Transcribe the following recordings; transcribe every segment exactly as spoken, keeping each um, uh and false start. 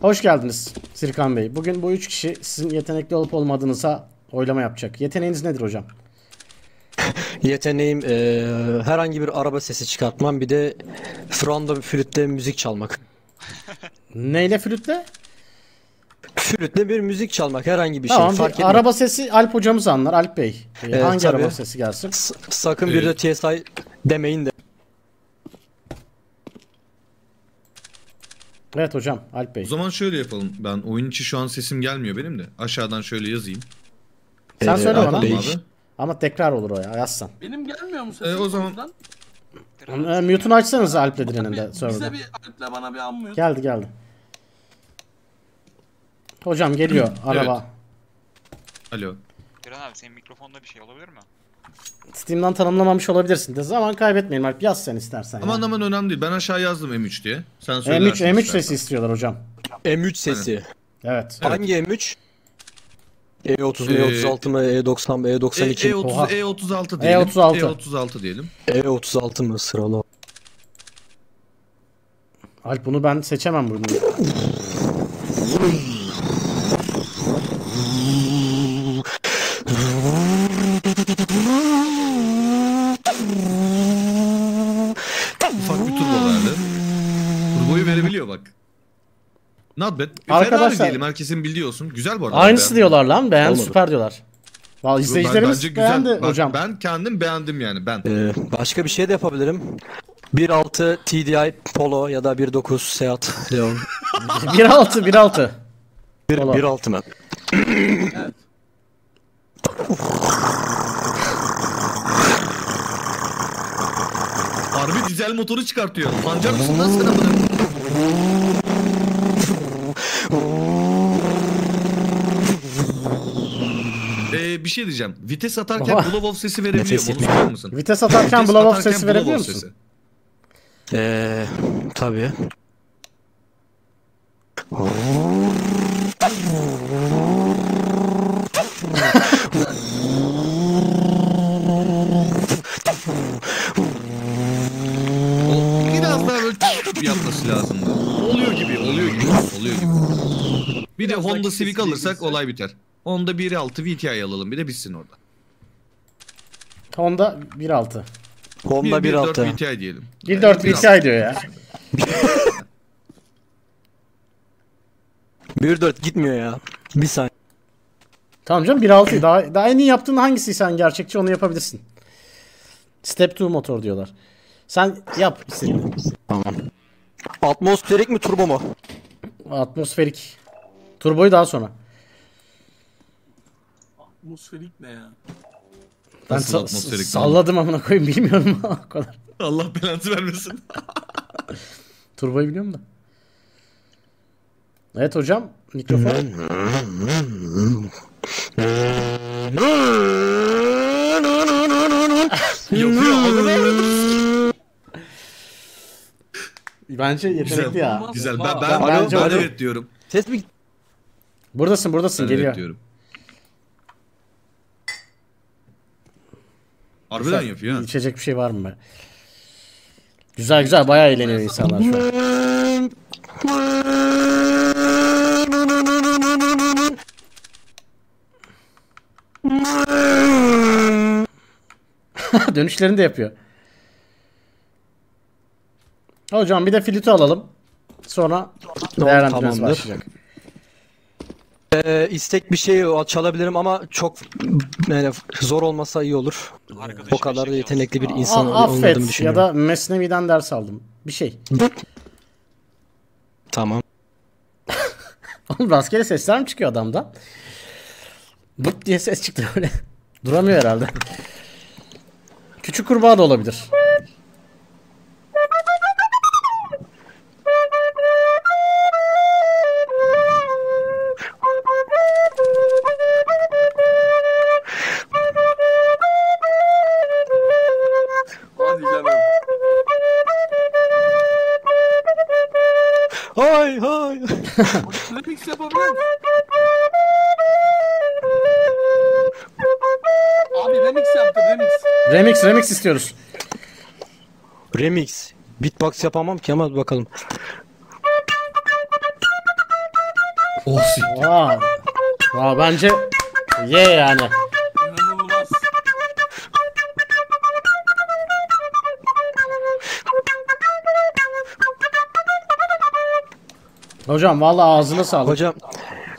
Hoş geldiniz Sirkan Bey. Bugün bu üç kişi sizin yetenekli olup olmadığınıza oylama yapacak. Yeteneğiniz nedir hocam? Yeteneğim e, herhangi bir araba sesi çıkartmam, bir de franda bir flütle müzik çalmak. Neyle flütle? Flütle bir müzik çalmak, herhangi bir tamam, şey fark etmiyor. Araba sesi Alp hocamız anlar. Alp Bey e, evet, hangi tabii. araba sesi gelsin? S sakın evet. bir de T S I demeyin de. Evet hocam, Alp Bey. O zaman şöyle yapalım. Ben oyun içi şu an sesim gelmiyor benim de. Aşağıdan şöyle yazayım. Sen ee, söyle bana. Abi. Ama tekrar olur o ya, yazsan. Benim gelmiyor mu sesim? Ee, o zaman. E, mute'unu açsanız Alp'le Diren'in de server'da. Bize bir Alp'le bana bir anmıyor. Geldi geldi. Hocam geliyor araba. Evet. Alo. Diren abi, senin mikrofonda bir şey olabilir mi? Steam'den tanımlamamış olabilirsin de, zaman kaybetmeyin Alp, yaz sen istersen. Aman yani. aman önemli değil, ben aşağı yazdım M üç diye. Sen söylersin. M üç, M üç sesi istiyorlar hocam. M üç sesi. Evet. evet. Hangi M üç? E otuz, ee, E otuz altı mı, E doksan mı, E doksan iki? E otuz, E otuz altı diyelim. E otuz altı. E otuz altı diyelim. E otuz altı mı sırala? Alp bunu ben seçemem bunu. Not bad. Arkadaşlar diyelim, herkesin bildiği olsun. Güzel bu arada. Aynısı beğendim. diyorlar lan. Beğen Olmadı. süper diyorlar. Vallahi izleyicilerimiz ben, beğendi güzel. hocam. Bak, ben kendim beğendim yani ben. Ee, başka bir şey de yapabilirim. bir nokta altı T D I Polo ya da bir nokta dokuz Seat Leon. bir nokta altı, bir nokta altı. bir nokta altı mı? Evet. Harbi dizel motoru çıkartıyor. Pancar mısın lan sen bunu? Ee, bir şey diyeceğim. Vites atarken blow off sesi verebiliyor musun? musun? Vites atarken Vites blow off sesi blow verebiliyor off musun? Sesi. Ee, tabii. Biraz daha böyle yapması lazımdı. Oluyor gibi, oluyor gibi, oluyor gibi. Bir de Honda Civic alırsak olay biter. Honda bir nokta altı V T I alalım, bir de bitsin orada. Honda bir nokta altı. Honda bir nokta altı V T I diyelim. bir nokta dört V T I diyor ya. bir nokta dört gitmiyor ya. Bir saniye. Tamam canım, bir nokta altı daha daha en iyi yaptığın hangisiysen gerçekçi onu yapabilirsin. Step iki motor diyorlar. Sen yap istediğini. Tamam. Atmosferik mi, turbo mu? Atmosferik. Turboyu daha sonra. Atmosferik ne ya? Ben sa salladım amına koyayım, bilmiyorum o kadar. Allah belanı vermesin. Turboyu biliyorum da. Evet hocam, mikrofon. Bence yetenekli güzel, ya. Güzel. Ben ben, ben, bence ben evet diyorum. Ses mi? Buradasın, buradasın. Ben geliyor. Evet diyorum. Harbiden yapıyor. İçecek bir şey var mı be? Güzel güzel, bayağı eğleniyor insanlar şu an. Dönüşlerini de yapıyor. Hocam bir de flütü alalım. Sonra değerlendirmesi başlayacak. Ee, istek bir şey çalabilirim ama çok yani zor olmasa iyi olur. Arkadaşım o kadar da yetenekli bir insan olmadığımı düşünüyorum. Ya da Mesnevi'den ders aldım. Bir şey. Tamam. Oğlum rastgele sesler mi çıkıyor adamda? Bıp diye ses çıktı öyle. Duramıyor herhalde. Küçük kurbağa da olabilir. Hay hay. Netflix yapabiliyor musun? Abi remix yaptı, remix. Remix, remix istiyoruz. Remix. Beatbox yapamam ki ama bakalım. Oh siktir. Aa. Aa, bence ye yeah yani. İnanılmaz. Hocam vallahi ağzına sağlık. Hocam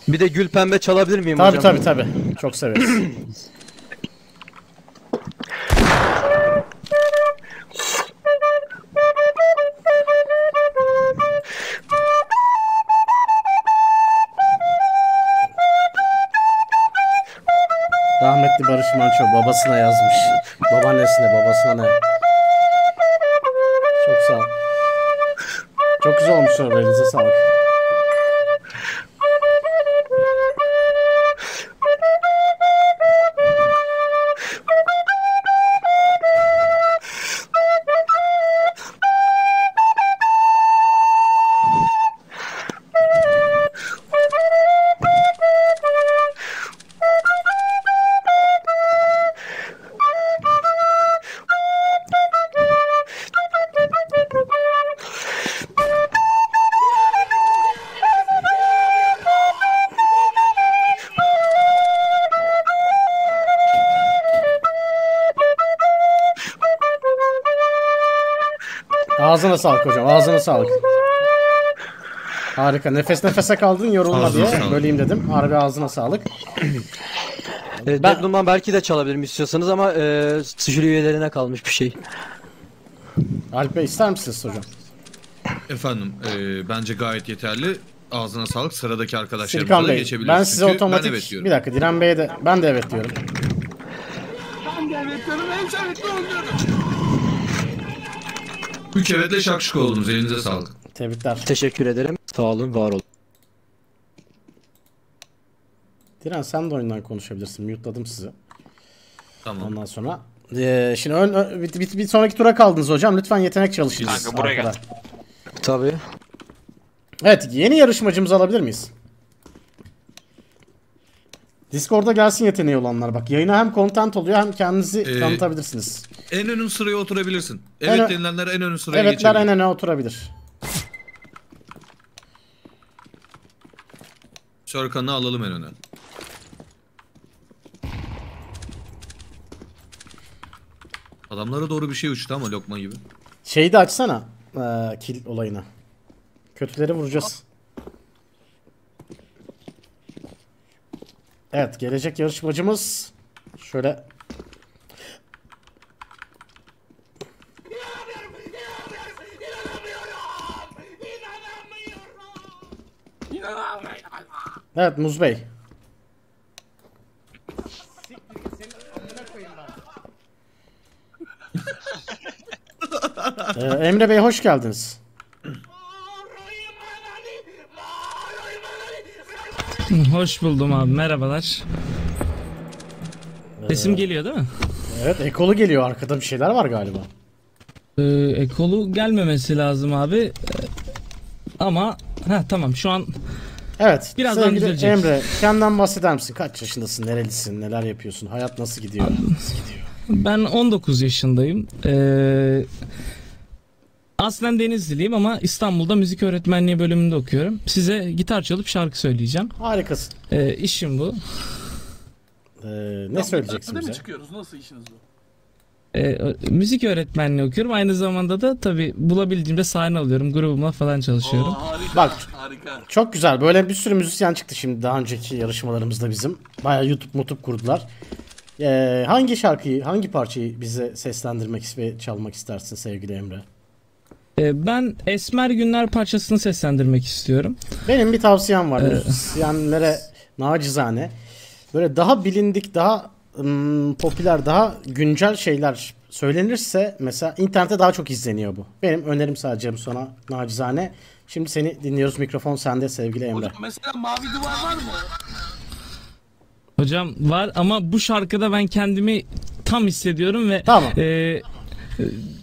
bir de gül pembe çalabilir miyim tabii, hocam? Tabii tabii tabii. Çok severiz. Rahmetli Barış Manço babasına yazmış. Babaannesine, babasına ne? Çok sağ ol. Çok güzel olmuş orada, elinize sağlık. Ağzına sağlık hocam, ağzına sağlık. Harika, nefes nefese kaldın, yorulma diye böleyim dedim. Harbi ağzına sağlık. Evet, ben bundan belki de çalabilirim istiyorsanız ama e, jüri üyelerine kalmış bir şey. Alp Bey ister misiniz hocam? Efendim, e, bence gayet yeterli. Ağzına sağlık, sıradaki arkadaşlarımıza da geçebiliriz. Ben size otomatik, ben evet bir dakika Diren Bey'e de, ben de evet diyorum. Ben de evet diyorum, ben de evet diyorum. Üç evetle şakşık oldunuz. Elinize sağlık. Tebrikler. Teşekkür ederim. Sağ olun, var olun. Diren sen de oyundan konuşabilirsin. Mute'ladım sizi. Tamam. Ondan sonra. Ee, şimdi ön, ön, bir, bir, bir sonraki tura kaldınız hocam. Lütfen yetenek çalışacağız. Kanka buraya gel. Tabii. Evet, yeni yarışmacımızı alabilir miyiz? Discord'a gelsin yeteneği olanlar. Bak yayına hem content oluyor hem kendinizi ee, tanıtabilirsiniz. En önün sıraya oturabilirsin. Evet en denilenler en önün sıraya evetler geçebilir. Evetler en öne oturabilir. Sörkan'ı alalım en öne. Adamlara doğru bir şey uçtu ama lokma gibi. Şeyi de açsana. Ee, kill olayına. Kötüleri vuracağız. Evet, gelecek yarışmacımız şöyle. Evet Muz Bey. ee, Emre Bey hoş geldiniz. Hoş buldum abi, merhabalar. Sesim ee, geliyor değil mi? Evet, ekolu geliyor, arkada bir şeyler var galiba. Ee, ekolu gelmemesi lazım abi. Ee, ama ha tamam şu an. Evet. Birazdan düzelecek. Emre, kendinden bahseder misin? Kaç yaşındasın? Nerelisin? Neler yapıyorsun? Hayat nasıl gidiyor? Abi, nasıl gidiyor? Ben on dokuz yaşındayım. Ee, Aslen Denizliliyim ama İstanbul'da müzik öğretmenliği bölümünde okuyorum. Size gitar çalıp şarkı söyleyeceğim. Harikasın. Ee, işim bu. Ee, ne söyleyeceksin bize? Çıkıyoruz? Nasıl işiniz bu? Ee, müzik öğretmenliği okuyorum. Aynı zamanda da tabii bulabildiğimde sahne alıyorum. Grubumla falan çalışıyorum. Oo, harika. Bak, harika. Çok güzel. Böyle bir sürü müzisyen çıktı şimdi daha önceki yarışmalarımızda bizim. Bayağı YouTube, YouTube kurdular. Ee, hangi şarkıyı, hangi parçayı bize seslendirmek ve çalmak istersin sevgili Emre? Ben Esmer Günler parçasını seslendirmek istiyorum. Benim bir tavsiyem var. Müzisyenlere nacizane böyle daha bilindik, daha ım, popüler, daha güncel şeyler söylenirse mesela internette daha çok izleniyor bu. Benim önerim sadece sonra nacizane. Şimdi seni dinliyoruz, mikrofon sende sevgili Emre. Hocam mesela Mavi Duvar var mı? Hocam var ama bu şarkıda ben kendimi tam hissediyorum ve tamam. E,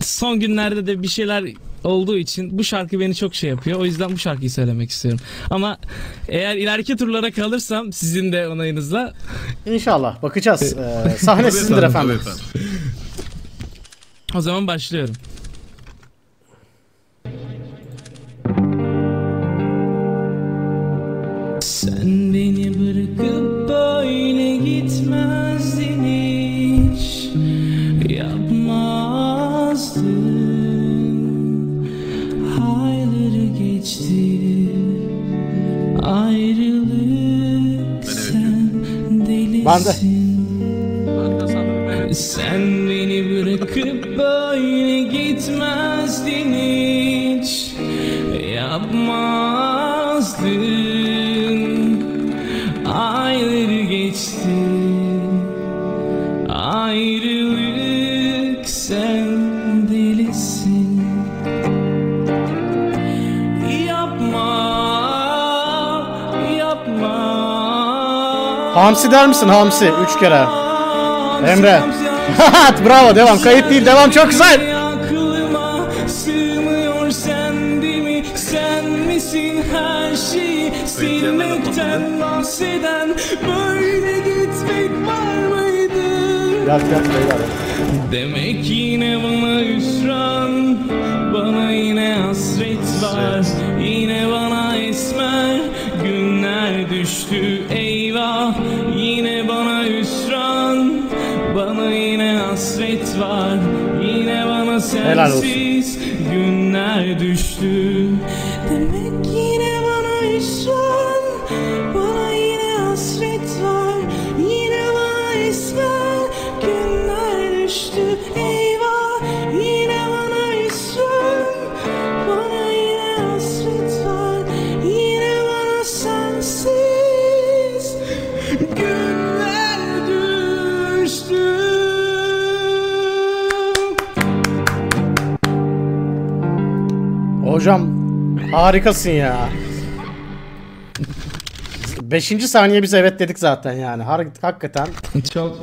son günlerde de bir şeyler olduğu için bu şarkı beni çok şey yapıyor. O yüzden bu şarkıyı söylemek istiyorum. Ama eğer ileriki turlara kalırsam sizin de onayınızla. İnşallah bakacağız. Ee, sahne sizindir efendim. O zaman başlıyorum. Sen beni bırakıp böyle gitmezdin hiç, yapmazdın. Hayları geçti ayrılık, sen delisin. Sen beni bırakıp böyle gitmezdin hiç, yapmazdın. Ayları geçti ayrılık, sen delisin. Yapma, yapma. Hamsi der misin? Hamsi üç kere Emre. Bravo, devam, kayıt değil, devam, çok güzel. Aklıma sığmıyor, sen değil mi? Sen misin her şeyi silmekten bahseden? Böyle gitmek var mıydı? Biraz, biraz, biraz. Demek yine bana hüsran, bana yine hasret var, yine bana esmer günler düştü, eyvah. Yine bana hüsran, bana yine hasret var, yine bana sensiz günler düştü. Demek yine bana hüsran, bana yine hasret var, yine bana esmer günler düştü, eyvah. Yine bana hüsran, bana yine hasret var, yine bana sensiz günler. Hocam harikasın ya. Beşinci saniye biz evet dedik zaten yani. Hakikaten. Çok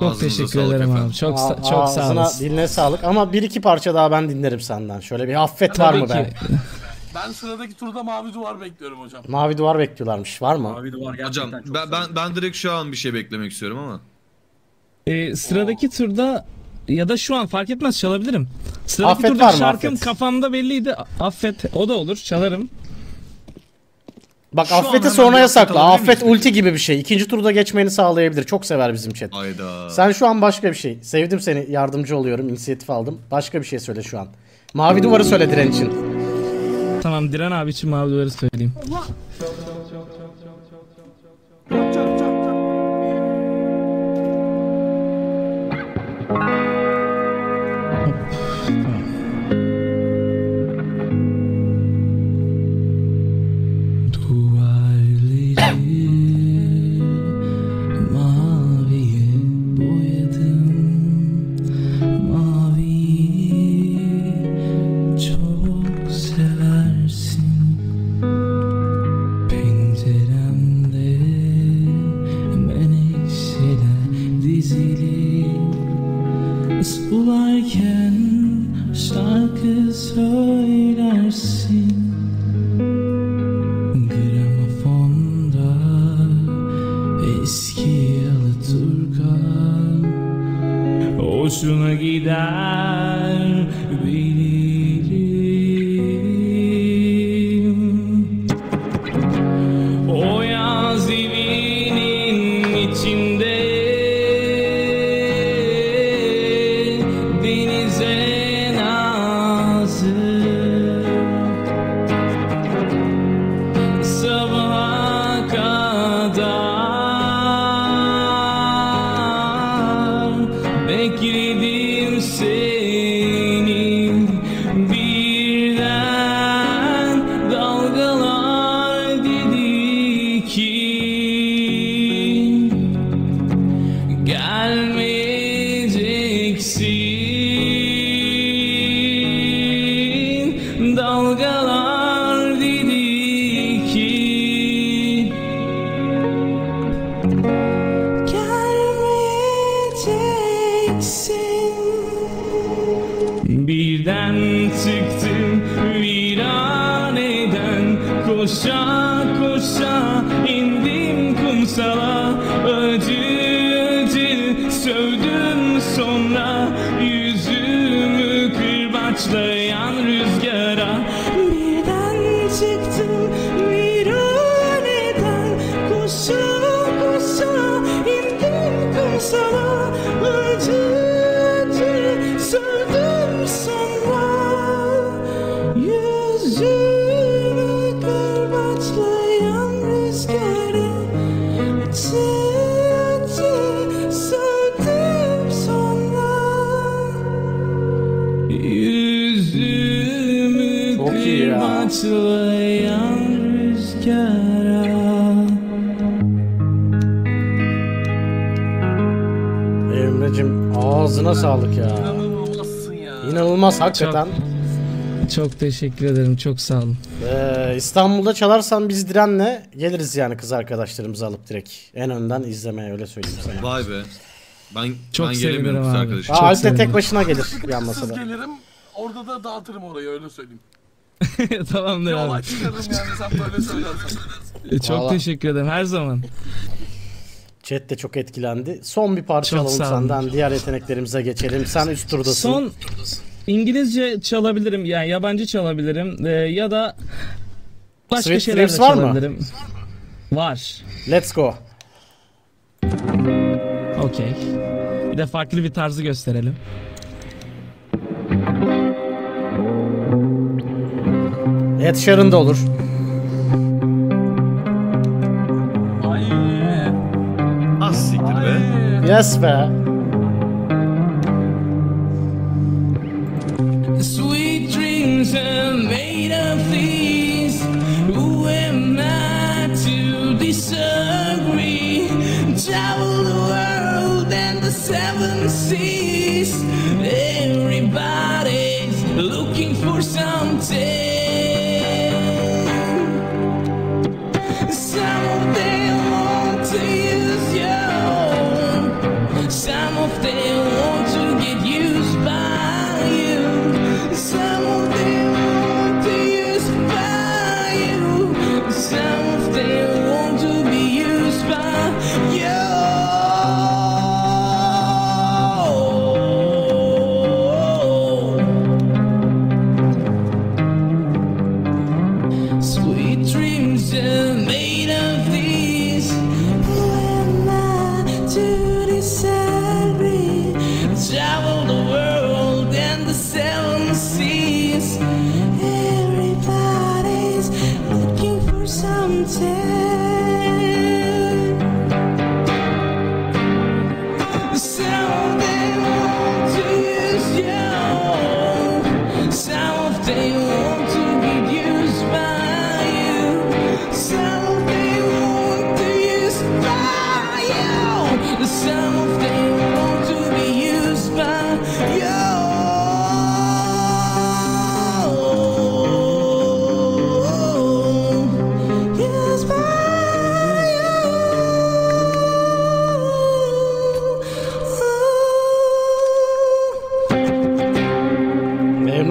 çok teşekkür ederim abi. Çok çok sağ olasın. Ağzına diline sağlık. Ama bir iki parça daha ben dinlerim senden. Şöyle bir affet var mı ben? Ben sıradaki turda mavi duvar bekliyorum hocam. Mavi duvar bekliyorlarmış. Var mı? Mavi duvar gerçekten hocam, çok ben, ben, ben direkt şu an bir şey beklemek istiyorum ama. Ee, sıradaki Oo. turda ya da şu an fark etmez, çalabilirim. Sıradaki affet turda şarkım affet. Kafamda belliydi. Affet o da olur, çalarım. Bak şu affeti sonra yasakla. Affet ulti peki? gibi bir şey. İkinci turda geçmeni sağlayabilir. Çok sever bizim chat. Hayda. Sen şu an başka bir şey. Sevdim seni, yardımcı oluyorum. İnisiyatif aldım. Başka bir şey söyle şu an. Mavi duvarı söyle Diren için. Tamam, Diren abi için mavi duvarı söyleyeyim. Allah. Yan rüzgara birden çıktım, bir an Emre'cim ağzına sağlık ya. İnanılmazsın ya. İnanılmaz hakikaten. Çok, çok teşekkür ederim, çok sağ olun. Ee, İstanbul'da çalarsan biz Diren'le geliriz yani, kız arkadaşlarımızı alıp direkt en önden izlemeye, öyle söyleyeyim sana. Vay be. Ben, çok ben gelemiyorum kız arkadaşım. Alp de tek başına gelir yan masada. Gelirim, orada da dağıtırım orayı, öyle söyleyeyim. Tamamdır abi. Yola çıkarım yani, sen böyle söylersen. E, çok vallahi teşekkür ederim her zaman. Chat de çok etkilendi. Son bir parça alalım senden. Diğer yeteneklerimize geçelim. Sen üst turdasın. Son İngilizce çalabilirim. Yani yabancı çalabilirim. Ee, ya da başka Sweet şeyler de çalabilirim. Var mı? Var. Let's go. Okey. Bir de farklı bir tarzı gösterelim. Ed Sheeran da olur. Ay. Az siktir be. Yes be. Sweet dreams are made of these. Who am I to disagree? Travel the world and the seven seas. Everybody's looking for something.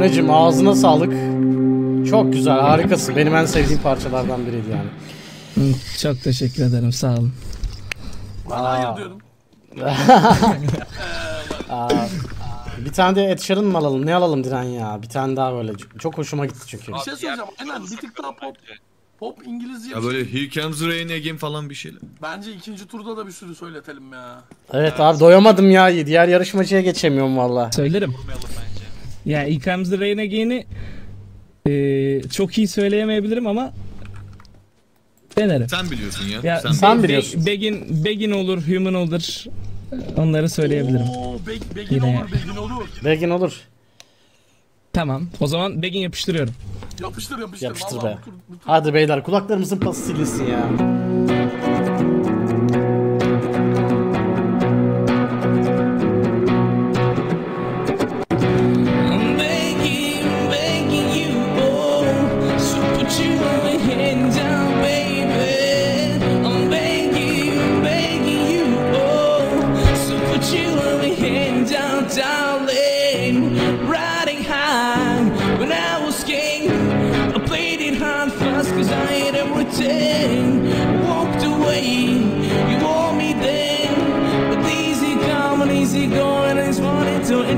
Emre'cim ağzına sağlık. Çok güzel, harikasın. Benim en sevdiğim parçalardan biriydi yani. Çok teşekkür ederim, sağ olun. Bana hayır diyorum. Bir tane de Ed Sheeran mı alalım? Ne alalım Diren ya? Bir tane daha böyle. Çok hoşuma gitti çünkü. Bir şey söyleyeceğim. Aynen bir tık daha pop. Pop İngilizce. Ya böyle Here Comes the Rain Again falan bir şeyler. Bence ikinci turda da bir sürü söyletelim ya. Evet, evet abi, doyamadım ya. Diğer yarışmacıya geçemiyorum valla. Söylerim. Ya yani Here Comes the Rain Again'i e, çok iyi söyleyemeyebilirim ama denerim. Sen biliyorsun ya. ya sen, sen biliyorsun. Begin, Begin olur, Human olur. Onları söyleyebilirim. Oo, be, begin, olur, begin olur. Begin olur. Tamam. O zaman Begin yapıştırıyorum. Yapıştır yapıştır. Yapıştır be. Otur, otur. Hadi beyler, kulaklarımızın pası silinsin ya.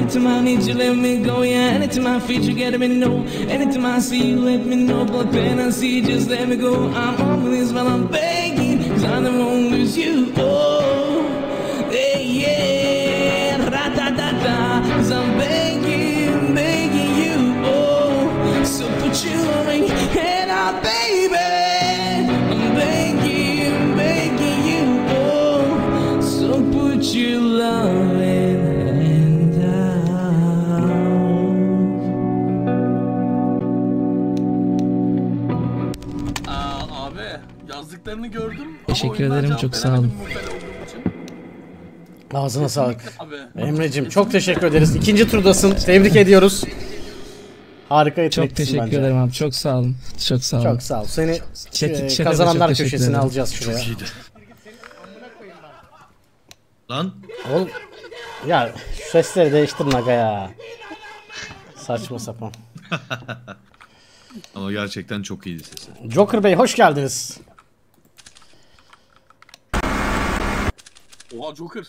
Anytime I need you, let me go, yeah. Anytime I feel you, get me know. Anytime I see you, let me know. But when I see you, just let me go. I'm on my knees while I'm begging, 'cause I don't wanna lose you. Oh, yeah, yeah, da da da da, 'cause I'm begging, begging you. Oh, so put you on my head, out, baby. I'm begging, begging you. Oh, so put your love in. de yazdıklarını gördüm. Teşekkür ederim, çok sağ olun. Ağzına sağlık. Emre'cim çok teşekkür ederiz. İkinci turdasın. Tebrik ediyoruz. Harika yeteneklisin bence. Çok teşekkür bence. ederim abi. Çok sağ olun. Çok sağ olun. Çok sağ ol. Seni Çetin, kazananlar köşesine alacağız şuraya. Çok iyiydi. Lan. Oğlum. Ya şu sesleri değiştirme aga ya. Saçma sapan. Ama gerçekten çok iyiydi sesi. Joker Bey hoş geldiniz. Oha Joker.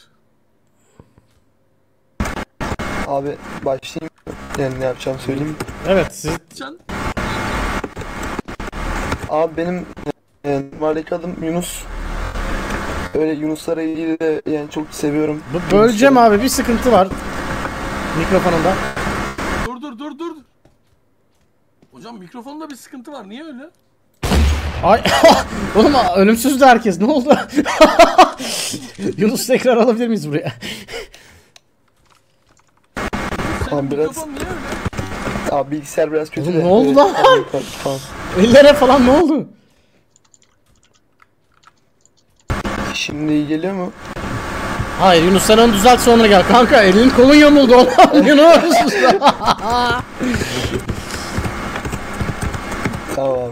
Abi başlayayım. Yani ne yapacağım söyleyeyim. Evet siz. Abi benim e, maalesef adım Yunus. Öyle Yunuslara ilgili de yani çok seviyorum. B böleceğim Yunusları. Abi bir sıkıntı var mikrofonunda. Dur dur dur dur. Hocam mikrofonda bir sıkıntı var, niye öyle? Ay oğlum ölümsüzdü herkes, ne oldu? Yunus tekrar alabilir miyiz buraya? Abi biraz... Abi bilgisayar biraz kötü de. Ne oldu lan? Ellere falan ne oldu? Şimdi iyi geliyor mu? Hayır Yunus sen onu düzelt sonra gel kanka, elin kolun yamuldu oğlum Yunus. Tamam.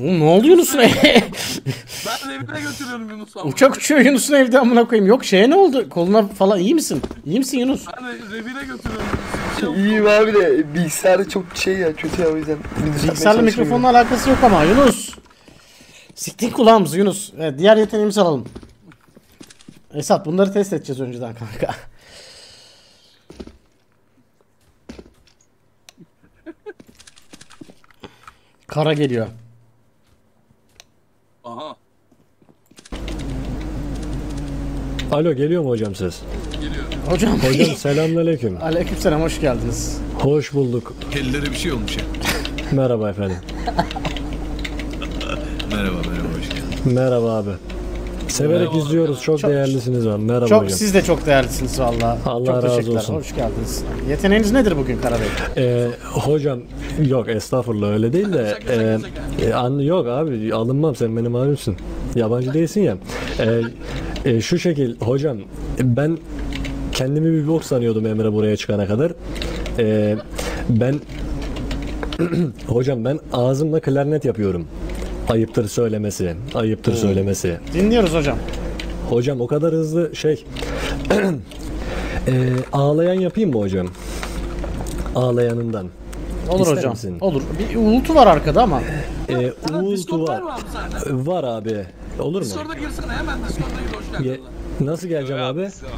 Oğlum ne oldu Yunus'un? Ben evine götürüyorum Yunus'u. Uçak uçuyor Yunus'un evde amına koyayım. Yok şeye ne oldu? Koluna falan iyi misin? İyi misin Yunus? Ben evine götürüyorum. Şey İyiyim abi de bilgisayarda çok şey ya kötü ya o yüzden. Bilgisayarla mikrofonla alakası yok ama Yunus. Siktin kulağımızı Yunus. Evet, diğer yeteneğimizi alalım. Esat bunları test edeceğiz önceden kanka. Kara geliyor. Aha. Alo geliyor mu hocam ses? Geliyor. Hocam, hocam selamünaleyküm. Aleykümselam hoş geldiniz. Hoş bulduk. Kellere bir şey olmuş ya. Merhaba efendim. Merhaba merhaba hoş geldin. Merhaba abi. Severek merhaba, izliyoruz abi. Çok, çok değerlisiniz abi. Merhaba çok, hocam. Siz de çok değerlisiniz valla. Allah çok razı olsun. Hoş geldiniz. Yeteneğiniz nedir bugün Karabey? Ee, hocam yok estağfurullah öyle değil de. e, e, an, yok abi alınmam, sen benim abimsin. Yabancı değilsin ya. E, e, şu şekil hocam ben kendimi bir bok sanıyordum Emre buraya çıkana kadar. E, ben hocam ben ağzımla klarnet yapıyorum. Ayıptır söylemesi, ayıptır hmm. söylemesi. Dinliyoruz hocam. Hocam o kadar hızlı şey... e, ağlayan yapayım mı hocam? Ağlayanından. Olur İster hocam, misin? olur. Bir uğultu var arkada ama. E, uğultu var. Var, var abi. Olur mu? Discord'a girsene hemen, Discord'a gir hoş geldin. Nasıl geleceğim abi? Discord'a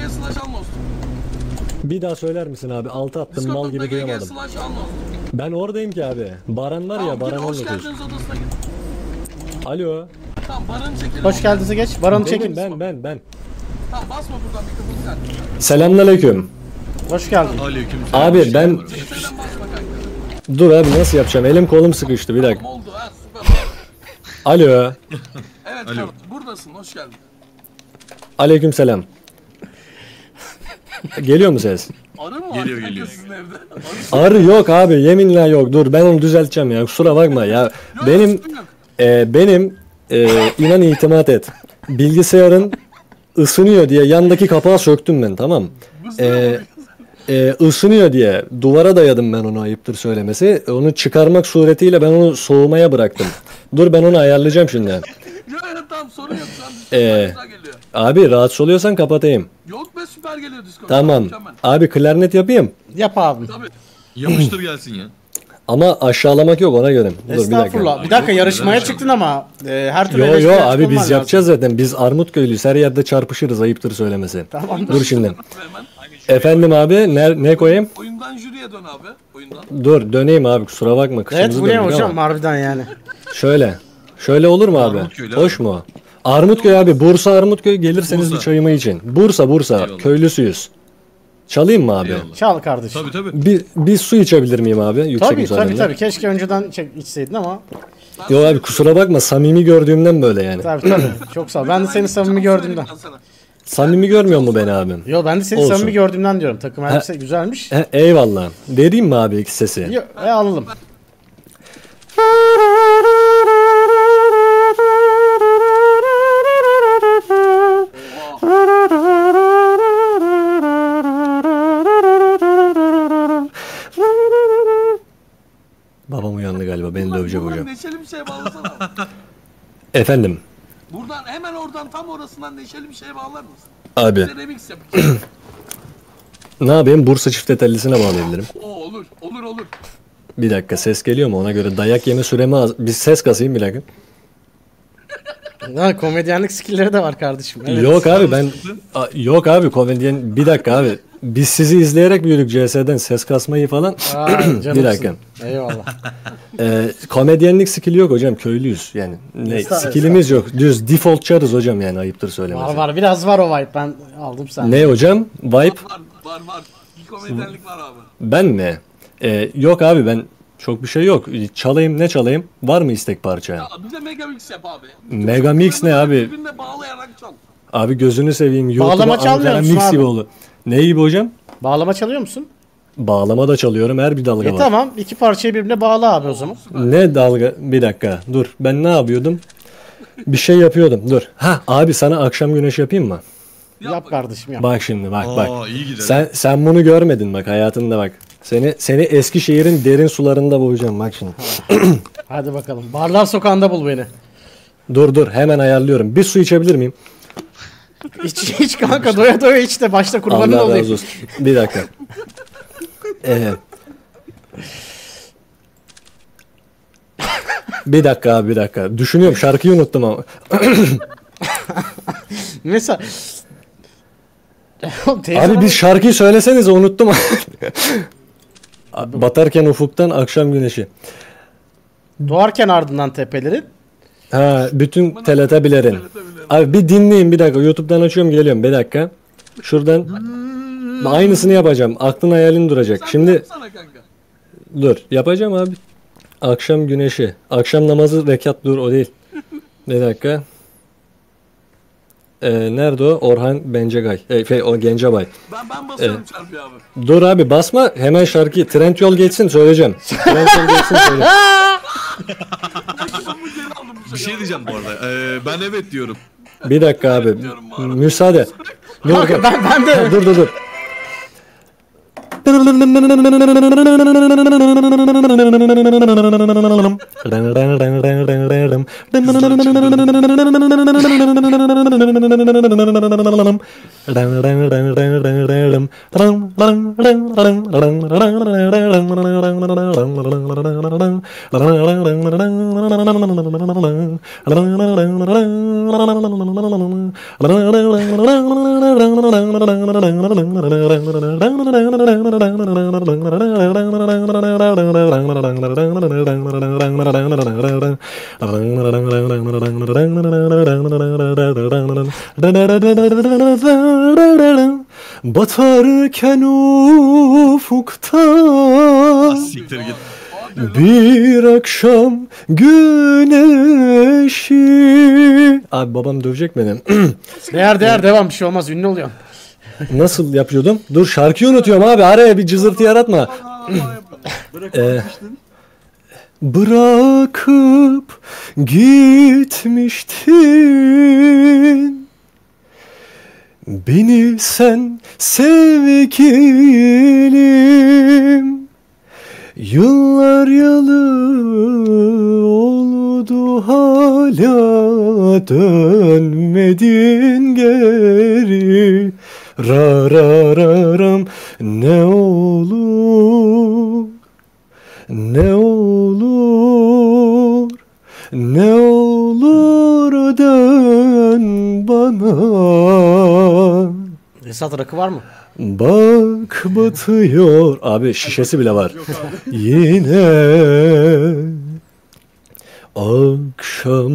gel slash Annos. Bir daha söyler misin abi? Altı attım Discord'da mal gibi duyamadım. Ben oradayım ki abi. Baranlar ya, Baran olmuş. Alo. Tamam, Baran'ı çekelim. Hoş geldinize geç. Baran'ı çekin. Ben ben ben. Tamam, basma buradan mikrofonu sen. Selamünaleyküm. Hoş geldin. Aleyküm. Abi ben dur abi nasıl yapacağım? Elim kolum sıkıştı bir dakika. Oldu ha, süper. Alo. Evet, Alo. buradasın. Hoş geldin. Aleykümselam. Geliyor mu ses? Arı mı geliyor geliyor. Arı yok abi yeminle yok. Dur ben onu düzelteceğim ya. Kusura bakma ya. Benim e, benim e, inan itimat et. Bilgisayarın ısınıyor diye yandaki kapağı söktüm ben, tamam. E, e, ısınıyor diye duvara dayadım ben onu, ayıptır söylemesi. Onu çıkarmak suretiyle ben onu soğumaya bıraktım. Dur ben onu ayarlayacağım şimdi. Tamam sorun yok. Ee, abi rahatsız oluyorsan kapatayım. Yok be süper geliyor Discord. Tamam. Abi klarnet yapayım. Yap abi. Tabii. Yapıştır gelsin ya. Ama aşağılamak yok ona göre. Dur, estağfurullah. Bir dakika, bir dakika yarışmaya çıktın ama e, her türlü. Yo yo abi biz yapacağız lazım. Zaten biz Armutköylüyüz, her yerde çarpışırız ayıptır söylemesi. Tamam. Dur şimdi. Efendim abi ne, ne koyayım? Oyundan jüriye dön abi. Oyundan. Dur döneyim abi kusura bakma. Evet bu ne hocam ama. Harbiden yani. Şöyle. Şöyle olur mu abi? Hoş mu? Armutköy abi. Bursa Armutköy gelirseniz Bursa. Bir çayımı için. Bursa Bursa. Eyvallah. Köylüsüyüz. Çalayım mı abi? Eyvallah. Çal kardeşim. Tabii tabii. Bir, bir su içebilir miyim abi? Yüksek tabii müsaadenle. Tabii tabii. Keşke önceden çek, içseydin ama. Yo abi kusura bakma. Samimi gördüğümden böyle yani. Tabii tabii. Çok sağ ol. Ben de seni samimi gördüğümden. Samimi görmüyor mu beni abim? Yo ben de seni Olsun. samimi gördüğümden diyorum. Takım elbise güzelmiş. He, eyvallah. Vereyim mi abi iki sesi? Yo, e, alalım. Seni döveceğim hocam. Neşeli bir şey bağlasana. Efendim? Buradan hemen oradan tam orasından neşeli bir şey bağlar mısın? Abi. Ne yapayım? Bursa çift etellisine bağlayabilirim. Oo, olur, olur, olur. Bir dakika, ses geliyor mu? Ona göre dayak yeme süremi az. Bir ses kasayım bir dakika. Ha, komedyenlik skillleri de var kardeşim. Evet. Yok abi ben... A, yok abi komedyen... Bir dakika abi. Biz sizi izleyerek büyüdük C S'den. Ses kasmayı falan. Aa, bir dakika. Eyvallah. Ee, komedyenlik skilli yok hocam. Köylüyüz yani. Ne, skillimiz yok. Düz defaultçarız hocam yani. Ayıptır söylemesi. Var var. Biraz var o vibe. Ben aldım sen. Ne hocam? Vibe? Var var. var. Bir komedyenlik var abi. Ben mi? Ee, yok abi ben... Çok bir şey yok. Çalayım ne çalayım? Var mı istek parça? Ya bir de Megamix yap abi. Megamix ne abi? Birbirine bağlayarak çal. Abi gözünü seveyim. Bağlama çalmıyor musun mix gibi oldu. Ne gibi hocam? Bağlama çalıyor musun? Bağlama da çalıyorum. Her bir dalga e var. Tamam. İki parçayı birbirine bağla abi o zaman. Ne dalga? Bir dakika. Dur. Ben ne yapıyordum? Bir şey yapıyordum. Dur. Ha abi sana akşam güneş yapayım mı? Yap, yap kardeşim yap. Bak şimdi bak. Aa, bak. Sen, sen bunu görmedin bak hayatında bak. Seni seni Eskişehir'in derin sularında bulacağım bak şimdi. Hadi bakalım. Barlar sokağında bul beni. Dur dur hemen ayarlıyorum. Bir su içebilir miyim? İç, iç kanka doya doya iç de başta kurbanın Allah olayım. Razı bir dakika. Ee, bir dakika abi bir dakika. Düşünüyorum şarkıyı unuttum ama. Mesela... Abi biz şarkıyı söyleseniz unuttum. Batarken ufuktan akşam güneşi. Doğarken ardından tepelerin. Ha, bütün teletabilerin. Abi bir dinleyin bir dakika. YouTube'dan açıyorum geliyorum bir dakika. Şuradan hmm. aynısını yapacağım. Aklın hayalin duracak. Sen şimdi dur yapacağım abi. Akşam güneşi. Akşam namazı rekat dur o değil. Bir dakika. Ee, nerede o? Orhan Gencebay. Ee, şey, o Gencebay. Ben, ben basıyorum ee, çarpı abi. Dur abi basma. Hemen şarkıyı. Trend yol geçsin söyleyeceğim. Trend yol geçsin söyleyeceğim. Bir şey diyeceğim bu arada. Ee, ben evet diyorum. Bir dakika abi. Müsaade. Dur, dur. Ben, ben de. Ha, dur dur dur. Batarken ufukta bir akşam güneşi. Abi babam dövecek beni. Değer değer devam bir şey olmaz ünlü oluyor. Nasıl yapıyordum? Dur şarkıyı unutuyorum abi araya bir cızırtı yaratma. ee, bırakıp gitmiştin beni sen sevgilim. Yıllar yalı oldu hala dönmedin geri. Ra ra ra ram ne olur ne olur ne olur dön bana. Esat rakı var mı? Bak batıyor abi şişesi bile var. Yine akşam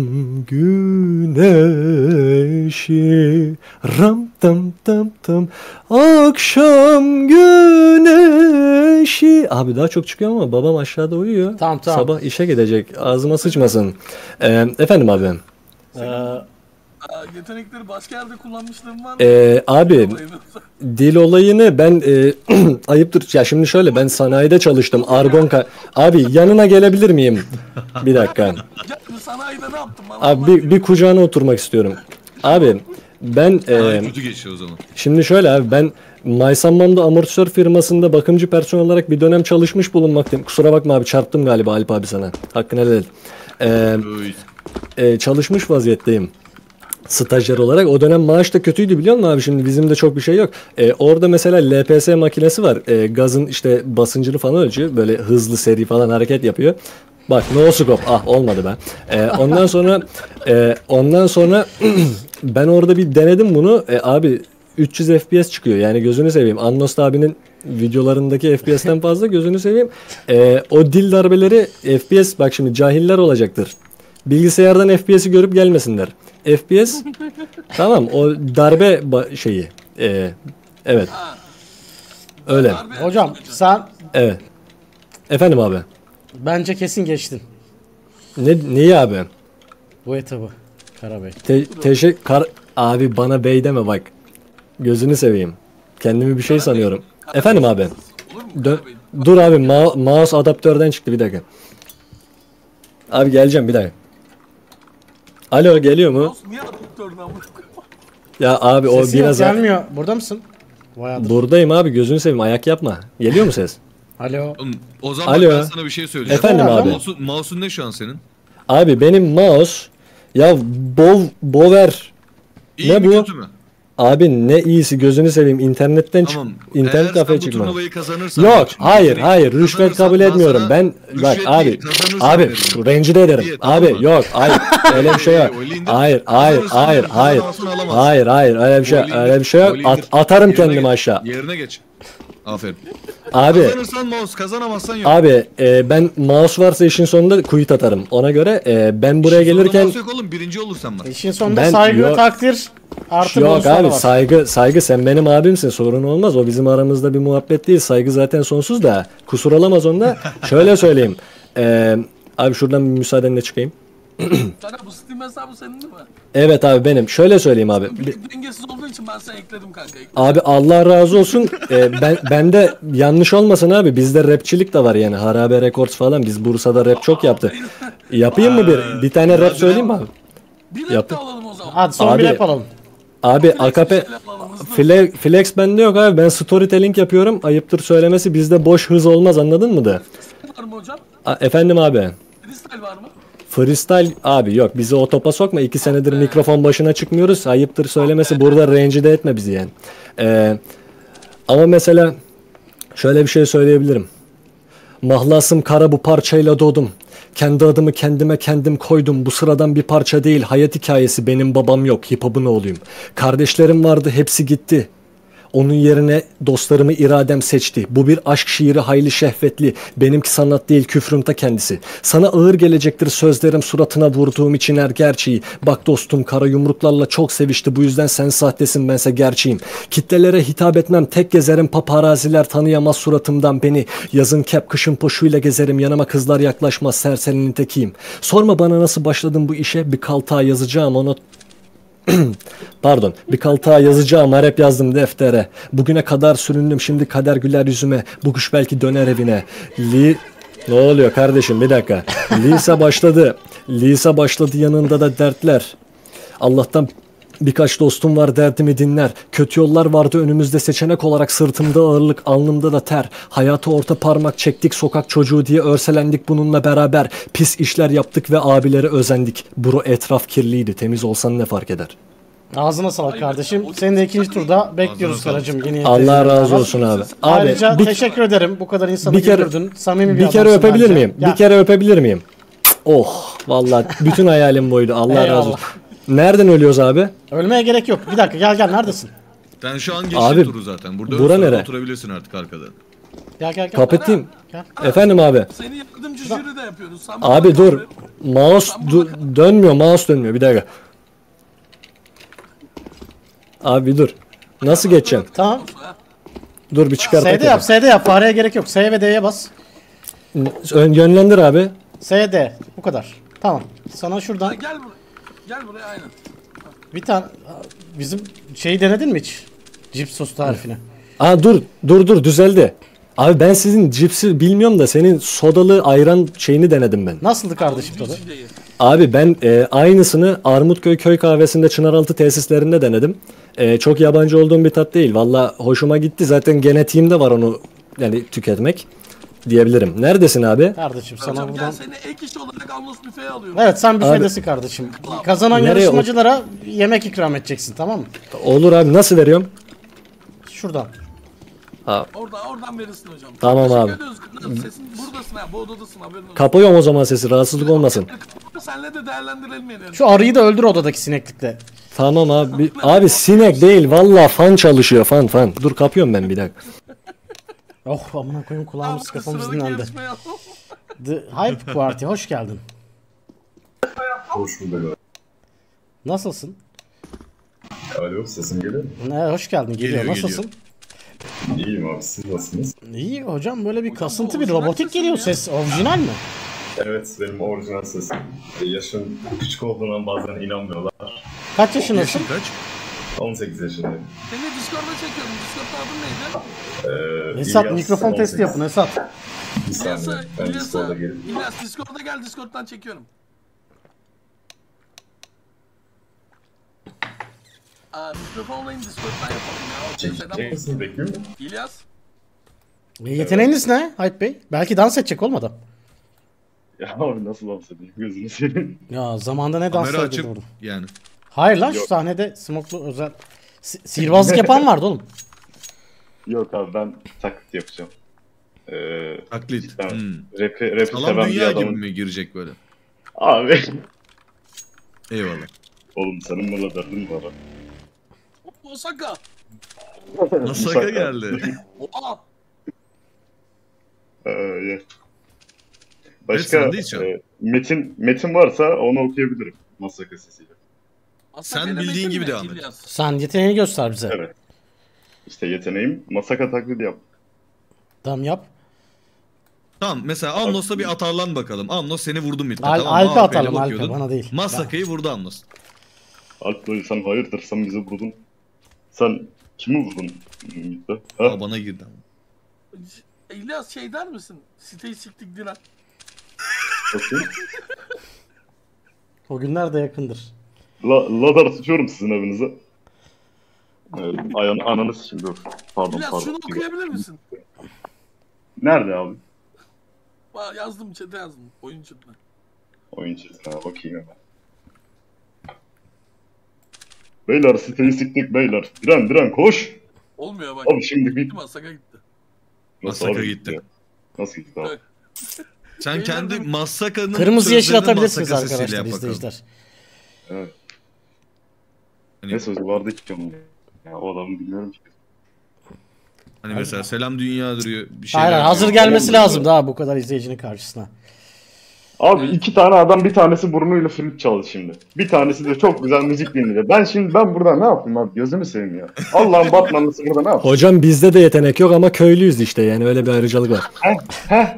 güneşi ram tam tam tam akşam güneşi. Abi daha çok çıkıyor ama babam aşağıda uyuyor. Tamam tamam. Sabah işe gidecek. Ağzıma sıçmasın. Ee, efendim abi. Ee, yetenekleri başka yerde kullanmışlığım var mı? Ee, abi dil olayını ben e, ayıptır ya şimdi şöyle ben sanayide çalıştım argon abi yanına gelebilir miyim? Bir dakika. Sanayide ne yaptım? Abi bir, bir kucağına oturmak istiyorum. Abi ben e, şimdi şöyle abi ben Maysanmam'da amortisör firmasında bakımcı personel olarak bir dönem çalışmış bulunmaktayım. Kusura bakma abi, çarptım galiba Alp abi sana. Hakkını helal et. Ee, e, çalışmış vaziyetteyim. Stajyer olarak. O dönem maaş da kötüydü biliyor musun abi? Şimdi bizim de çok bir şey yok. Ee, orada mesela L P S makinesi var. Ee, gazın işte basıncını falan ölçüyor. Böyle hızlı seri falan hareket yapıyor. Bak no scope. Ah olmadı be. Ee, ondan sonra e, ondan sonra ben orada bir denedim bunu. E, abi üç yüz F P S çıkıyor. Yani gözünü seveyim. Annos abinin videolarındaki F P S'ten fazla, gözünü seveyim. E, o dil darbeleri F P S, bak şimdi cahiller olacaktır. Bilgisayardan F P S'i görüp gelmesinler. F P S tamam, o darbe şeyi. E, evet. Öyle. Hocam sen... Evet. Efendim abi. Bence kesin geçtin. Ne, neyi abi? Bu etabı. Karabey. Te, teşekkür... Kar, abi bana bey deme bak. Gözünü seveyim. Kendimi bir şey Karabey. sanıyorum. Karabey. Efendim abi. Dö, dur abi, ma mouse adaptörden çıktı bir dakika. Abi geleceğim bir dakika. Alo, geliyor mu? Ya abi o Sesi biraz... gelmiyor. Burada mısın? Bayağıdır. Buradayım abi, gözünü seveyim, ayak yapma. Geliyor mu ses? Alo. O zaman Alo. ben sana bir şey söyleyeceğim. Efendim abi. Mouse'un mouse ne şu an senin? Abi benim mouse... Ya bov... Bover... İyi ne mi, bu? Kötü mü? Abi ne iyisi, gözünü seveyim, internetten tamam. çık, internet kafeye çıkma. Yok, hayır, hayır, rüşvet kabul etmiyorum. Ben bak abi, abi rencide ederim. Abi tamam. Yok, hayır, öyle bir şey yok. Hayır, hayır, hayır, hayır, hayır, hayır, öyle bir şey, öyle bir şey yok. At, atarım kendimi aşağı. Yerine geç. Aferin. Abi. Kazanırsan mouse, kazanamazsan yok. Abi e, ben mouse varsa işin sonunda kuyut atarım. Ona göre e, ben buraya işin gelirken. Mouse yok oğlum, birinci olursan var. İşin sonunda ben, saygı yok. Takdir artı yok abi, var. saygı saygı sen benim abimsin, sorun olmaz, o bizim aramızda bir muhabbet değil, saygı zaten sonsuz da kusur olamaz onda. Şöyle söyleyeyim. E, abi şuradan müsaadenle çıkayım. Sana bu Steam hesabı senin değil mi? Evet abi benim. Şöyle söyleyeyim abi. Dengesiz olduğu için ben sana ekledim kanka. Ekledim. Abi Allah razı olsun. ee, ben bende yanlış olmasın abi. Bizde rapçilik de var yani. Harabe Records falan. Biz Bursa'da rap çok yaptı. Yapayım mı bir bir tane rap söyleyeyim mi abi? Bir rap de alalım o zaman. Hadi son abi, bir rap alalım. Abi A K P flex, flex bende yok abi. Ben storytelling yapıyorum. Ayıptır söylemesi, bizde boş hız olmaz, anladın mı da? Var mı hocam? A, efendim abi. Freestyle var mı? Freestyle abi yok, bizi o topa sokma, iki senedir mikrofon başına çıkmıyoruz, ayıptır söylemesi, burada rencide etme bizi yani. Ee, ama mesela şöyle bir şey söyleyebilirim. Mahlasım kara, bu parçayla doğdum. Kendi adımı kendime kendim koydum. Bu sıradan bir parça değil, hayat hikayesi, benim babam yok, hip hop'un oğluyum. Kardeşlerim vardı, hepsi gitti. Onun yerine dostlarımı iradem seçti. Bu bir aşk şiiri, hayli şehvetli. Benimki sanat değil, küfrüm ta kendisi. Sana ağır gelecektir sözlerim, suratına vurduğum için her gerçeği. Bak dostum, kara yumruklarla çok sevişti. Bu yüzden sen sahtesin, bense gerçeğim. Kitlelere hitap etmem, tek gezerim. Paparaziler tanıyamaz suratımdan beni. Yazın kep, kışın poşuyla gezerim. Yanıma kızlar yaklaşmaz, serserinin tekiyim. Sorma bana nasıl başladım bu işe. Bir kaltağa yazacağım onu... Pardon, bir kaltağa yazacağım, harap yazdım deftere. Bugüne kadar süründüm, şimdi kader güler yüzüme. Bu kuş belki döner evine. Li... Ne oluyor kardeşim, bir dakika. Lise başladı. Lise başladı, yanında da dertler. Allah'tan birkaç dostum var, derdimi dinler. Kötü yollar vardı önümüzde seçenek olarak. Sırtımda ağırlık, alnımda da ter. Hayatı orta parmak çektik, sokak çocuğu diye örselendik bununla beraber. Pis işler yaptık ve abilere özendik. Bro etraf kirliydi, temiz olsan ne fark eder? Ağzına sağlık kardeşim. Seni de ikinci turda bekliyoruz karacığım. Yeni Allah razı olsun abi. abi. Ayrıca bir, teşekkür ederim. Bu kadar insanı götürdün. Samimi bir, bir kere öpebilir bence. miyim? Ya. Bir kere öpebilir miyim? Oh vallahi bütün hayalim buydu. Allah Eyvallah. razı olsun. Nereden ölüyoruz abi? Ölmeye gerek yok. Bir dakika, gel gel, neredesin? Ben şu an geçtim turu zaten. Burada bura nere? Oturabilirsin artık arkadan. Gel gel gel. Kapatayım. Gel. Efendim abi. Seni yardımcı jüri de yapıyoruz. Sen abi dur. Yapıyorum. Mouse du dönmüyor, mouse dönmüyor. Bir dakika. Abi dur. Nasıl geçeceğim? Tamam. Dur bir çıkart. S'de yap, S'de yap. Fareye gerek yok. S ve D'ye bas. Ön yönlendir abi. S D. Bu kadar. Tamam. Sana şuradan. Ha, gel buraya. Gel buraya, aynen. Bir tane bizim şeyi denedin mi hiç? Cips sosu tarifini. Aa dur dur dur düzeldi. Abi ben sizin cipsi bilmiyorum da senin sodalı ayran şeyini denedim ben. Nasıldı kardeşim tadı? Abi ben e, aynısını Armutköy köy kahvesinde Çınaraltı tesislerinde denedim. Ee, çok yabancı olduğum bir tat değil. Valla hoşuma gitti. Zaten genetiğimde var onu yani tüketmek diyebilirim. Neredesin abi? Kardeşim sana hocam, buradan... seni ek iş olarak Annos büfeye alıyorum. Evet sen büfedesin abi... kardeşim. Kazanan nereye yarışmacılara o... yemek ikram edeceksin, tamam mı? Olur abi, nasıl veriyorum? Şuradan. Ha. Orada, oradan verirsin hocam. Tamam abi. Sesin, buradasın ha, bu odadasın, haberin olsun. Kapıyorum o zaman sesi, rahatsızlık olmasın. Senle de değerlendirelim yani. Şu arıyı da öldür odadaki sineklikle. Tamam abi. Abi sinek değil valla, fan çalışıyor, fan fan. Dur kapıyorum ben bir dakika. Oh amına koyayım, kulağımız kafamız dinlendi. The Hype Party, hoş geldin. Hoş bulduk. Nasılsın? Alo, sesim geliyor mu? Ne, hoş geldin, geliyor, geliyor. Nasılsın? Geliyor. İyiyim abi, siz nasılsınız? İyi hocam, böyle bir hocam, kasıntı bir robotik geliyor ya. Ses orijinal mi? Evet, benim orijinal sesim. Yaşın küçük olduğundan bazen inanmıyorlar. Kaç yaşındasın? Yaşın kaç? on sekiz yaşındayım. Seni Discord'a çekiyorum. Discord'da adın neydi? Ee, Esat, İlyas, mikrofon on sekiz. Testi yapın Esat. Bir saniye, ben Discord'a gelin. İlyas, Discord'a gel, Discord'dan çekiyorum. Aa, mikrofonla in, Discord'dan yapalım ya. Çekecek bekliyor mu? İlyas? E, yeteneğiniz evet. Ne Alp Bey? Belki dans edecek olmadan. Ya abi nasıl dans edeyim, gözünü seveyim. Ya zamanda ne dans edildi orada? Yani. Hayır lan, yok. Şu sahnede smoklu özel... Si sihirbazlık yapan vardı oğlum. Yok abi, ben taklit yapacağım. Ee, taklit? Işte, hmm. Rapi, rapi seven bir adamın... gibi mi girecek böyle? Abi. Eyvallah. Oğlum senin burada derdin var. Masaka. Masaka geldi. Oha. Eee. Başka e, metin metin varsa onu okuyabilirim Masaka sesiyle. Masaka sen bildiğin gibi devam et. Sen yeteneğini göster bize. Evet. İşte yeteneğim Masaka taklidi yap. Tamam yap. Tamam mesela Annos'a bir atarlan bakalım. Annos seni vurdum bir tane. Al Alp'e atalım, Alp'e bana değil. Masaka'yı vurdu Annos. Alp'e sen hayırdır, sen bizi vurdun. Sen kimi vurdun? Ha, bana girdi ama. İlyas şey der misin? Siteyi siktik Diren. O günler de yakındır. La, ladar tutuyorum sizin evinize. Evet, ayağın ananız şimdi. Pardon, İlyas, pardon. Şunu okuyabilir misin? Nerede abi? Yazdım, chat'e yazdım. Oyun chat'e. Oyun chat'e bakayım hemen. Beyler siteyi siktik beyler. Diren Diren koş. Olmuyor bak. Abi şimdi bitti. Masaka gitti. Masaka gitti. Nasıl gitti, gitti. Nasıl gitti abi? Sen kendi Masaka'nın kırmızı yeşil atabilirsiniz arkadaşlar, izleyiciler. Evet. Hani... Ne sözü vardı ki onun? Ya o adamı bilmiyorum ki. Hani aynen. Mesela selam dünya duruyor bir şey. Hayır, hazır gelmesi lazım daha bu kadar izleyicinin karşısına. Abi iki tane adam, bir tanesi burnuyla flüt çaldı şimdi. Bir tanesi de çok güzel müzik dinledi. Ben şimdi ben burada ne yapayım abi, gözümü seveyim ya. Allah'ın batmanlısı burada ne yapayım? Hocam bizde de yetenek yok ama köylüyüz işte, yani öyle bir ayrıcalık var. Heh, heh.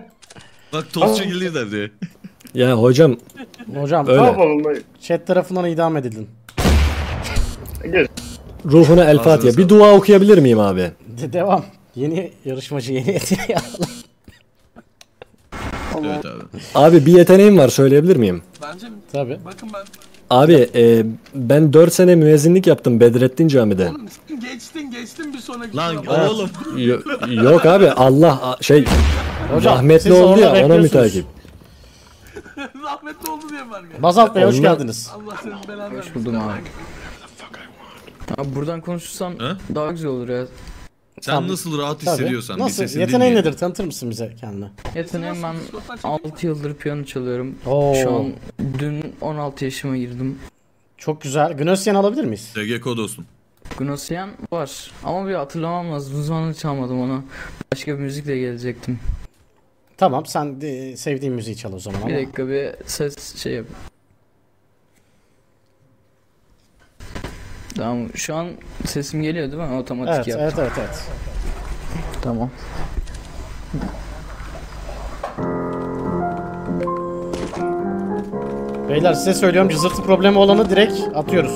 Bak tozcu gelir dedi. Ya hocam. Hocam öyle. Ne yapalım dayı? Chat tarafından idam edildin. Gel. Ruhuna El Fatiha. Bir dua okuyabilir miyim abi? De devam. Yeni yarışmacı, yeni yeteneği alalım. Evet abi. Abi bir yeteneğim var, söyleyebilir miyim? Bence mi? Tabii. Bakın ben. Abi e, ben dört sene müezzinlik yaptım Bedrettin Camii'de. Oğlum geçtin geçtin bir sonraki. Lan sonra. Oğlum. Yo, yok abi Allah şey hocam, rahmetli oldu ya, ona müteakip. Rahmetli oldu diye var ya. Bazalt Bey hoş geldiniz. Allah senin belanı versin. Hoş buldum abi. Abi buradan konuşursam he? Daha güzel olur ya. Sen tabii. Nasıl rahat tabii. Hissediyorsan nasıl? Bir sesini dinleyin. Yeteneğin nedir? Tanıtır mısın bize kendine? Yeteneğim ben altı yıldır piyano çalıyorum. Oo. Şu an dün on altı yaşıma girdim. Çok güzel. Gnossienne alabilir miyiz? D G kod olsun. Gnossienne var ama bir hatırlamam lazım. Uzmanını çalmadım ona. Başka bir müzikle gelecektim. Tamam sen de sevdiğin müziği çal o zaman ama. Bir dakika bir ses şey yap. Tamam, şu an sesim geliyor değil mi? Otomatik evet, yaptım. Evet, evet, evet. Tamam. Beyler size söylüyorum, cızırtı problemi olanı direkt atıyoruz.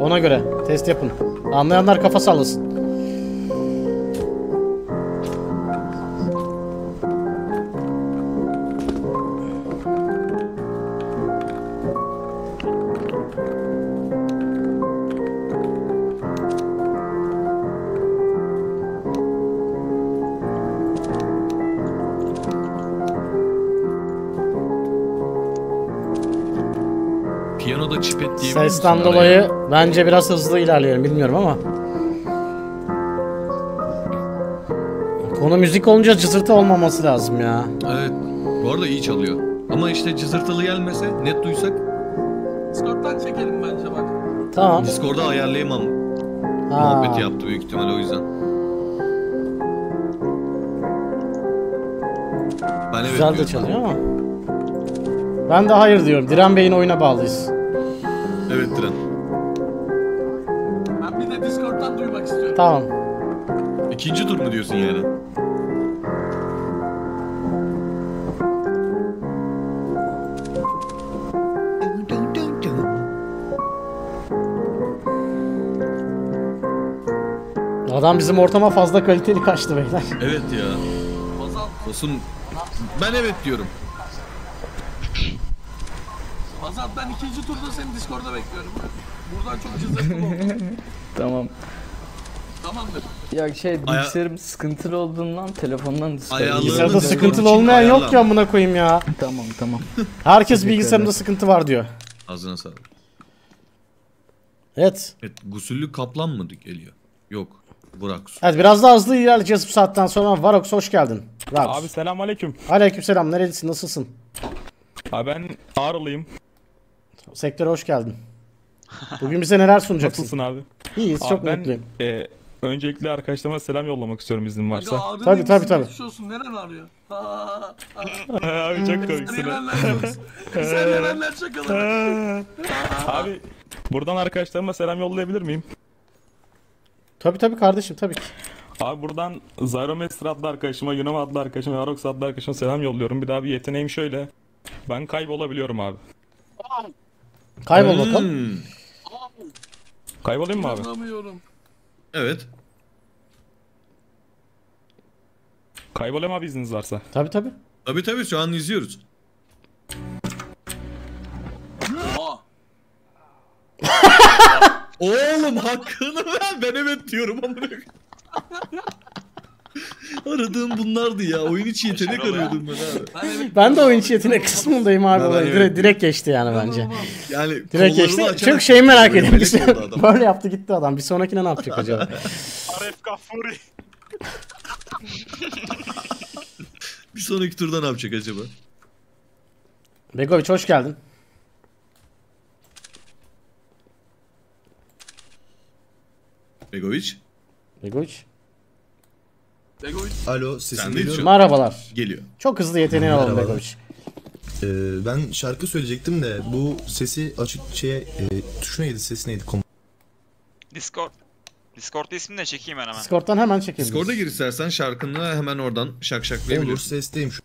Ona göre test yapın. Anlayanlar kafa sallasın. Piyanoda çipet diyebilir misin? Sesten dolayı bence biraz hızlı ilerliyorum, bilmiyorum ama. Konu müzik olunca cızırtı olmaması lazım ya. Evet, bu arada iyi çalıyor. Ama işte cızırtılı gelmese, net duysak. Discord'dan çekelim bence bak. Tamam. Discord'da ayarlayamam. Ha. Muhabbeti yaptı büyük ihtimalle o yüzden. Ben evet güzel de çalıyor ama. Ben de hayır diyorum. Diren Bey'in oyuna bağlıyız. Evet Diren. Ben bir de Discord'dan duymak istiyorum. Tamam. İkinci tur mu diyorsun yani? Adam bizim ortama fazla kaliteli kaçtı beyler. Evet ya. Olsun. Ben evet diyorum. Bazalt, ben ikinci turda seni Discord'da bekliyorum. Buradan çok cızırtım oldu. Tamam. Tamamdır. Ya şey, bilgisayarım sıkıntılı olduğundan telefondan Discord'a. Bilgisayarda sıkıntılı olmayan ayarlam. Yok ya buna koyayım ya. Tamam tamam. Herkes bilgisayarımda sıkıntı var diyor. Ağzına sağlık. Evet. Evet, gusüllü kaplan mı geliyor? Yok. Burak. Evet, biraz daha hızlı ilerleyeceğiz bu saatten sonra. Varox, hoş geldin. Varox. Abi selamünaleyküm. Aleykümselam. Nerelisin? Nasılsın? Abi ben Ağrılıyım. Sektöre hoş geldin. Bugün bize neler sunacaksın? Nasılsın abi? İyiyiz, abi çok ben, mutluyum. E, öncelikle arkadaşlarıma selam yollamak istiyorum iznin varsa. Abi, tabii tabii tabii. Neren ağrıyor? Abi çok komiksin. Sen nerenler şakalar. Abi buradan arkadaşlarıma selam yollayabilir miyim? Tabi tabi kardeşim, tabii ki. Abi buradan Zyromester adlı arkadaşıma, Yunoma adlı arkadaşıma, Arox adlı arkadaşıma selam yolluyorum. Bir daha bir yeteneğim şöyle. Ben kaybolabiliyorum abi. Kaybol hmm. bakalım. Kaybolayım mı abi? Evet. Kaybolayım abi izniniz varsa. Tabi tabi. Tabi tabi şu an izliyoruz. Oğlum hakkını ver, ben evet diyorum amına. Aradığım bunlardı ya, oyun içi yetenek arıyordum ben abi. Ben, evet, ben de oyun içi yetenek kısmındayım abi. Evet. Direkt, direkt geçti yani bence. Yani direkt geçti. Çok şey merak ediyorum. Böyle yaptı gitti adam. Bir sonrakine ne yapacak acaba? Arif Gafuri. Bir sonraki turda ne yapacak acaba? Begoviç, hoş geldin. Begoviç. Begoviç. Begoviç. Alo, sesim geliyor. Merhabalar. Geliyor. Çok hızlı yeteneğin alalım Begoviç. Ee, ben şarkı söyleyecektim de bu sesi açık şeye e, tuşu neydi, sesi neydi? Discord. Discord'da ismini de çekeyim ben hemen. Discord'dan hemen çekeyim. Discord'a gir istersen, şarkını hemen oradan şak şaklayabilirsin. Olur, sesteyim şu.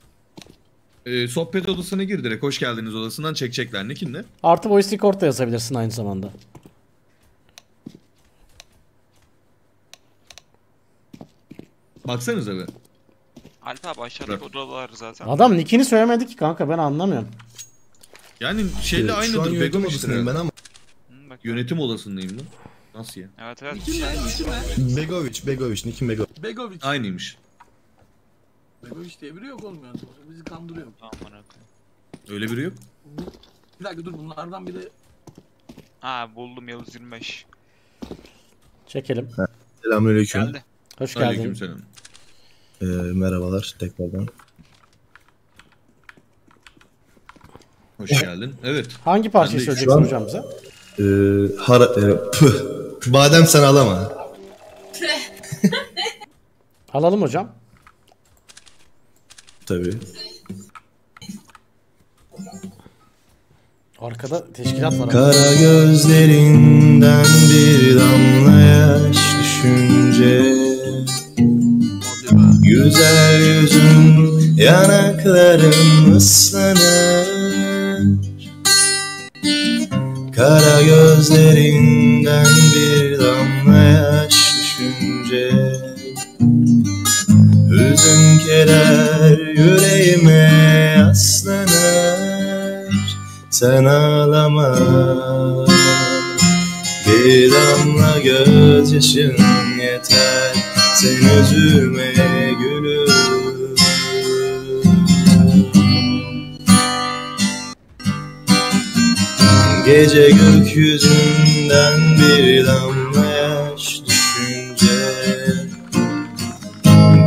Ee, sohbet odasına gir direkt. Hoş geldiniz odasından çekecekler ne kimle? Artı voice record da yazabilirsin aynı zamanda. Baksanıza be. Alp abi aşağıdaki odalar zaten. Adam nickini söylemedi ki kanka, ben anlamıyorum. Yani şeyle aynıdır. Yönetim odasındayım ben ama. Hı, yönetim odasındayım lan. Nasıl ya? Evet evet. Nikim ne? Nikim ne? Begoviç, Begoviç, Nikim Begoviç. Begoviç. Aynıymış. Begoviç diye biri yok oğlum yani. Bizi kandırıyor. Tamam bana. Öyle biri yok. Bir dakika dur, bunlardan biri. Ha buldum, Yavuz yirmi beş. Çekelim. Ha. Selamünaleyküm. Geldi. Hoş geldin. Aleykümselam. Ee, merhabalar tekrardan. Hoş geldin. Evet. Hangi parçayı söyleyeceksin hocam bize? Ee, hara, e, püh. Badem sen alama. Alalım hocam. Tabii. Arkada teşkilat var. Kara gözlerinden bir damla yaş düşünce. Güzel yüzün, yanakların ıslanır. Kara gözlerinden bir damla yaş düşünce. Hüzün, keder yüreğime yaslanır. Sen ağlama, bir damla gözyaşın yeter. Sen üzülme gülüm. Gece gökyüzünden bir damla yaş düşünce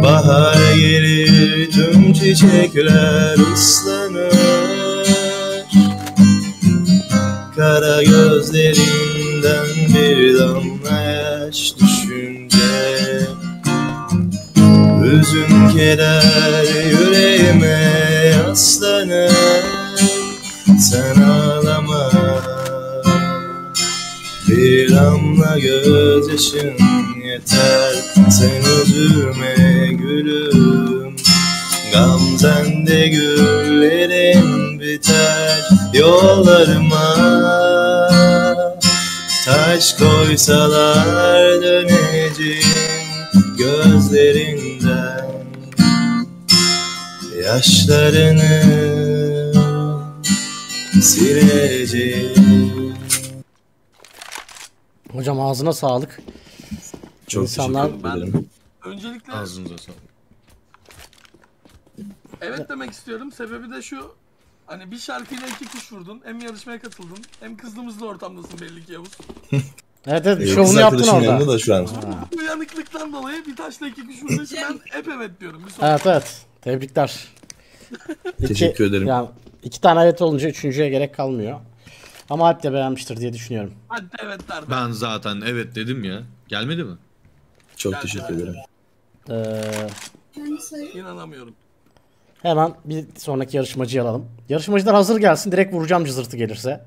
bahar gelir, tüm çiçekler ıslanır. Kara gözlerinden bir damla yaş düşünce hüzün, keder yüreğime yaslanır. Sen ağlama, bir damla gözyaşın yeter. Sen üzülme gülüm, gamzende güllerim biter. Yollarıma taş koysalar döneceğim gözlerinden. Yaşlarını sileceğim. Hocam ağzına sağlık. Çok İnsanlar... teşekkür ederim. Ben... Öncelikle ağzınıza sağlık. Evet demek istiyorum. Sebebi de şu. Hani bir şarkıyla iki kuş vurdun. Hem yarışmaya katıldın. Hem kızdığımızla ortamdasın belli ki Yavuz. Evet evet. Şovunu ee, yaptın orada. Da şu an. Uyanıklıktan dolayı bir taşla iki kuş vurdun. Ben hep evet diyorum. Evet evet. Tebrikler. İki, teşekkür ederim. Yani iki tane evet olunca üçüncüye gerek kalmıyor. Ama Alp de beğenmiştir diye düşünüyorum. Hadi evet derdim. Ben zaten evet dedim ya. Gelmedi mi? Çok Gel teşekkür ederim. Ee, İnanamıyorum. Hemen bir sonraki yarışmacıyı alalım. Yarışmacılar hazır gelsin. Direkt vuracağım cızırtı gelirse.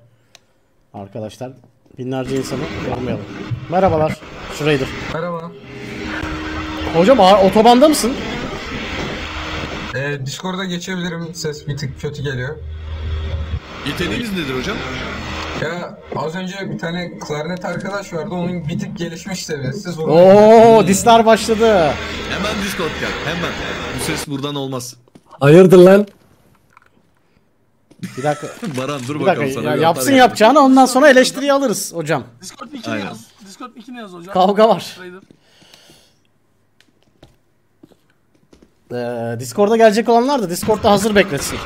Arkadaşlar binlerce insanı yormayalım. Merhabalar. Şuraydır. Merhaba. Hocam otobanda mısın? Ee, Discord'a geçebilirim. Ses bir tık kötü geliyor. Yeteneğimiz nedir hocam? Ya az önce bir tane klarnet arkadaş vardı. Onun bir tık gelişmiş seviyesi. Ooo hmm. Disler başladı. Hemen Discord gel. Hemen. Bu ses buradan olmaz. Hayırdır lan? Bir dakika. Baran dur bir bakalım dakika. Sana. Ya, yapsın yapacağını ondan sonra eleştiriyi alırız hocam. Discord ikine yaz. Discord ikine yaz hocam. Kavga var. Ee, Discord'a gelecek olanlar da Discord'da hazır beklesin.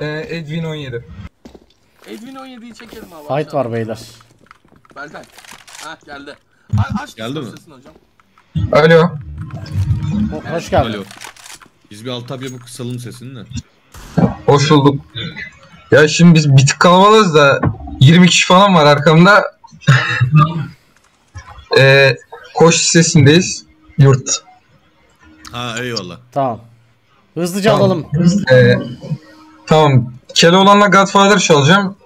ee, Edwin on yedi. Edwin on yedi'yi çekelim abi. Fight var beyler. Belden. Hah geldi. A aç geldi mi? Hocam. Alo. O, hoş geldin. Alo. Biz bir alt tab yapıp kısalım sesini de. Hoş bulduk. Ya şimdi biz bir tık kalabalığız da yirmi kişi falan var arkamda. ee, Koç Lisesi'ndeyiz. Yurt. Ha eyvallah. Tamam. Hızlıca tamam. Alalım. Ee, tamam. Keloğlan'la Godfather çalacağım.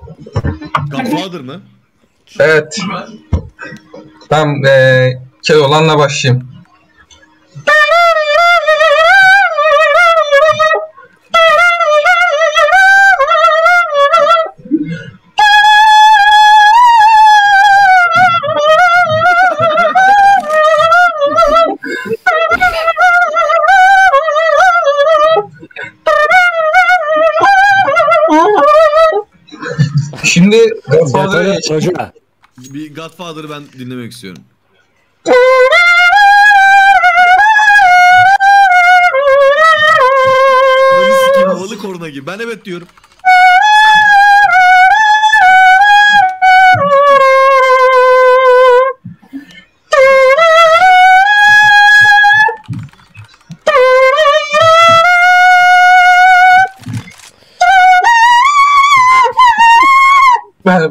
Godfather mı? Evet. Tamam. E, Keloğlan'la başlayayım. Şimdi Godfather'ı bir Godfather'ı ben dinlemek istiyorum. Sikeyim, havalı korna gibi. Ben evet diyorum.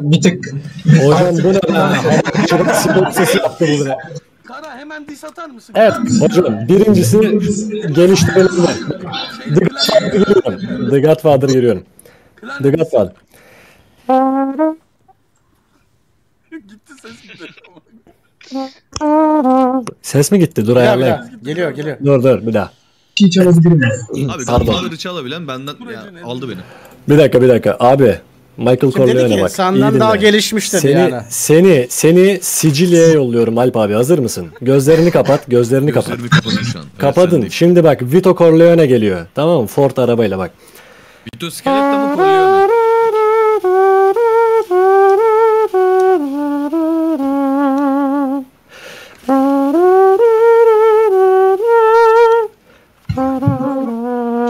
Bir tık. Hocam bu ne lan? Çabuk spor sesi yaptı bu ne? Kara hemen diss atar mısın? Evet hocam birincisi geliştirelim. The Godfather giriyorum. The Godfather. Gitti ses gitti. Ses mi gitti? Dur ayarlayayım. Geliyor geliyor. Dur dur bir daha. Hiç çalabilir miyim? Abi Godfather'ı çalabilen benden aldı beni. Bir dakika bir dakika abi. Michael Corleone bak. Senden daha gelişmiş dedi seni, yani. Seni, seni Sicilya'ya yolluyorum Alp abi. Hazır mısın? Gözlerini kapat, gözlerini kapat. Şu an. Kapadın. Evet, şimdi bak Vito Corleone geliyor. Tamam mı? Ford arabayla bak. Vito Skelet'te mi Corleone?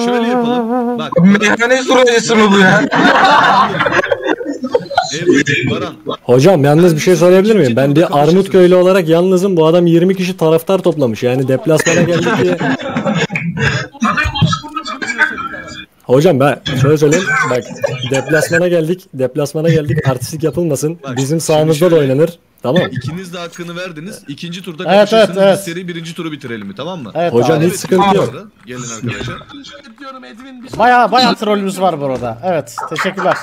Şöyle yapalım. Bak. Meyhane suracısı mı bu ya? Hocam yalnız bir şey söyleyebilir miyim? Ben bir Armutköylü olarak yalnızım. Bu adam yirmi kişi taraftar toplamış. Yani deplasmana geldik diye. Hocam ben şöyle söyleyeyim. Bak deplasmana geldik. Deplasmana geldik. Artistik yapılmasın. Bak, bizim sahamızda da oynanır. Tamam. İkiniz de hakkını verdiniz. İkinci turda kapışırsınız. Evet, evet, evet. Seri birinci turu bitirelim mi? Tamam mı? Evet, hocam hiç sıkıntı yok. Gelin arkadaşlar. Bayağı bayağı trollümüz var burada. Evet. Teşekkürler.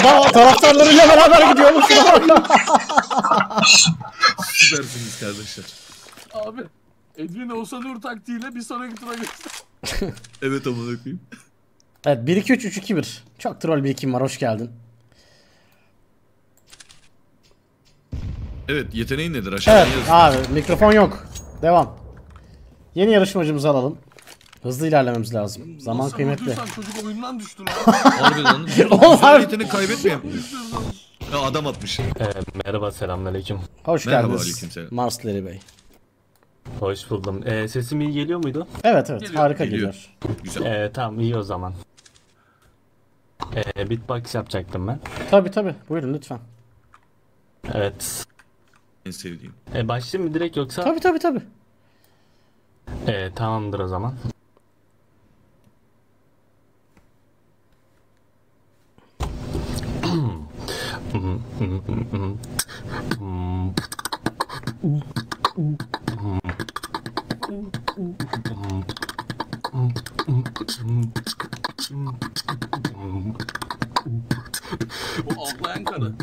Adam taraftarlarıyla beraber gidiyormuş. Süpersiniz kardeşler. Abi. Edwin Oğuzhan Uğur taktiğiyle bir sonraki tura geçtim. Evet onu dökeyim. Evet bir iki üç üç iki bir. Çok troll bir ikim var, hoş geldin. Evet yeteneğin nedir aşağıya? Evet yazın. Abi mikrofon yok. Devam. Yeni yarışmacımızı alalım. Hızlı ilerlememiz lazım. Zaman nasıl kıymetli. Çocuk oyundan düştü lan. Harbiden. Oğlum yetenek kaybetmeyeyim. Ya adam atmış. Evet, merhaba selamünaleyküm. Hoş merhaba, geldiniz. Marsleri Bey. Hoş buldum. Ee, sesim iyi geliyor muydu? Evet evet geliyor, harika geliyor. Geliyor. Ee, tamam iyi o zaman. Ee, beatbox yapacaktım ben. Tabi tabi buyurun lütfen. Evet. En sevdiğim. Ee, başlayayım mı direkt yoksa? Tabi tabi tabi. Ee, tamamdır o zaman. O ağlayan kadın.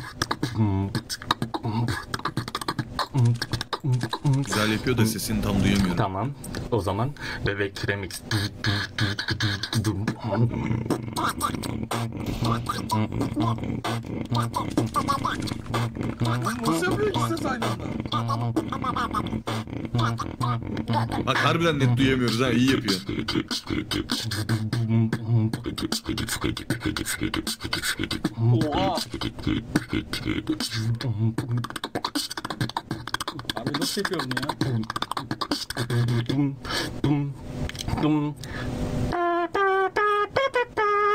Güzel yapıyor da sesini tam duyamıyorum. Tamam. O zaman bebek remix. Bak harbiden net duyamıyoruz ha, iyi yapıyor. Oha. Abi nasıl yapıyorum ya?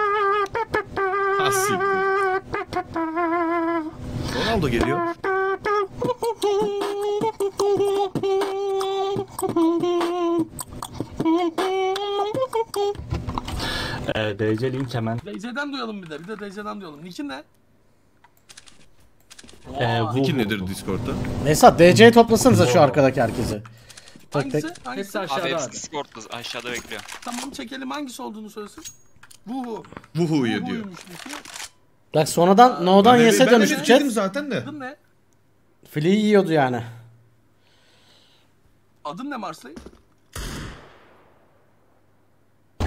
Asil. Ronaldo geliyor. Eee D C link hemen. D C'den duyalım bir de. Bir de D C'den duyalım. Nick'in ne? Eee Nick'in nedir Discord'da? Esat D C'yi toplasanıza şu arkadaki herkesi. Tek tek. Hepsi aşağıda. Abi hepsi Discord'da aşağıda bekliyor. Tamam çekelim, hangisi olduğunu söylesin. Vuhu. Vuhu'yu diyor. Bak sonradan No'dan Yes'e dönüştü chat. Zaten de. Adın ne? Flea'yı yiyordu yani. Adın ne Marslay'ın?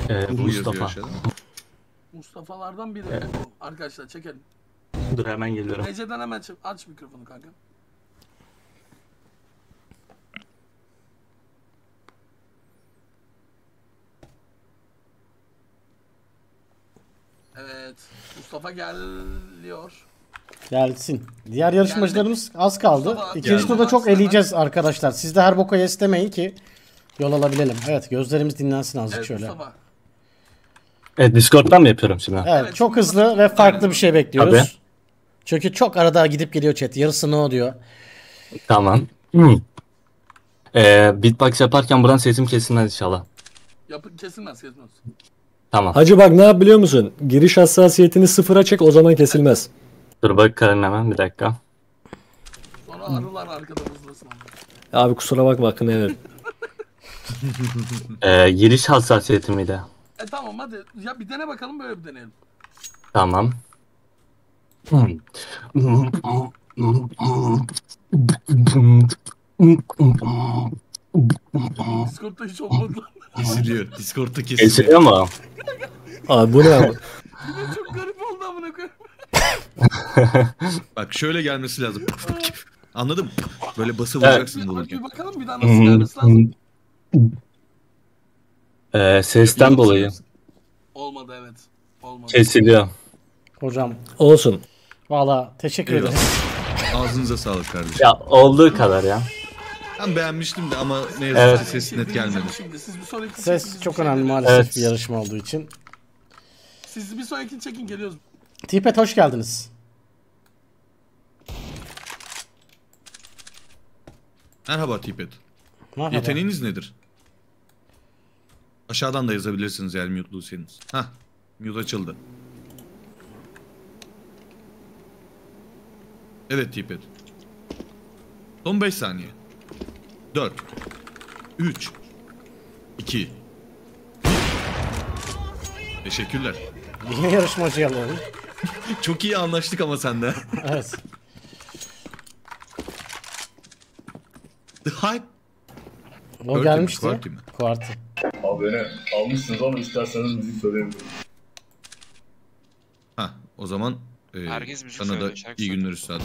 Ee, Mustafa. Mustafa'lardan biri. Evet. Arkadaşlar çekelim. Dur hemen geliyorum. Ece'den hemen çık. Aç mikrofonu kanka. Evet. Mustafa geliyor. Gelsin. Diğer yarışmacılarımız geldi. Az kaldı. Mustafa, İkinci turda çok eleyeceğiz arkadaşlar. Siz de her boka yes demeyin ki yol alabilelim. Evet gözlerimiz dinlensin azıcık, evet, şöyle. Mustafa. Evet Discord'dan mı yapıyorum şimdi? Evet, evet çok hızlı ve farklı aynen bir şey bekliyoruz. Tabii. Çünkü çok arada gidip geliyor chat. Yarısı no diyor. Tamam. Hmm. Ee, beatbox yaparken buradan sesim kesilmez inşallah. Yap kesilmez kesilmez. Tamam. Hacı bak ne yap biliyor musun? Giriş hassasiyetini sıfıra çek, o zaman kesilmez. Dur bakalım hemen bir dakika. Sonra arılar arkada hızlasın. Abi kusura bakma hakkını yerim. ee, giriş hassasiyeti miydi? E tamam hadi ya bir dene bakalım, böyle bir deneyelim. Tamam. Hmm. Discord'da hiç olmadı. Kesiliyor. Discord'da kesiliyor. Kesiliyor mu? Abi bu ne? Çok garip oldu amına koyayım. Bak şöyle gelmesi lazım. Anladım. Böyle bası vuracaksın evet. Bulurken. Bakalım bir daha nasıl gelmesi lazım. Ee, sesten yok, dolayı. Olmadı evet. Olmadı. Kesiliyor. Hocam. Olsun. Valla teşekkür ederim. Ağzınıza sağlık kardeşim. Ya olduğu kadar ya. Ben beğenmiştim de ama ne yazık ki evet. Ses net gelmedi. Ses çok önemli maalesef evet. Bir yarışma olduğu için. Siz bir sonrakini çekin geliyoruz. T-Pet hoş geldiniz. Merhaba T-Pet. Yeteneğiniz nedir? Aşağıdan da yazabilirsiniz eğer mute'luysanız. Hah, mute açıldı. Evet T-Pet. Son beş saniye. dört, üç, iki, bir. Teşekkürler. Yine yarışmacı alalım. Çok iyi anlaştık ama sende. Evet. The Hype. O Körtüm, gelmişti. Kuartı mı? Kuartı. Abi beni almışsınız ama isterseniz müzik söyleyelim. Ha, o zaman e, sana da iyi günler üstadım.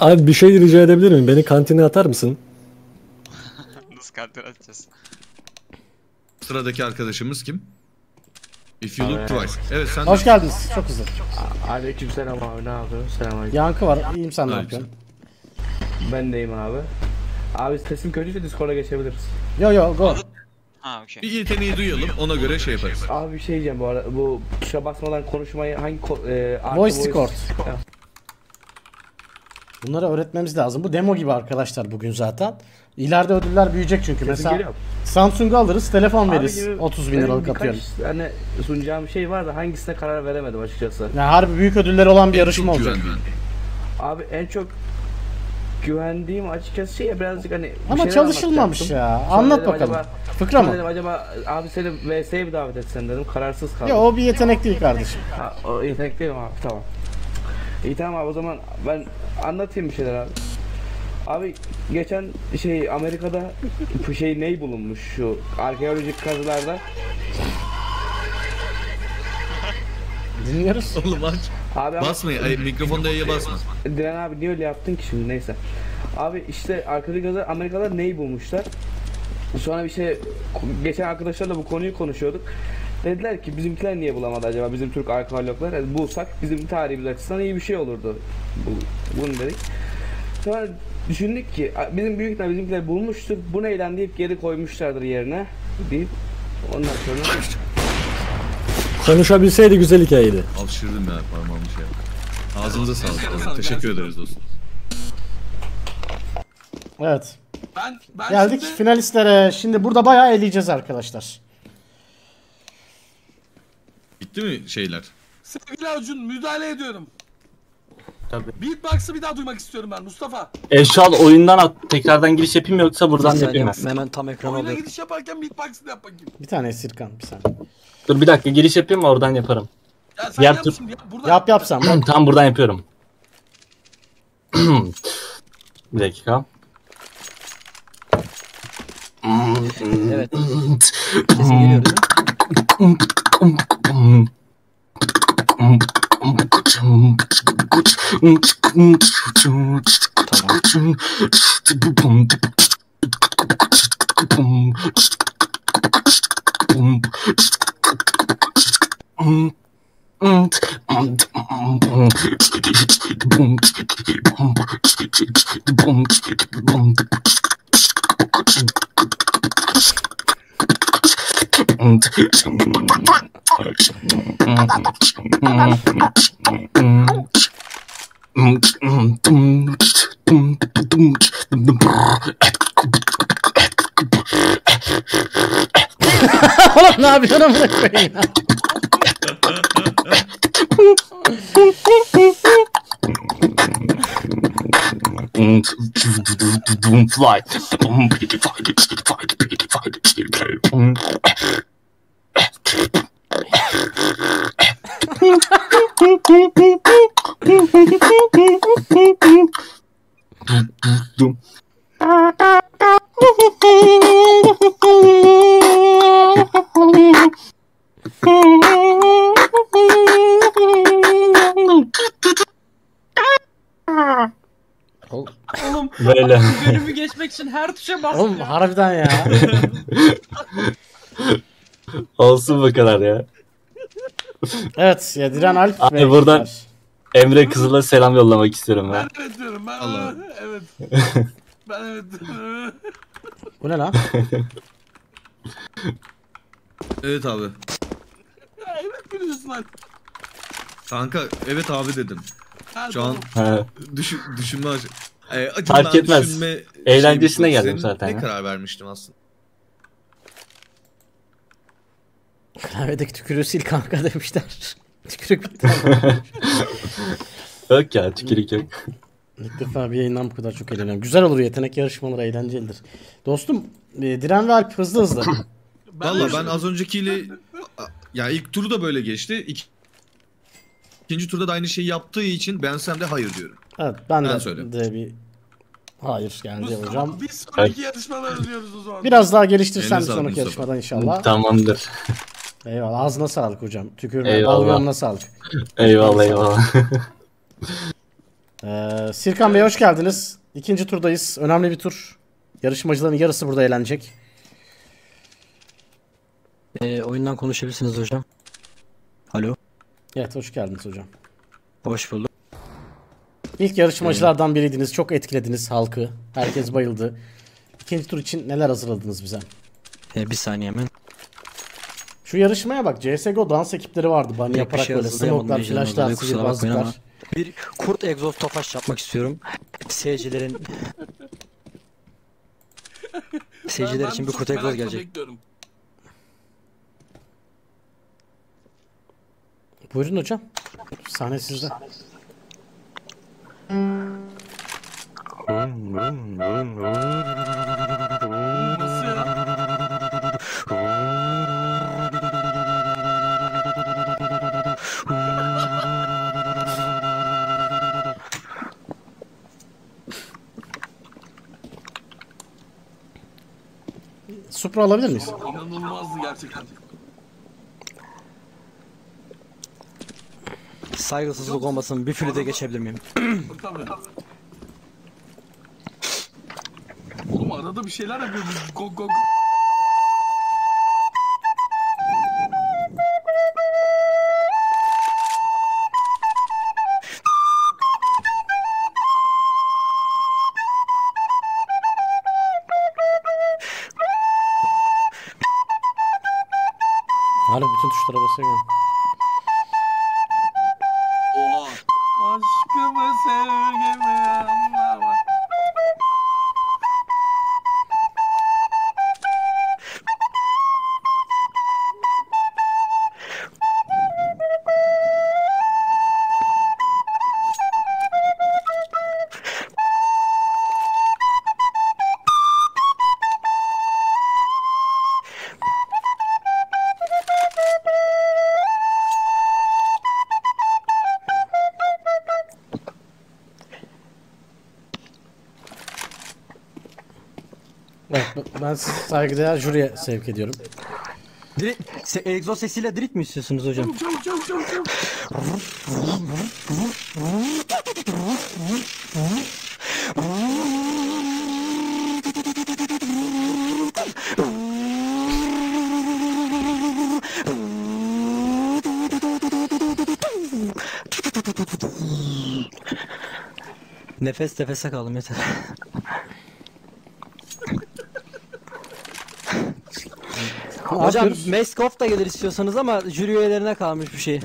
Abi bir şey rica edebilir miyim? Beni kantine atar mısın? Nasıl kantine atacağız? Sıradaki arkadaşımız kim? If you look twice. Evet sen. Hoş geldiniz. Çok hızlı. Aleykümselam abi, ne yapıyorsun? Selamünaleyküm. Yankı var. İyiyim, sen ne yapıyorsun? Ben deyim abi. Abi sesim kötüyse Discord'a geçebiliriz. Yo yo go. Ha okey. Bir yeteneği duyalım, ona göre şey yaparız. Abi bir şey diyeceğim bu arada, bu tuşa basmadan konuşmayı hangi eee voice record. Bunları öğretmemiz lazım. Bu demo gibi arkadaşlar bugün zaten. İleride ödüller büyüyecek çünkü. Kesin mesela Samsung'u alırız, telefon veririz. otuz bin liralık atıyorum. Hani sunacağım şey var da hangisine karar veremedim açıkçası. Ya harbi büyük ödülleri olan bir en yarışma olacak. Güvendim. Abi en çok güvendiğim açıkçası şey birazcık hani. Ama çalışılmamış ya. Sonra anlat dedim, bakalım. Acaba, fıkra mı? Dedim, acaba abi seni V S'ye mi davet etsem dedim. Kararsız kaldım. Ya o bir yetenek değil kardeşim. Ha, o yetenek değil mi abi? Tamam. İyi tamam abi, o zaman ben anlatayım bir şeyler abi. Abi geçen şey Amerika'da bu şey ney bulunmuş şu arkeolojik kazılarda. Dinliyoruz. Oğlum aç. Abi basma ya, mikrofonda yayı basma. Diren abi niye öyle yaptın ki şimdi, neyse. Abi işte arkeolojik kazılar Amerika'da ney bulmuşlar. Sonra bir şey geçen arkadaşlarla bu konuyu konuşuyorduk. Dediler ki bizimkiler niye bulamadı acaba, bizim Türk arkeologlar, yani bulsak bizim tarihimiz açısından iyi bir şey olurdu. Bu, bunu dedik. Sonra düşündük ki bizim büyükler bizimkiler bulmuştur, bu neyden deyip geri koymuşlardır yerine deyip ondan sonra... Konuşabilseydi güzel hikayeydi. Alışırdım ya parmağımı şey. Ağzınıza sağlık. Teşekkür ederiz dostum. Evet. Ben, ben geldik şimdi... finalistlere. Şimdi burada bayağı eleyeceğiz arkadaşlar. Bitti mi şeyler? Sevgili Acun, müdahale ediyorum. Tabii. Beatbox'ı bir daha duymak istiyorum ben Mustafa. Eşal oyundan at, tekrardan giriş yapayım mı yoksa buradan yapayım mı? Hemen tam ekrana alıyorum. Oyuna giriş yaparken beatbox'ı da yap bakayım. Bir tane Sirkan, bir saniye. Dur bir dakika, giriş yapayım mı, oradan yaparım. Ya sen yap, yap şimdi, yap buradan. Yap yapsam. Tam buradan yapıyorum. Bir dakika. Evet. Sesi geliyor değil mi? Tamam. Oğlum ne yapıyorsun? Böyle. Bölümü geçmek için her tuşa bastım. Oğlum harbiden ya. Olsun bu kadar ya. Evet ya, Diren Alp. Abi buradan var. Emre Kızıl'a selam yollamak istiyorum ben. Ben evet diyorum ben. Allah. Evet. Ben evet diyorum. Bu ne lan? Evet abi. Ya, evet biliyorsun lan. Kanka evet abi dedim. Ha, şu an düşün, düşünme aşağı. E, fark etmez. Eğlencesine şey, geldim zaten. Ne ya. Karar vermiştim aslında? Klavyedeki tükürüğü sil kanka demişler. Tükürük bitti. Yok ya, tükürük yok. İlk defa bir yayından bu kadar çok eğleniyorum. Güzel olur, yetenek yarışmaları eğlencelidir. Dostum, e, Diren ve Alp hızlı hızlı. Vallahi ben az öncekiyle... Ya ilk turu da böyle geçti. İki... İkinci turda da aynı şeyi yaptığı için ben sen de hayır diyorum. Evet, ben, ben de, söyleyeyim. de bir... Hayır geldi hocam. Biz sonraki yarışmadan özlüyoruz o zaman. Biraz daha geliştirsen bir sonraki yarışmadan inşallah. Tamamdır. Eyvallah, ağzına sağlık hocam. Tükürme, balgamına sağlık. Eyvallah eyvallah. Ee, Sirkan Bey hoş geldiniz. İkinci turdayız. Önemli bir tur. Yarışmacıların yarısı burada eğlenecek. Ee, oyundan konuşabilirsiniz hocam. Alo. Evet, hoş geldiniz hocam. Hoş bulduk. İlk yarışmacılardan biriydiniz. Çok etkilediniz halkı. Herkes bayıldı. İkinci tur için neler hazırladınız bize? Ee, bir saniye hemen. Şu yarışmaya bak. C S G O dans ekipleri vardı. Bana yaparak şey böyle smoklar, flashlar, sihirbazlıklar. Bir kurt egzoz topaç yapmak istiyorum. Seyircilerin... Seyirciler için bir kurt egzoz gelecek. Bekliyorum. Buyurun hocam. Sahne sizde. Supra alabilir miyiz? İnanılmazdı gerçekten. Saygısızlık olmasın, bir flüte geçebilir miyim? Oğlum arada bir şeyler yapıyordunuz. Gok gok. Hala bütün tuşlara basıyor. Ben saygıdeğer jüriye sevk ediyorum. Direkt se egzoz sesiyle direkt mi istiyorsunuz hocam? Çabuk çabuk çabuk çabuk. Nefes nefese kaldım yeter. Hocam Meskov da gelir istiyorsanız ama jüri üyelerine kalmış bir şey.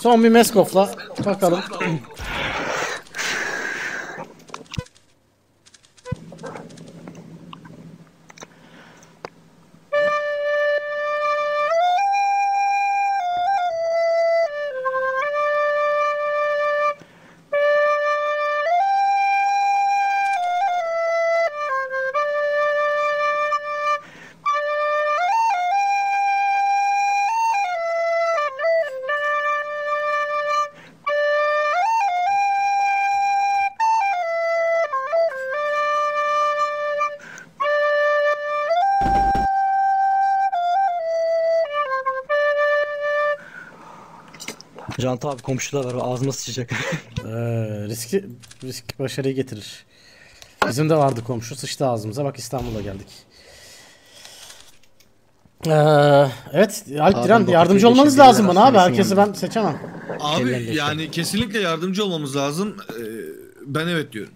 Son bir Meskov'la bakalım. Canta abi komşular var, ağzıma sıçacak. ee, riski, risk başarıyı getirir. Bizim de vardı komşu, sıçtı ağzımıza. Bak İstanbul'a geldik. Ee, evet Alp, Diren yardımcı olmanız lazım bana abi. Herkesi ben seçemem. Abi yani kesinlikle yardımcı olmamız lazım. Ee, ben evet diyorum.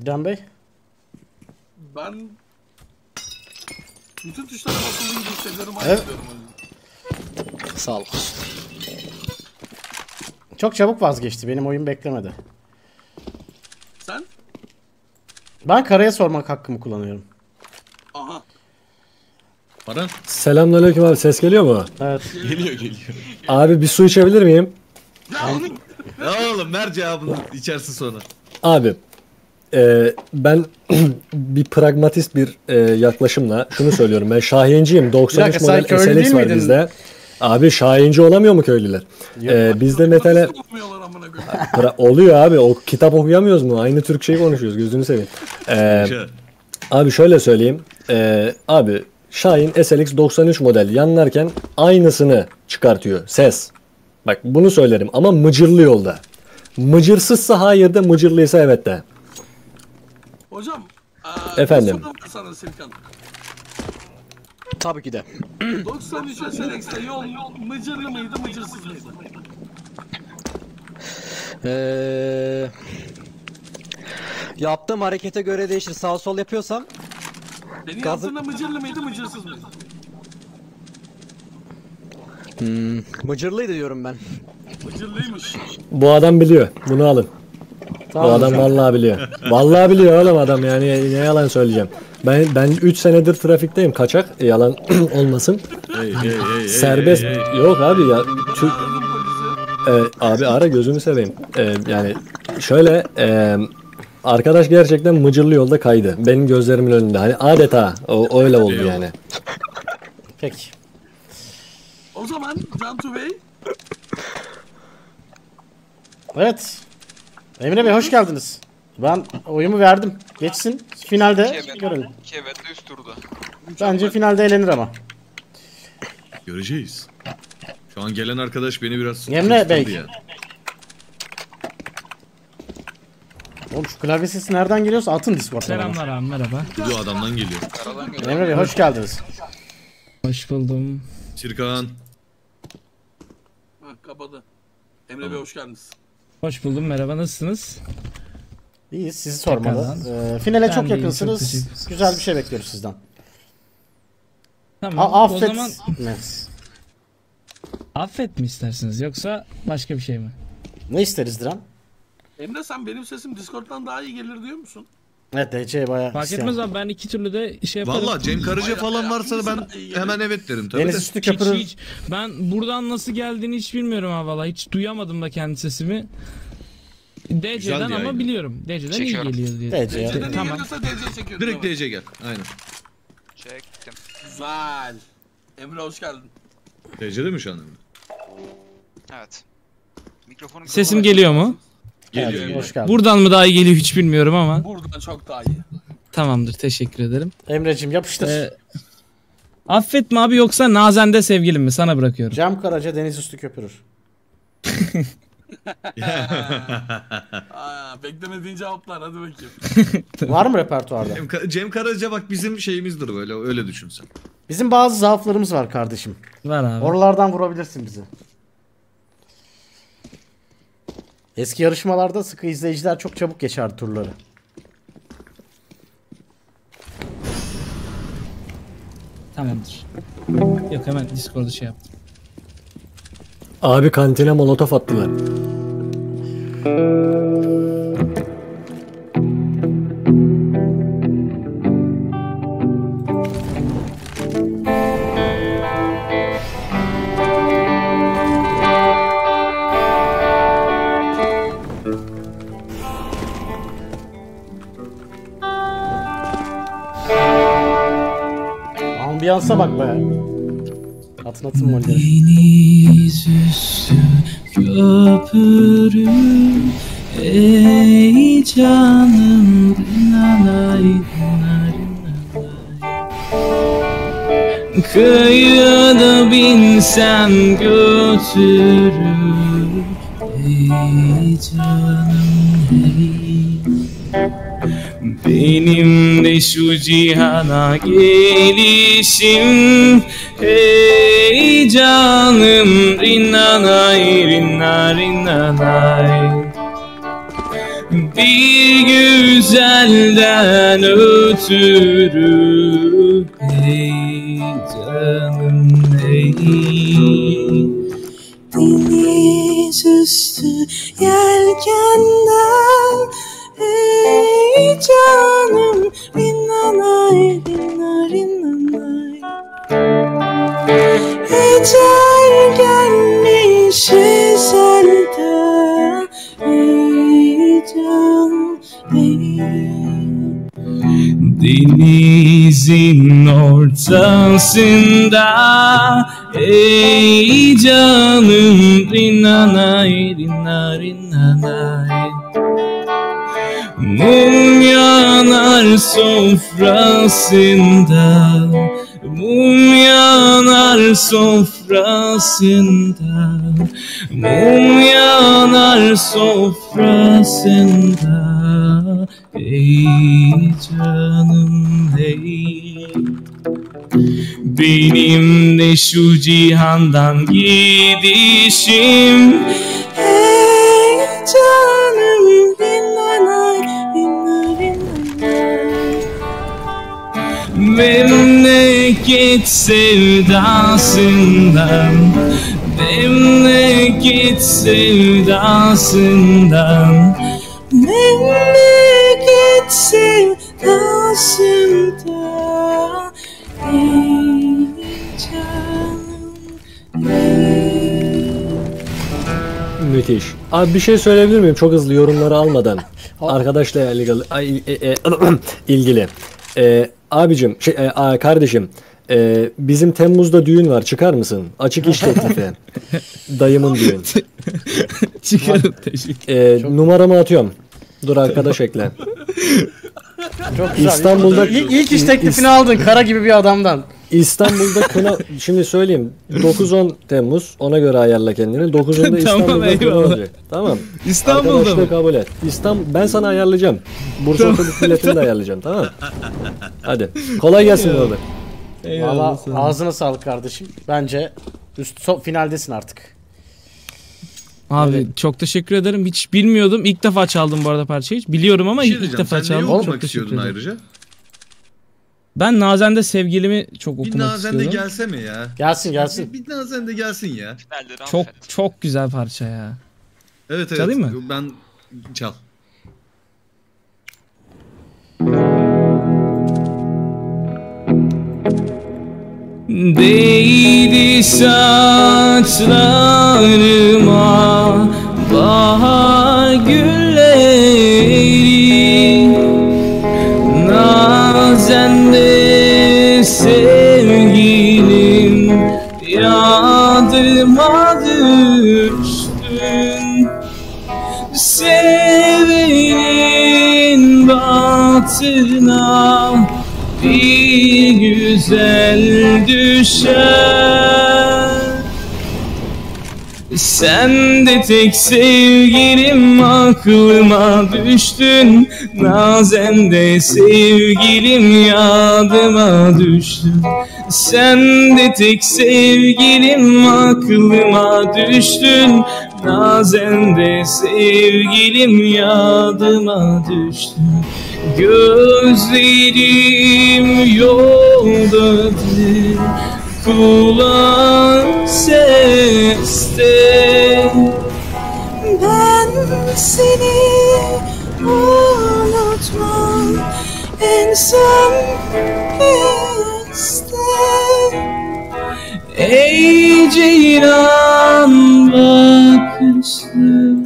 Diren Bey? Ben... Bütün tuşlara basıldığım gibi hissediyorum. Evet. Sağ ol. Çok çabuk vazgeçti. Benim oyun beklemedi. Sen? Ben Kara'ya sormak hakkımı kullanıyorum. Aha. Baran. Selamünaleyküm abi, ses geliyor mu? Evet. Geliyor geliyor. Abi bir su içebilir miyim? Ya oğlum, ya oğlum ver cevabını, içersin sonra. Abi e, ben bir pragmatist bir e, yaklaşımla şunu söylüyorum. Ben Şahinciyim. doksan üç model S L X var bizde. Abi Şahinci olamıyor mu köylüler? Ee, bizde metale... Oluyor abi, o kitap okuyamıyoruz mu? Aynı Türkçeyi konuşuyoruz, gözünü seveyim. Ee, abi şöyle söyleyeyim. Ee, abi Şahin S L X doksan üç model yanlarken aynısını çıkartıyor. Ses. Bak bunu söylerim ama mıcırlı yolda. Mıcırsızsa hayır de, mıcırlıysa evet de. Hocam. Ee, Efendim. Tabii ki de. doksan üç S L X'te yol, yol mıcırlı mıydı, mıcırsız mıydı? Ee, yaptığım harekete göre değişir. Sağ sol yapıyorsam. Benim gazı... yaptığında mıcırlı mıydı, mıcırsız mıydı? Hmm, mıcırlıydı diyorum ben. Mıcırlıymış. Bu adam biliyor. Bunu alın. Tamam, bu adam hocam. Vallahi biliyor. Vallahi biliyor oğlum adam, yani ne yalan söyleyeceğim. Ben ben üç senedir trafikteyim, kaçak, e, yalan olmasın. Hey, hey, hey, serbest hey, hey. Yok abi ya. Türk... Ee, abi ara, gözümü seveyim. Ee, yani şöyle e, arkadaş gerçekten mıcırlı yolda kaydı. Benim gözlerimin önünde. Hani adeta o öyle oldu yani. Peki. O zaman Cantu Bey. Evet. Emre Bey hoş geldiniz. Ben oyumu verdim. Geçsin. Finalde görelim. Kevet'te üst turda. Bence finalde eğlenir ama. Göreceğiz. Şu an gelen arkadaş beni biraz... Emre Bey. Yani. Oğlum şu klavye sesi nereden geliyorsa atın Discord'a. Selamlar abi, merhaba. Bu adamdan geliyor. Emre Bey hoş geldiniz. Hoş buldum. Sirkan. Hah, kapadı. Emre tamam. Bey hoş geldiniz. Hoş buldum, merhaba, nasılsınız? İyiyiz, sizi sormalı. Ee, finale ben çok yakınsınız. Değilim, çok güzel bir şey bekliyoruz sizden. Tamam. A affet. O zaman... Affet mi istersiniz yoksa başka bir şey mi? Ne isteriz Diren? Emre sen benim sesim Discord'dan daha iyi gelir diyor musun? Evet, D C bayağı. Fark etmez abi, ben iki türlü de şey yaparım. Valla Cem Karaca falan varsa da ben hemen evet derim tabii. Deniz üstü köprü. Hiç, hiç. Ben buradan nasıl geldiğini hiç bilmiyorum ha valla. Hiç duyamadım da kendi sesimi. D C'den ama yani. Biliyorum. D C'den iyi geliyor diye. D C'den tamam. Geliyorsa D C çekiyorum. Direkt tamam. D C gel. Aynen. Çektim. Güzel. Emre hoş geldin. D C'de mi şu an Emre? Evet. Mikrofonun sesim geliyor mu? Geliyor. Evet, geliyor. Hoş geldin. Buradan mı daha iyi geliyor hiç bilmiyorum ama. Buradan çok daha iyi. Tamamdır, teşekkür ederim. Emre'cim yapıştır. Ee, affetme abi yoksa Nazende sevgilim mi? Sana bırakıyorum. Cem Karaca deniz üstü köpürür. Aa, beklemediğin cevaplar, hadi bakayım. Var mı repertuarda? Cem, Cem Karaca bak bizim şeyimizdir böyle, öyle düşün sen. Bizim bazı zaaflarımız var kardeşim. Var abi. Oralardan vurabilirsin bizi. Eski yarışmalarda sıkı izleyiciler çok çabuk geçer turları. Tamamdır. Yok hemen Discord'da şey yaptım. Abi kantine molotof attılar. Ambiyansa bak be. Atın atın molleri. Köpürüm ey canım nanay nanay. Kıyına binsem götürür ey canım ey. Benim de şu cihana gelişim ey canım rinnanay rinnanay. Bir güzelden ötürü ey canım ey. Deniz üstü yelkenden ey seni canım. Rinnanay, rinnanay, rinnanay. Ecel gelmiş ezelden. Ey can, ey. Denizin ortasında. Ey canım, rinnanay, rinnanay, rinnanay. Mum yanar sofrasında, mum yanar sofrasında, mum yanar sofrasında. Ey canım ey, benim de şu cihandan gidişim. Ey canım dinlenay, memleket sevdasından, memleket sevdasından, memleket sevdasından. Müthiş. Abi bir şey söyleyebilir miyim? Çok hızlı yorumları almadan. Arkadaşla ilgili, ilgili. Ee, abicim, şey, e, kardeşim, e, bizim Temmuz'da düğün var. Çıkar mısın? Açık iş teklifi. Dayımın düğün. Çıkarım teşekkür. E, çok... Numaramı atıyorum. Dur arkadaş ekle. Çok güzel. İstanbul'da ilk, ilk iş teklifini İst... aldın kara gibi bir adamdan. İstanbul'da kına, şimdi söyleyeyim, dokuz on Temmuz, ona göre ayarla kendini. dokuz onda İstanbul'da kına olacak. Tamam. İstanbul'da mı? Kabul et. İstanbul, ben sana ayarlayacağım. Bursa otobüs biletini de ayarlayacağım, tamam mı? Hadi. Kolay gelsin orada. Valla ağzına sağlık kardeşim. Bence üst so, finaldesin artık. Abi evet, çok teşekkür ederim. Hiç bilmiyordum. İlk defa çaldım bu arada parçayı. Hiç biliyorum ama şey ilk diyeceğim, defa çaldım. Çok teşekkür istiyordun ederim. Ayrıca. Ben Nazen'de sevgilimi çok okumak istiyorum. Bir Nazen'de gelse mi ya? Gelsin gelsin. Bir, bir Nazen'de gelsin ya. Çok çok güzel parça ya. Evet evet. Çalayım mı? Ben çal. Değdi saçlarıma bahar gülleri, Nazen'de sevgilim yadıma düştün, sevenin batına bir güzel düşer. Sen de tek sevgilim aklıma düştün, Nazen de sevgilim yadıma düştün. Sen de tek sevgilim aklıma düştün, Nazen de sevgilim yadıma düştün. Gözlerim yoldadır, kulağım seste. Ben seni unutmam, ensem beste. Ey ceylan bakışlı,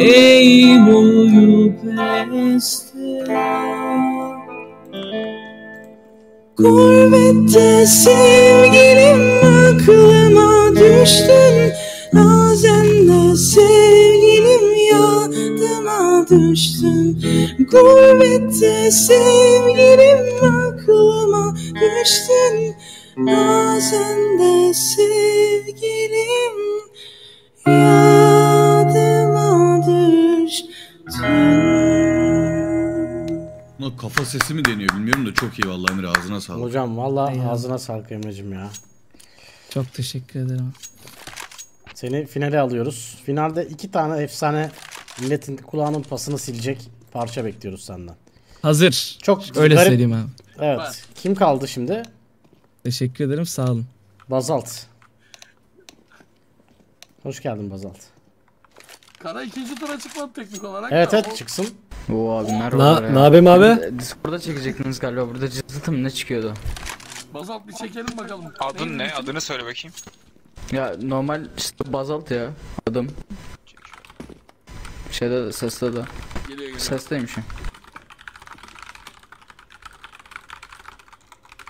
ey boyu beste. Gurbette sevgilim aklıma düştün, Nazen'de sevgilim yadıma düştün. Gurbette sevgilim aklıma düştün, Nazen'de sevgilim yadıma düştün. Buna kafa sesi mi deniyor bilmiyorum da çok iyi vallahi Emre, ağzına sağlık. Hocam vallahi eyvallah, ağzına sağlık Emre'cim ya. Çok teşekkür ederim. Seni finale alıyoruz. Finalde iki tane efsane, milletin kulağının pasını silecek parça bekliyoruz senden. Hazır. Çok öyle garip... söyleyeyim abi. Evet. Var. Kim kaldı şimdi? Teşekkür ederim, sağ olun. Bazalt. Hoş geldin Bazalt. Kara ikinci tura çıkmadı teknik olarak. Evet evet, çıksın. Oo abi merhaba. Ne yapayım abi? Discord'a çekecektiniz galiba, burada cızıltım ne çıkıyordu? Bazalt bir çekelim bakalım. Adın Neyin ne? Için? Adını söyle bakayım. Ya normal işte Bazalt ya adım. Şeyde de, seste de. Geliyor, geliyor. Sesteymişim.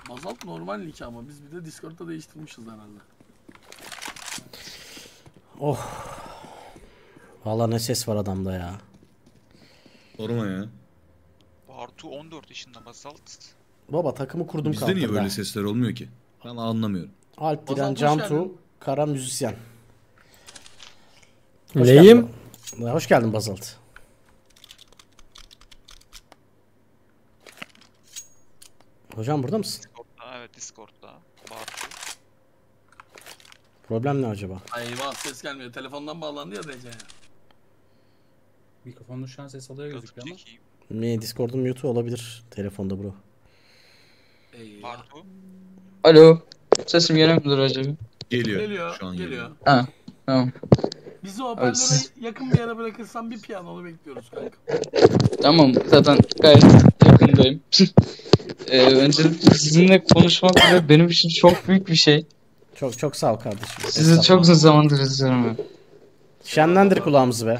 Bazalt normal nick ama biz bir de Discord'da değiştirmişiz herhalde. Oh. Valla ne ses var adamda ya. Sorma ya. Bartu on dört yaşında Bazalt. Baba takımı kurdum kanka. Bizde niye böyle sesler olmuyor ki? Ben anlamıyorum. Alp, Diren, Cantu, Kara müzisyen. Leyim. Hoş geldin Bazalt. Hocam burada mısın? Discord'da, evet Discord'da. Bartu. Problem ne acaba? Eyvah ses gelmiyor. Telefondan bağlandı ya D C'ye. Mikrofonun şu an ses alıyor gözüküyor ama. Ne Discord'un mute'u olabilir telefonda bro. Eyvah. Alo. Sesim geliyor mudur acaba? Geliyor. Geliyor. Şu an geliyor. Geliyor. Ha, tamam. Bizi hoparlöre yakın bir yere bırakırsan bir piyanolu bekliyoruz kanka. Tamam zaten gayet yakındayım. ee, öncelikle sizinle konuşmak bile benim için çok büyük bir şey. Çok çok sağ ol kardeşim. Sizi çok uzun zamandır izliyorum. Şenlendir kulağımızı be.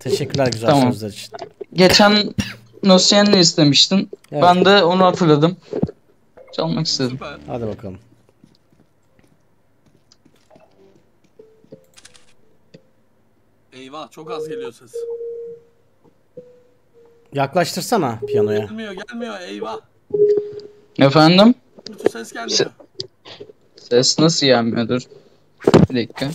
Teşekkürler güzel tamam. Sözler için. Geçen Gnossienne'i istemiştin. Evet. Ben de onu hatırladım. Çalmak istedim. Süper. Hadi bakalım. Eyvah çok az geliyor ses. Yaklaştırsana piyanoya. Gelmiyor gelmiyor eyvah. Efendim? Bütün ses gelmiyor. Se Ses nasıl gelmiyor? Dur. Bir dakika.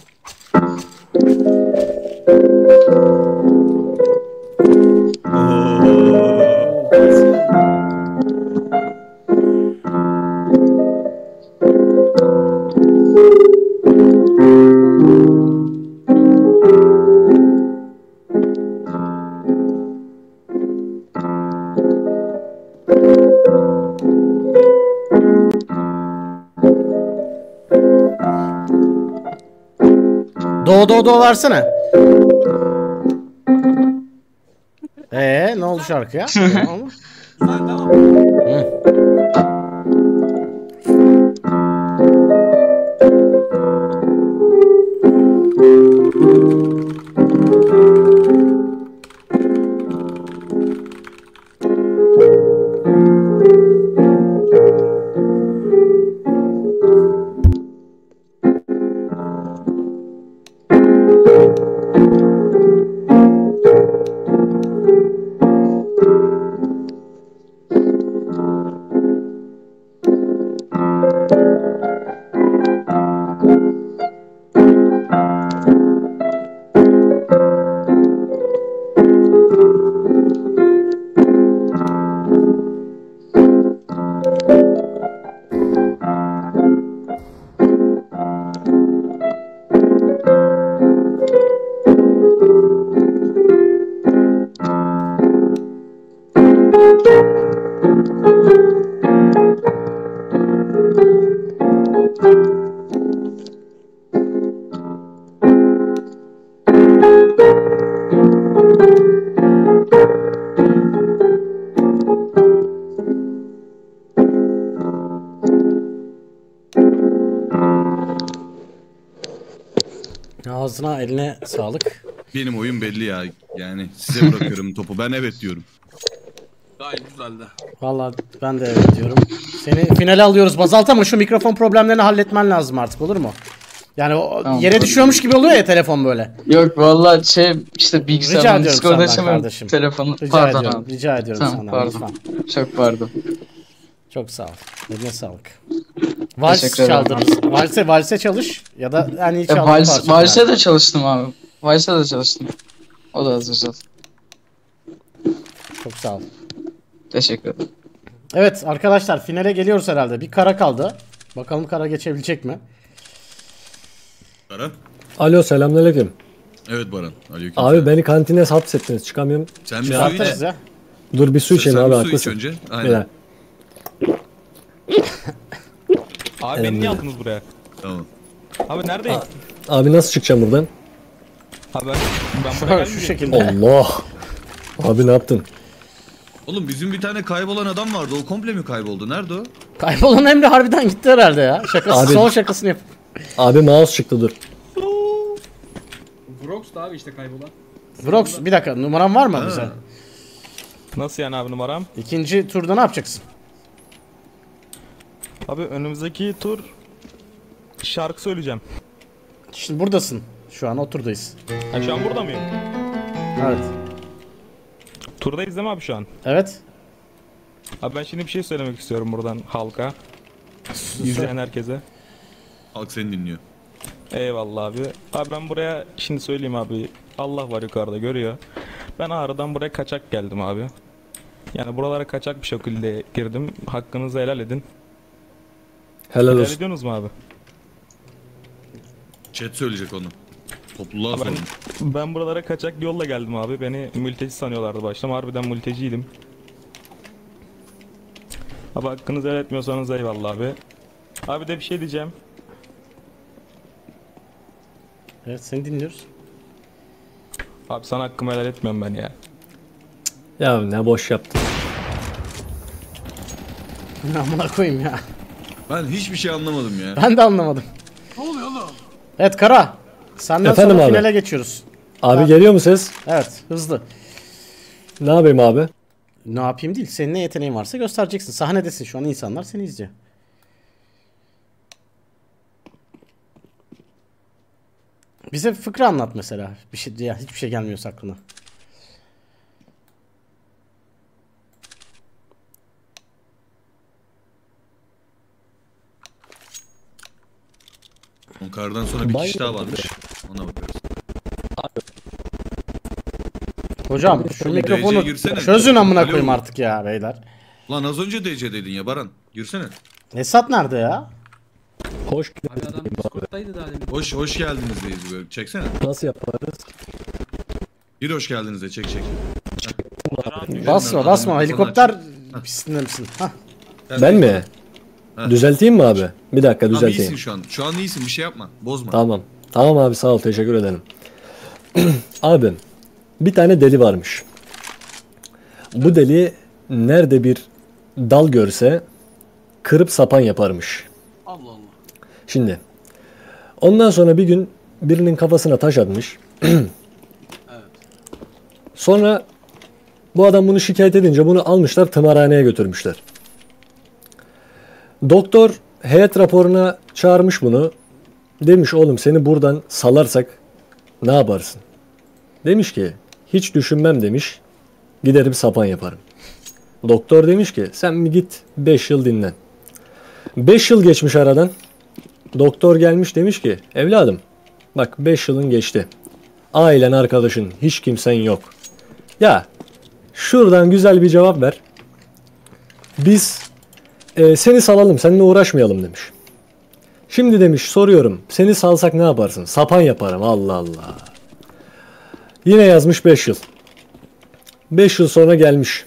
Do do do versene. Ee ne oldu şarkıya? Tamam. Tamam. Ağzına eline sağlık. Benim oyun belli ya. Yani size bırakıyorum topu. Ben evet diyorum. Gayet güzeldi. Vallahi ben de evet diyorum. Seni finale alıyoruz Bazalt ama şu mikrofon problemlerini halletmen lazım artık olur mu? Yani o tamam, yere düşüyormuş gibi oluyor ya telefon böyle. Yok vallahi şey işte bilgisayarım Discord açamıyorum telefonu. Rica pardon ediyorum. Abi. Rica ediyorum tamam, senden lütfen. Çok pardon. Çok sağ ol. Eline sağlık. Vals çaldınız. Valse, valse çalış ya da hani hiç çalma. Vals, valse de çalıştım abi. Valse de çalıştım. O da hazır zaten. Çok sağ ol. Teşekkür ederim. Evet arkadaşlar finale geliyoruz herhalde. Bir Kara kaldı. Bakalım Kara geçebilecek mi? Baran. Alo selamünaleyküm. Evet Baran. Aleyküm abi selam. Beni kantine hapsettiniz. Çıkamıyorum. Sen bir su iç. Ya. Dur bir su içelim abi haklısın. Sen bir su iç önce. Aynen. Abi Elim beni niye aldınız buraya? Tamam. Abi neredeyim? A abi nasıl çıkacağım buradan? Abi ben, ben buraya şu şekilde. Allah. Abi ne yaptın? Oğlum bizim bir tane kaybolan adam vardı. O komple mi kayboldu? Nerede o? Kaybolan Emre harbiden gitti herhalde ya. Şakası, abi, son şakasını yap. Abi mouse çıktı, dur. Brox da abi işte kaybolan. Brox, bir dakika, numaram var mı abi sen? Nasıl yani abi numaram? İkinci turda ne yapacaksın? Abi önümüzdeki tur şarkı söyleyeceğim. Şimdi buradasın. Şu an o turdayız. Ha, şu an burada mıyım? Evet. Turdayız değil mi abi şu an? Evet. Abi ben şimdi bir şey söylemek istiyorum buradan halka. İzleyen herkese. Halk seni dinliyor. Eyvallah abi. Abi ben buraya şimdi söyleyeyim abi. Allah var yukarıda, görüyor. Ben Ağrı'dan buraya kaçak geldim abi. Yani buralara kaçak bir şekilde girdim. Hakkınızı helal edin. Helal olsun. Helal ediyorsunuz mu abi? Chat söyleyecek onu. Topluluğa sorun. Ben, ben buralara kaçak bir yolla geldim abi. Beni mülteci sanıyorlardı başta. Harbiden mülteciydim. Abi hakkınızı helal etmiyorsanız eyvallah abi. Abi de bir şey diyeceğim. Evet, seni dinliyoruz. Abi sana hakkımı helal etmiyorum ben ya. Ya ne boş yaptın. Ne amına koyayım ya. Ben hiçbir şey anlamadım ya. Ben de anlamadım. Ne oluyor oğlum? Evet Kara. Senden efendim sonra abi, finale geçiyoruz. Abi ha, geliyor mu ses? Evet, hızlı. Ne yapayım abi? Ne yapayım değil. Senin ne yeteneğin varsa göstereceksin. Sahnedesin şu an, insanlar seni izliyor. Bize fıkra anlat mesela. Bir şey ya, hiçbir şey gelmiyorsa aklına. Onkardan sonra bir kişi daha varmış. Ona bakarız. Hocam şu mikrofonu çözün amına koyayım artık ya beyler. Lan az önce D C dedin ya Baran. Girsene. Esat nerede ya? Hoş geldiniz. Hoş hoş geldiniz deyiz böyle. Çeksene. Nasıl yaparız? Bir hoş geldiniz de çek çek. Basma basma, helikopter pisliğinde misin? Hah. Ben mi? Heh. Düzelteyim mi abi? Bir dakika düzelteyim. Abi iyisin şu an. Şu an iyisin, bir şey yapma. Bozma. Tamam. Tamam abi, sağ ol, teşekkür ederim. Abi bir tane deli varmış. Bu deli nerede bir dal görse kırıp sapan yaparmış. Allah Allah. Şimdi ondan sonra bir gün birinin kafasına taş atmış. Evet. Sonra bu adam bunu şikayet edince bunu almışlar, tımarhaneye götürmüşler. Doktor heyet raporuna çağırmış bunu. Demiş oğlum seni buradan salarsak ne yaparsın? Demiş ki hiç düşünmem demiş. Giderim sapan yaparım. Doktor demiş ki sen git beş yıl dinlen. beş yıl geçmiş aradan. Doktor gelmiş demiş ki evladım bak beş yılın geçti. Ailen, arkadaşın, hiç kimsen yok. Ya şuradan güzel bir cevap ver. Biz... Ee, seni salalım, seninle uğraşmayalım demiş. Şimdi demiş soruyorum, seni salsak ne yaparsın? Sapan yaparım, Allah Allah. Yine yazmış beş yıl. beş yıl sonra gelmiş.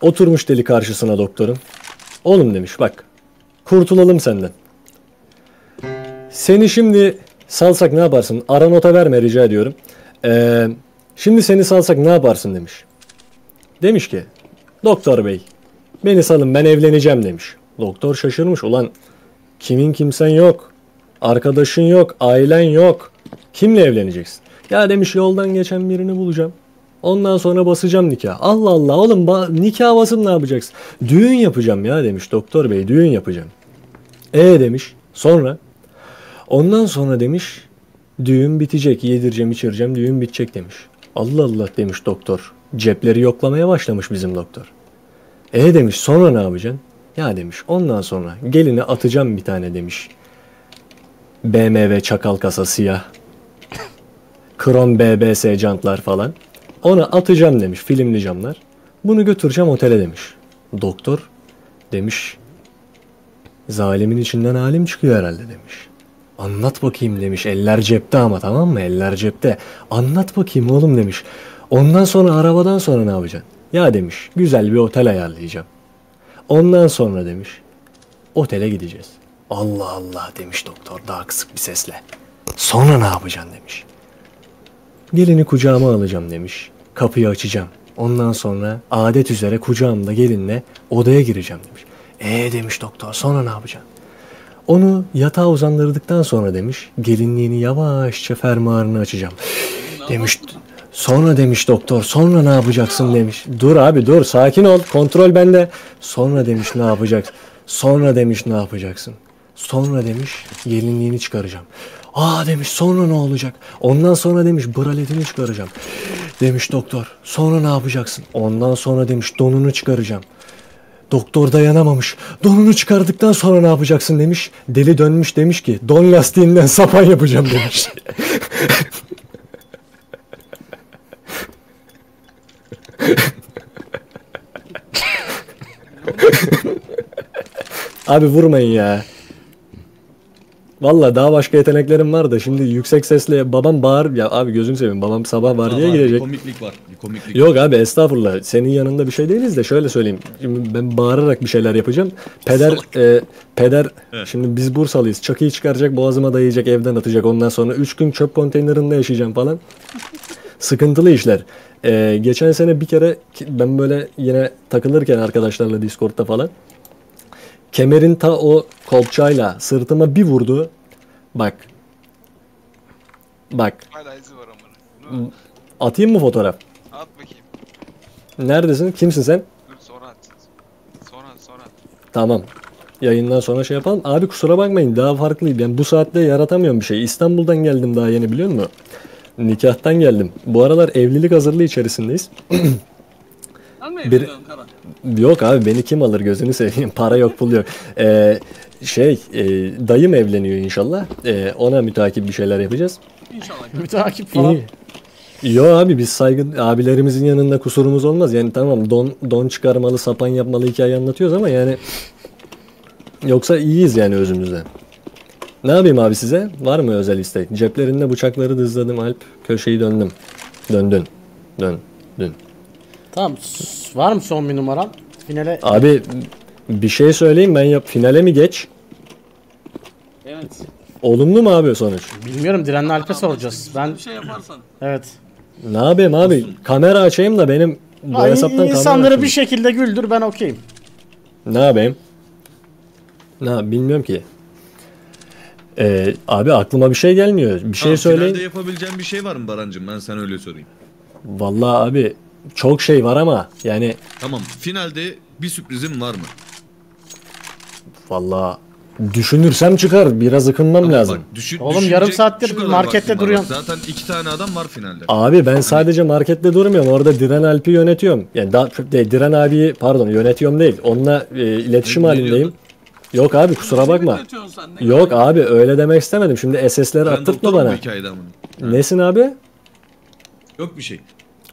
Oturmuş deli karşısına doktorun. Oğlum demiş bak, kurtulalım senden. Seni şimdi salsak ne yaparsın? Ara nota verme rica ediyorum. Ee, şimdi seni salsak ne yaparsın demiş. Demiş ki doktor bey, beni salın ben evleneceğim demiş. Doktor şaşırmış, ulan kimin kimsen yok, arkadaşın yok, ailen yok, kimle evleneceksin? Ya demiş yoldan geçen birini bulacağım, ondan sonra basacağım nikah. Allah Allah oğlum nikah basıp ne yapacaksın? Düğün yapacağım ya demiş doktor bey, düğün yapacağım. E demiş sonra, ondan sonra demiş düğün bitecek, yedireceğim içireceğim, düğün bitecek demiş. Allah Allah demiş doktor, cepleri yoklamaya başlamış bizim doktor. E demiş sonra ne yapacaksın? Ya demiş ondan sonra geline atacağım bir tane demiş. B M W çakal kasa siyah. Krom B B S jantlar falan. Ona atacağım demiş, filmli camlar. Bunu götüreceğim otele demiş. Doktor demiş zalimin içinden halim çıkıyor herhalde demiş. Anlat bakayım demiş, eller cepte ama, tamam mı, eller cepte. Anlat bakayım oğlum demiş. Ondan sonra arabadan sonra ne yapacaksın? Ya demiş güzel bir otel ayarlayacağım. Ondan sonra demiş otele gideceğiz. Allah Allah demiş doktor daha kısık bir sesle. Sonra ne yapacaksın demiş. Gelini kucağıma alacağım demiş. Kapıyı açacağım. Ondan sonra adet üzere kucağımda gelinle odaya gireceğim demiş. Ee demiş doktor, sonra ne yapacaksın? Onu yatağa uzandırdıktan sonra demiş gelinliğini yavaşça fermuarını açacağım. Demiş sonra demiş doktor sonra ne yapacaksın demiş. Dur abi dur, sakin ol, kontrol bende. Sonra demiş ne yapacaksın? Sonra demiş ne yapacaksın? Sonra demiş gelinliğini çıkaracağım. Aa demiş sonra ne olacak? Ondan sonra demiş braletini çıkaracağım. Demiş doktor sonra ne yapacaksın? Ondan sonra demiş donunu çıkaracağım. Doktor dayanamamış. Donunu çıkardıktan sonra ne yapacaksın demiş. Deli dönmüş demiş ki don lastiğinden sapan yapacağım demiş. Abi vurmayın ya. Vallahi daha başka yeteneklerim var da şimdi yüksek sesle babam bağır ya abi, gözünü seveyim, babam sabah var diye girecek. Bir komiklik var. Bir komiklik yok var. Abi estağfurullah, senin yanında bir şey değiliz de şöyle söyleyeyim. Şimdi ben bağırarak bir şeyler yapacağım. Peder e, peder evet. Şimdi biz Bursalıyız. Çakıyı çıkaracak, boğazıma dayayacak, evden atacak. Ondan sonra üç gün çöp konteynerinde yaşayacağım falan. Sıkıntılı işler. E, geçen sene bir kere ben böyle yine takılırken arkadaşlarla Discord'da falan, kemerin ta o kolçayla sırtıma bir vurdu. Bak. Bak. Hala izi var amına. Atayım mı fotoğraf? At bakayım. Neredesin? Kimsin sen? Dur sonra at. Sonra sonra at. Tamam. Yayından sonra şey yapalım. Abi kusura bakmayın, daha farklıyım. Ben bu saatte yaratamıyorum bir şey. İstanbul'dan geldim daha yeni, biliyor musun? Nikahtan geldim. Bu aralar evlilik hazırlığı içerisindeyiz. Bir... Yok abi, beni kim alır gözünü seveyim, para yok pul yok. Ee, şey e, dayım evleniyor inşallah, ee, ona mütakip bir şeyler yapacağız. İnşallah mütakip falan. İyi. Yo abi biz saygı, abilerimizin yanında kusurumuz olmaz yani, tamam don don çıkarmalı sapan yapmalı hikaye anlatıyoruz ama yani yoksa iyiyiz yani özümüzde. Ne yapayım abi size, var mı özel istek? Ceplerinde bıçakları dızladım Alp, köşeyi döndüm. Döndün dön dön. Tamam, var mı son bir numaran? Finale... Abi bir şey söyleyeyim ben, yap finale mi geç? Evet. Olumlu mu abi sonuç? Bilmiyorum, Diren'le Alp'e soracağız. Ben... Bir şey yaparsan. Evet. Ne yapayım abi? Olsun. Kamera açayım da benim... Ha, insanları bir şekilde güldür, ben okeyim. Ne yapayım? Ne yapayım? Bilmiyorum ki. Ee, abi aklıma bir şey gelmiyor. Bir şey söyleyin. Finalde yapabileceğim bir şey var mı Barancığım? Ben sana öyle sorayım. Vallahi abi... Çok şey var ama yani... Tamam, finalde bir sürprizim var mı? Vallahi düşünürsem çıkar, biraz ıkınmam tamam, lazım. Bak, düşün, oğlum yarım saattir markette duruyorum. Zaten iki tane adam var finalde. Abi ben sadece markette durmuyorum, orada Diren Alp'i yönetiyorum. Yani daha, Diren abiyi pardon yönetiyorum değil, onunla e, iletişim ne, halindeyim. Ne yok abi kusura bakma. Yok abi öyle demek istemedim, şimdi S S'leri attırtma bana. Nesin abi? Yok bir şey.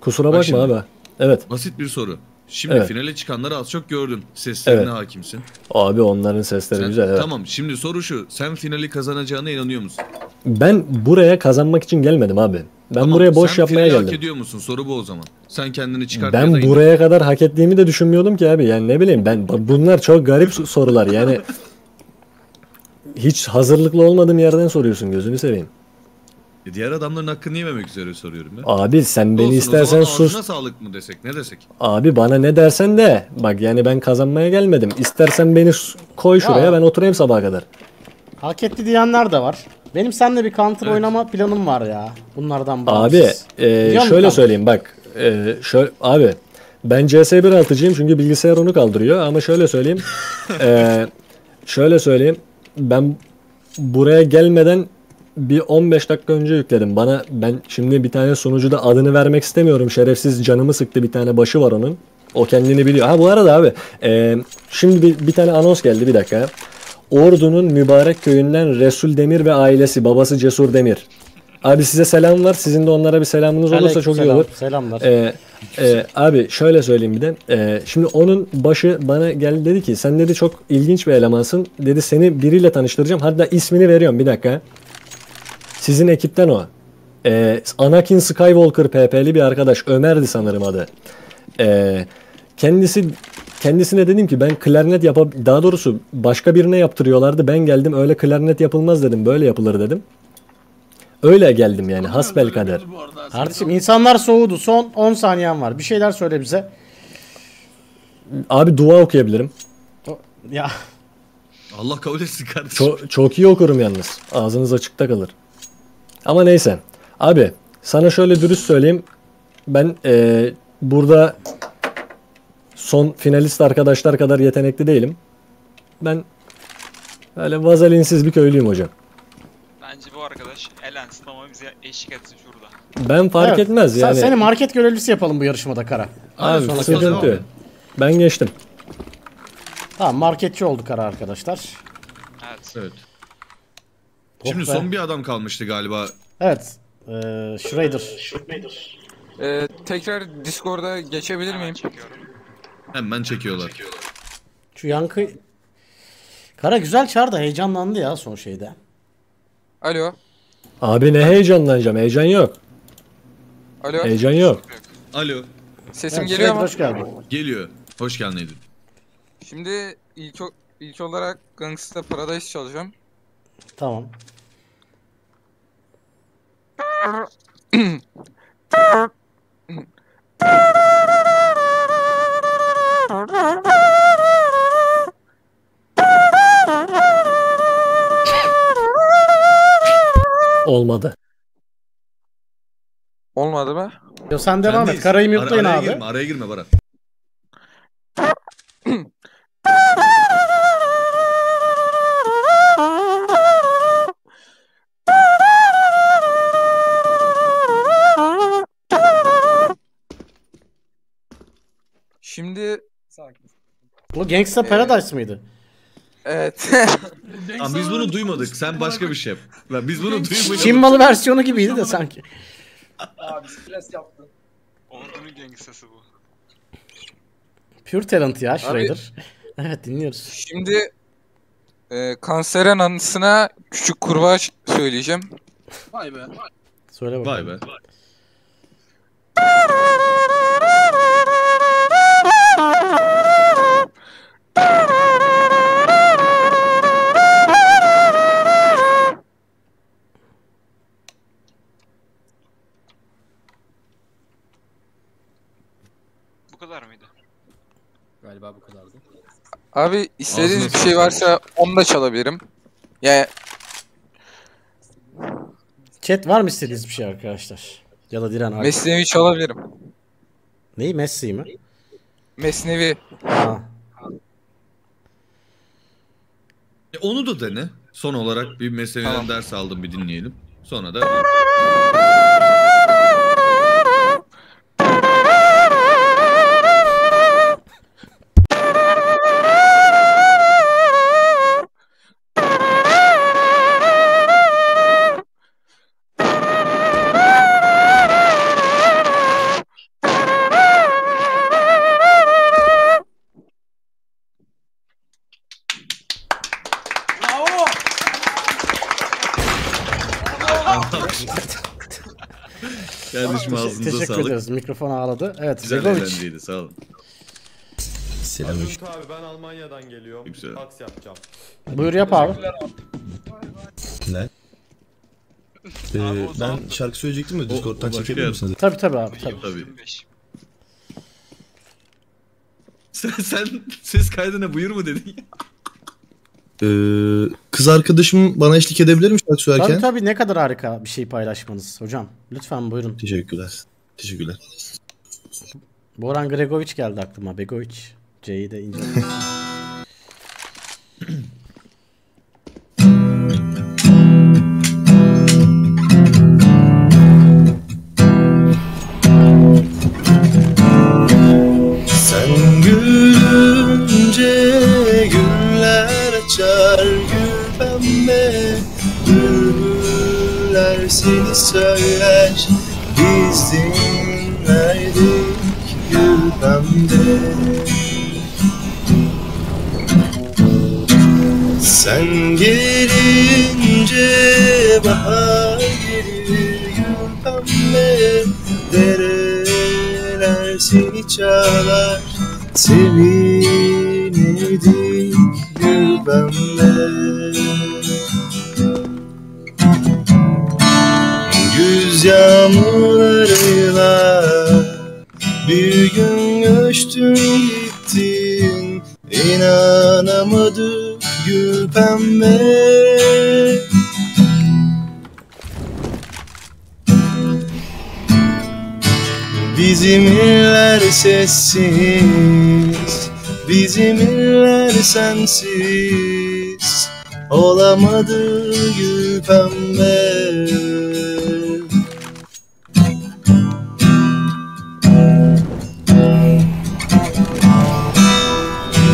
Kusura bakma şimdi, abi. Evet. Basit bir soru. Şimdi evet. Finale çıkanları az çok gördün. Seslerine evet. Hakimsin. Abi onların sesleri sen, güzel. Evet. Tamam. Şimdi soru şu. Sen finali kazanacağına inanıyor musun? Ben buraya kazanmak için gelmedim abi. Ben tamam, buraya boş yapmaya geldim. Sen finali hak ediyor musun? Soru bu o zaman. Sen kendini çıkart. Ben buraya in. kadar hak ettiğimi de düşünmüyordum ki abi. Yani ne bileyim ben. Bunlar çok garip sorular. Yani hiç hazırlıklı olmadığım yerden soruyorsun. Gözünü seveyim. Diğer adamların hakkını yememek üzere soruyorum ben. Abi sen beni olsun, istersen sus. Ağzına sağlık mı desek, ne desek? Abi bana ne dersen de. Bak yani ben kazanmaya gelmedim. İstersen beni koy şuraya ya, ben oturayım sabaha kadar. Hak etti diyenler de var. Benim seninle bir counter evet. oynama planım var ya. Bunlardan bağımsız. Abi e, şöyle söyleyeyim bak. E, şöyle, abi ben C S bir altıcıyım çünkü bilgisayar onu kaldırıyor. Ama şöyle söyleyeyim. e, şöyle söyleyeyim. Ben buraya gelmeden... Bir on beş dakika önce yükledim. Bana ben şimdi bir tane sunucuda adını vermek istemiyorum. Şerefsiz canımı sıktı, bir tane başı var onun. O kendini biliyor. Ha bu arada abi. E, şimdi bir, bir tane anons geldi, bir dakika. Ordu'nun mübarek köyünden Resul Demir ve ailesi. Babası Cesur Demir. Abi size selam var. Sizin de onlara bir selamınız olursa Aleyküm çok selam, iyi olur. Selamlar. E, e, abi şöyle söyleyeyim bir de. E, şimdi onun başı bana geldi, dedi ki sen dedi çok ilginç bir elemansın. Dedi seni biriyle tanıştıracağım. Hatta ismini veriyorum bir dakika. Sizin ekipten o. Ee, Anakin Skywalker P P'li bir arkadaş. Ömer'di sanırım adı. Ee, kendisi kendisine dedim ki ben klarnet yapab... Daha doğrusu başka birine yaptırıyorlardı. Ben geldim, öyle klarnet yapılmaz dedim. Böyle yapılır dedim. Öyle geldim yani hasbelkader. Kardeşim insanlar soğudu. Son on saniyen var. Bir şeyler söyle bize. Abi dua okuyabilirim. Ya. Allah kabul etsin kardeşim. Çok, çok iyi okurum yalnız. Ağzınız açıkta kalır. Ama neyse. Abi sana şöyle dürüst söyleyeyim. Ben ee, burada son finalist arkadaşlar kadar yetenekli değilim. Ben öyle vazelinsiz bir köylüyüm hocam. Bence bu arkadaş elensin ama bize eşlik etsin şurada. Ben fark evet, etmez yani. Seni market görevlisi yapalım bu yarışmada Kara. Abi sıkıntı. Ben geçtim. Tamam marketçi oldu Kara arkadaşlar. Evet. Evet. Top şimdi be. Son bir adam kalmıştı galiba. Evet. Ee, Schrader. Schrader. Ee, tekrar Discord'a geçebilir miyim? Çekiyorum. Hemen çekiyorlar. çekiyorlar. Şu yankı... Kara güzel çağırdı, heyecanlandı ya son şeyde. Alo. Abi ne heyecanlanacağım, heyecan yok. Alo. Heyecan yok. Alo. Sesim evet, geliyor mu? Hoş geldin. Geliyor. Hoş geldin. Şimdi ilk, ilk olarak Gangsta Paradise çalacağım. Tamam. Olmadı. Olmadı mı? Yo, sen devam Kendiyiz. Et. Karayı mutlayın abi. Girme, araya girme Baran. Şimdi bu Gangsta Paradise ee... mıydı? Evet. Ama biz bunu duymadık. Sen başka bir şey yap. Biz bunu duymadık. Çin malı versiyonu gibiydi de sanki. Abi stres yaptın. Onun Gangsta'sı bu. Pure talent ya Schrader. Evet dinliyoruz. Şimdi e, kanserin anısına küçük kurbağa söyleyeceğim. Vay be. Söyle bakalım. Vay be. Vay. Bu kadar mıydı? Galiba bu kadardı. Abi istediğiniz bir şey varsa onu da çalabilirim. Yani... Chat var mı istediğiniz bir şey arkadaşlar? Ya da Diren abi. Mesnevi çalabilirim. Neyi? Mesnevi mi? Mesnevi. Ha. E onu da dene. Son olarak bir Mesnevi'den tamam. Ders aldım bir dinleyelim. Sonra da... Teşekkür ederiz. Mikrofon ağladı. Evet. Güzel eğlenceliydi. Sağ olun. Selamünaleyküm. Abi ben Almanya'dan geliyorum. Kimse. Taksi yapacağım. Buyur yap abi. Ne? Ee, abi, ben şarkı söyleyecektim de Discord'dan çekebilir misiniz? Tabii tabii abi. Tabii. tabii. sen, sen ses kaydına buyur mu dedin ya? Ee, kız arkadaşım bana eşlik edebilir mi şarkı söylerken? Tabii tabii ne kadar harika bir şey paylaşmanız hocam. Lütfen buyurun. Teşekkürler. Teşekkürler. Orhan Gencebay geldi aklıma. Begoviç. C'yi de ince. Seni söyler biz dinlerdik gülbemde. Sen gelince bahar gelir gülbemde. Dereler seni çalar sevinirdik gülbemde. yağmurlarıyla bir gün göçtün gittin, inanamadık gül pembe. Bizim iller sessiz, bizim iller sensiz, olamadı gül pembe.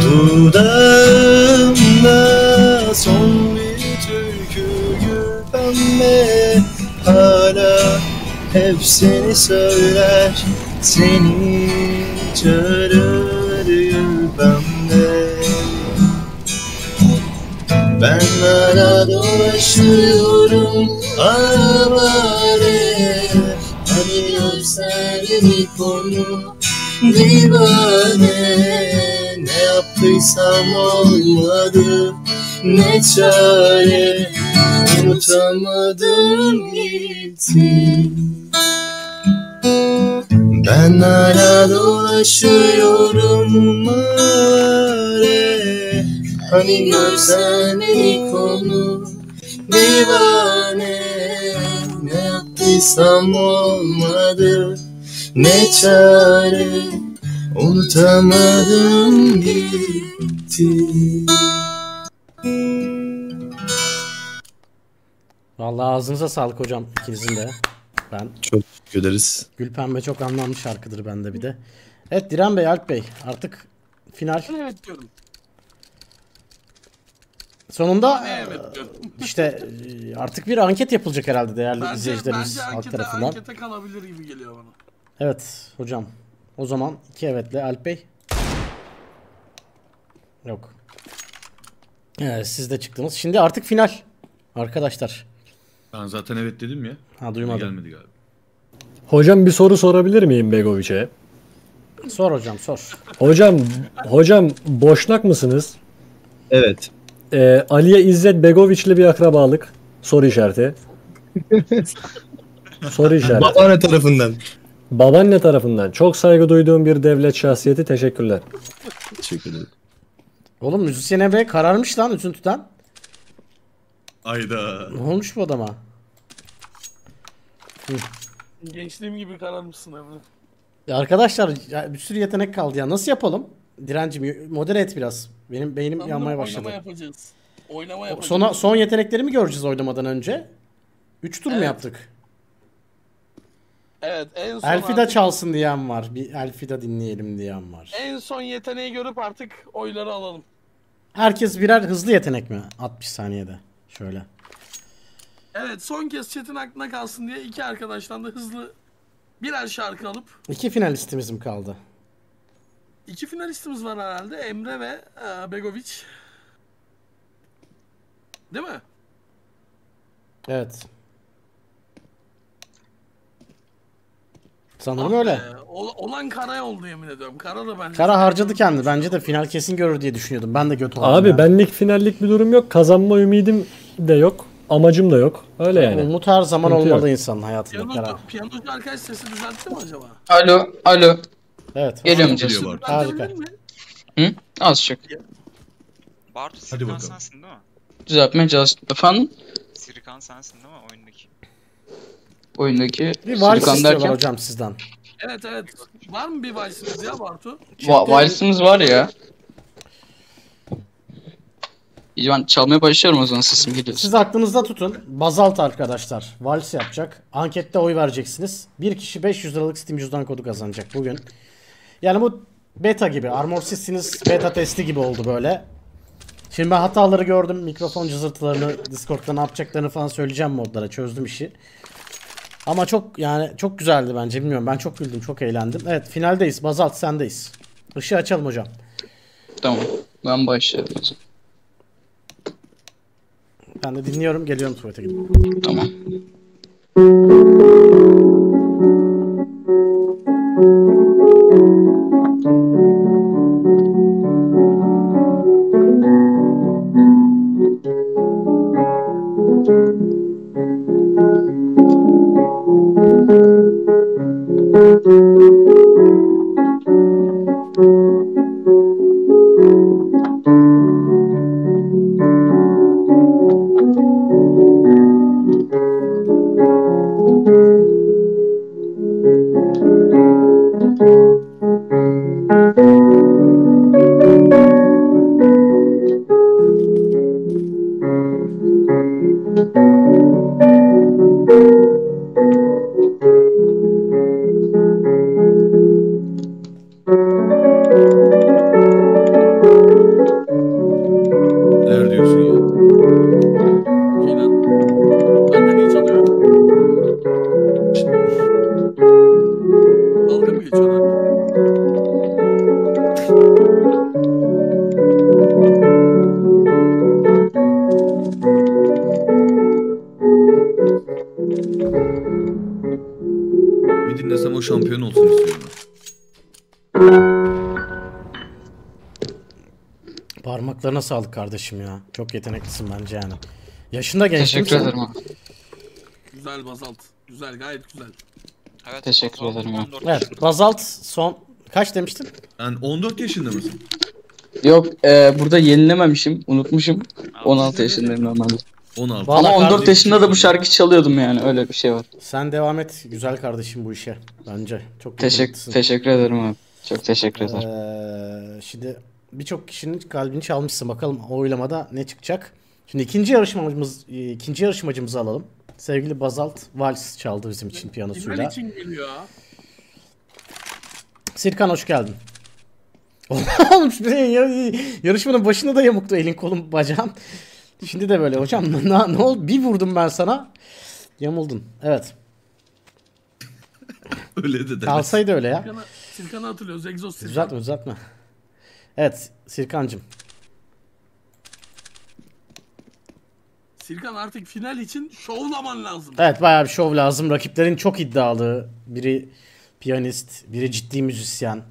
Dudağımda son bir türkü gül pembe, hala hep seni söyler, seni çağırır gül pembe. Ben ara dolaşıyorum arabare, arıyor seni bir konu divane. Ne yaptıysam olmadı, ne çare, unutamadım gitti. Ben hala dolaşıyorum mare, hani görsen bir konu divane. Ne yaptıysam olmadı, ne çare, unutamadım gitti. Vallahi ağzınıza sağlık hocam, ikinizin de. Ben. Çok teşekkür ederiz. Gülpembe çok anlamlı şarkıdır bende bir de. Evet Diren Bey, Alp Bey artık final. Evet diyorum. Sonunda evet diyorum. işte artık bir anket yapılacak herhalde değerli bence, izleyicilerimiz bence alt tarafından. Ankete kalabilir gibi geliyor bana. Evet hocam. O zaman iki evetle Alp Bey. Yok. Evet, siz de çıktınız. Şimdi artık final arkadaşlar. Ben zaten evet dedim ya. Ha duymadım. Gelmedi galiba. Hocam bir soru sorabilir miyim Begoviç'e? Sor hocam sor. Hocam hocam boşnak mısınız? Evet. Ee, Ali'ye İzzet Begoviç'li bir akrabalık. Soru işareti. Soru işareti. Babaanne tarafından. Babaanne tarafından. Çok saygı duyduğum bir devlet şahsiyeti. Teşekkürler. Teşekkür ederim. Oğlum müzisyen Emre kararmış lan üzüntüden. Ayda. Ne olmuş bu adama? Hı. Gençliğim gibi kararmışsın Emre. Arkadaşlar ya bir sürü yetenek kaldı ya. Nasıl yapalım? Direncim modere et biraz. Benim beynim tamam, yanmaya başladı. Oynama yapacağız. Oynama yapacağız. Sona, son yeteneklerimi göreceğiz oynamadan önce. Üç tur evet. mu yaptık? Evet. En son Elfida artık... çalsın diyen var. Bir Elfida dinleyelim diyen var. En son yeteneği görüp artık oyları alalım. Herkes birer hızlı yetenek mi? altmış saniyede. Şöyle. Evet son kez chat'in aklına kalsın diye iki arkadaştan da hızlı birer şarkı alıp. İki finalistimiz mi kaldı? İki finalistimiz var herhalde. Emre ve e, Begoviç. Değil mi? Evet. Sanırım ah, öyle. E, olan Kara oldu yemin ediyorum. Kara da bence. Kara harcadı kendi. Bence de final kesin görür diye düşünüyordum. Ben de götü oldum. Abi ya. Benlik finallik bir durum yok. Kazanma ümidim de yok. Amacım da yok. Öyle yani. Umut her zaman Umut olmalı yok. İnsanın hayatında Kara. Piyanocu arkadaş sesi düzeltti mi acaba? Alo, alo. Evet. Geliyorum canım. Harika. Hı? Az çok. Bartu Sirkan sensin değil mi? Düzeltmeye çalıştım. Efendim? Sirkan sensin değil mi oyundaki? Oyundaki bir Sirkan derken. Hocam sizden. Evet evet. Var mı bir valsimiz ya Bartu? Va valsimiz var ya. Ben çalmaya başlıyorum o zaman sesim geliyor. Siz aklınızda tutun. Bazalt arkadaşlar vals yapacak. Ankette oy vereceksiniz. Bir kişi beş yüz liralık Steam cüzdan kodu kazanacak bugün. Yani bu beta gibi. Armorsizsiniz beta testi gibi oldu böyle. Şimdi ben hataları gördüm. Mikrofon cızırtılarını, Discord'da ne yapacaklarını falan söyleyeceğim modlara. Çözdüm işi. Ama çok yani çok güzeldi bence. Bilmiyorum ben çok güldüm, çok eğlendim. Evet finaldeyiz. Bazalt sendeyiz. Işığı açalım hocam. Tamam ben başlayalım. Ben de dinliyorum, geliyorum tuvalete gidiyorum. Tamam. Sağlık kardeşim ya. Çok yeteneklisin bence yani. Yaşında genç. Teşekkür ederim abi. Güzel Bazalt. Güzel, gayet güzel. Evet, teşekkür ederim ya. Evet, Bazalt son kaç demiştin? Yani on dört yaşında mısın? Yok, e, burada yenilememişim. Unutmuşum. Abi, on altı yaşındayım normalde. on altı. Vallahi ama on dört kardeşim yaşında da bu şarkı çalıyordum yani. Öyle bir şey var. Sen devam et güzel kardeşim bu işe. Bence çok teşekkür teşekkür ederim abi. Çok teşekkür ederim. Ee, şimdi birçok kişinin kalbini çalmışsın. Bakalım oylamada ne çıkacak. Şimdi ikinci yarışmacımız, ikinci yarışmacımızı alalım. Sevgili Bazalt vals çaldı bizim için piyanosuyla. Sirkan hoş geldin. Oğlum yarışmanın başında da yamuktu elin kolun bacağın. Şimdi de böyle hocam ne, ne oldu? Bir vurdum ben sana. Yamuldun. Evet. Öyle de kalsaydı öyle ya. Sirkan'a, Sirkan'a atılıyoruz. Egzoz Sirkan. Uzatma uzatma. Evet Sirkancım. Sirkan artık final için şovlaman lazım. Evet bayağı bir şov lazım. Rakiplerin çok iddialı. Biri piyanist, biri ciddi müzisyen.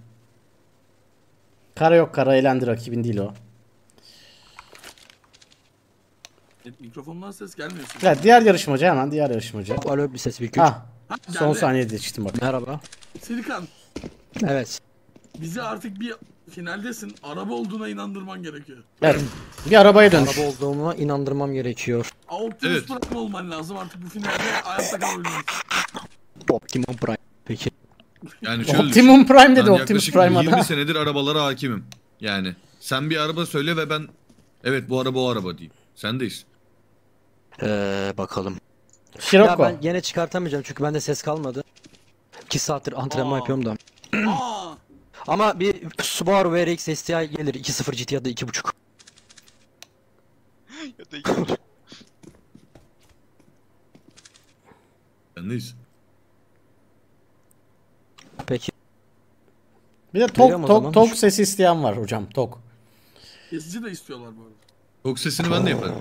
Kara yok kara elendi, rakibin değil o. Evet, mikrofondan ses gelmiyor. Evet diğer yarışmacı hemen diğer yarışmacı. Alo bir ses bir küçük. Ah, son saniyede çıktım bak. Merhaba. Sirkan. Evet. Bizi artık bir finaldesin. Araba olduğuna inandırman gerekiyor. Evet. Bir arabaya dönüş. Araba olduğuna inandırmam gerekiyor. Optimus evet. Prime olman lazım artık bu finalde ayakta kalabiliyorsun. Optimum Prime peki. Yani şöyle Optimum düşün. Prime dedi. Ben Optimus Prime yirmi da. Senedir arabalara hakimim. Yani sen bir araba söyle ve ben evet bu araba o araba diyeyim. Sendeyiz. Eee bakalım. Şiroko. Ya ben yine çıkartamayacağım çünkü bende ses kalmadı. iki saattir antrenman Aa. yapıyorum da. Aa. Ama bir Subaru V R X S T I gelir iki nokta sıfır G T ya da iki buçuk. Ya da iki buçuk. Anlıyız. Peki. Bir de tok tok tok sesi isteyen var hocam, tok. Kesici de istiyorlar bu arada. Tok sesini ben de yaparım.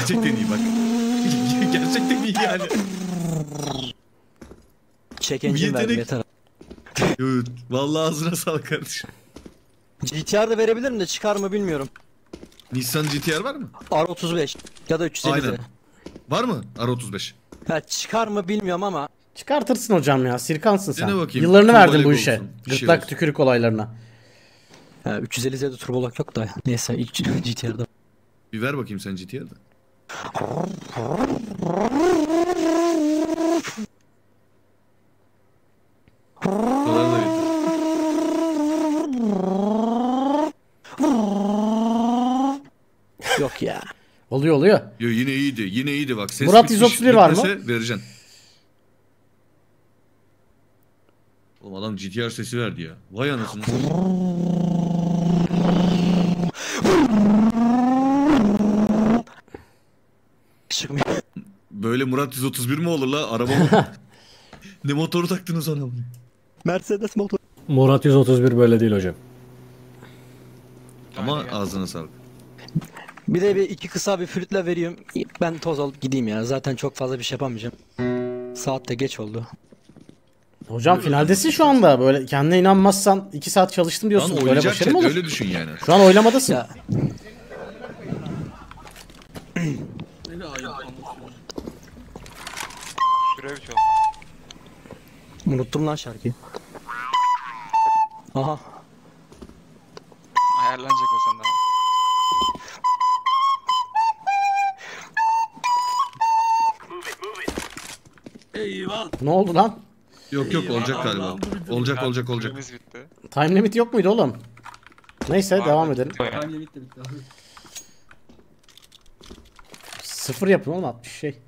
Gerçekten iyi bak. Gerçekten iyi yani. Çekencim verdim yeter. Evet. Vallahi ağzına sağlık kardeşim. G T R'da verebilirim de çıkar mı bilmiyorum. Nissan G T R var mı? R otuz beş ya da üç yüz elli. Aynen. Var mı R otuz beş? Ha, çıkar mı bilmiyorum ama. Çıkartırsın hocam ya. Sirkansın sen. Yıllarını turbo verdin bu işe. Gırtlak şey tükürük olaylarına. Ha, üç yüz elli Z'de turbolak yok da. Neyse ilk G T R'da. Bir ver bakayım sen G T R'da. Yok ya. Oluyor oluyor. Yo, yine iyiydi. Yine iyiydi bak. Ses Murat yüz otuz bir var mı? Vereceksin. Oğlum adam G T R sesi verdi ya. Vay anasını. Böyle Murat yüz otuz bir mi olur la? Araba mı? Ne motoru taktınız ona? Mercedes motor. Murat yüz otuz bir böyle değil hocam. Ama aynen ağzına sağlık. Bir de bir iki kısa bir flütle veriyorum. Ben toz alıp gideyim ya. Zaten çok fazla bir şey yapamayacağım. Saat de geç oldu. Hocam finaldesin şu anda. Böyle kendine inanmazsan iki saat çalıştım diyorsun. Lan, böyle başarı mı olur? Öyle düşün yani. Şu an oylamadasın. Ya. Unuttum lan şarkıyı. Aha. Ayarlanacak o senden. Eyvah. Ne oldu lan? Yok yok, olacak galiba. Olacak olacak olacak. Time limit yok muydu oğlum? Neyse abi, devam edelim. Time limit de bitti abi. Sıfır yapın oğlum, altmış şey.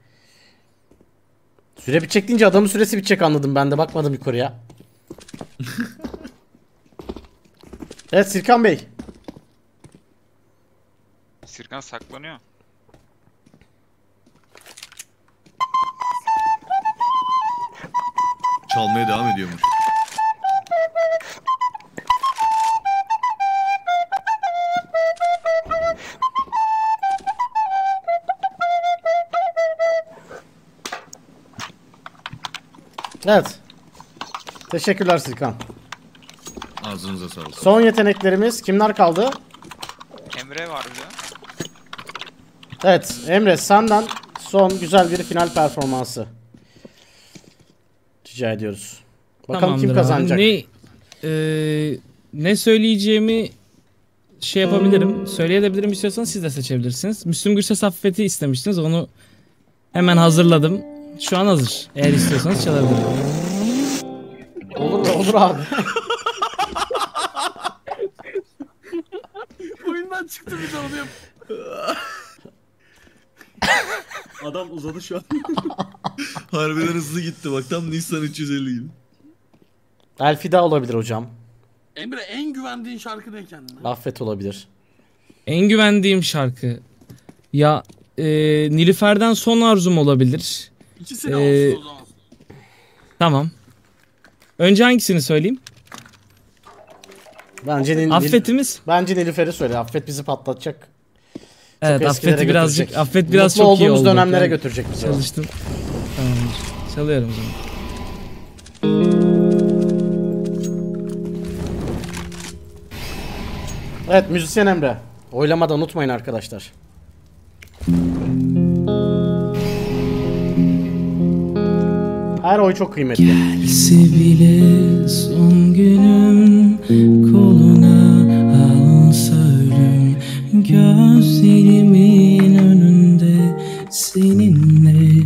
Süre bitecek deyince adamın süresi bitecek anladım ben de, bakmadım yukarıya. Evet Sirkan Bey. Sirkan saklanıyor. Çalmaya devam ediyormuş. Evet. Teşekkürler Sirkan. Ağzınıza sağlık. Son yeteneklerimiz kimler kaldı? Emre vardı. Evet Emre, senden son güzel bir final performansı rica ediyoruz. Bakalım tamamdır kim kazanacak. Ne, e, ne söyleyeceğimi şey yapabilirim, söyleyebilirim, istiyorsanız siz de seçebilirsiniz. Müslüm Gürses Affeti istemiştiniz, onu hemen hazırladım. Şu an hazır. Eğer istiyorsanız çalabilirim. Olur olur abi. Oyundan çıktı bir de onu yap. Adam uzadı şu an. Harbiden hızlı gitti bak, tam Nissan üç yüz elli gibi. Elfida olabilir hocam. Emre, en güvendiğin şarkı ne kendine? Affet olabilir. En güvendiğim şarkı. Ya e, Nilüfer'den Son Arzum olabilir. İkisi de ee, olsun o zaman. Tamam. Önce hangisini söyleyeyim? Bence Nil Affetimiz. Bence Nilüfer'i söyle. Affet bizi patlatacak. Çok evet, affet birazcık, affet biraz çok iyi oldu. Mutlu olduğumuz dönemlere götürecek bizi. Çalıştım. Tamam, çalıyorum o zaman. Evet, müzisyen Emre. Oylamadan unutmayın arkadaşlar. Her oy çok kıymetli. Gelse bile son günüm, koluna alınsa ölüm, gözlerimin önünde seninle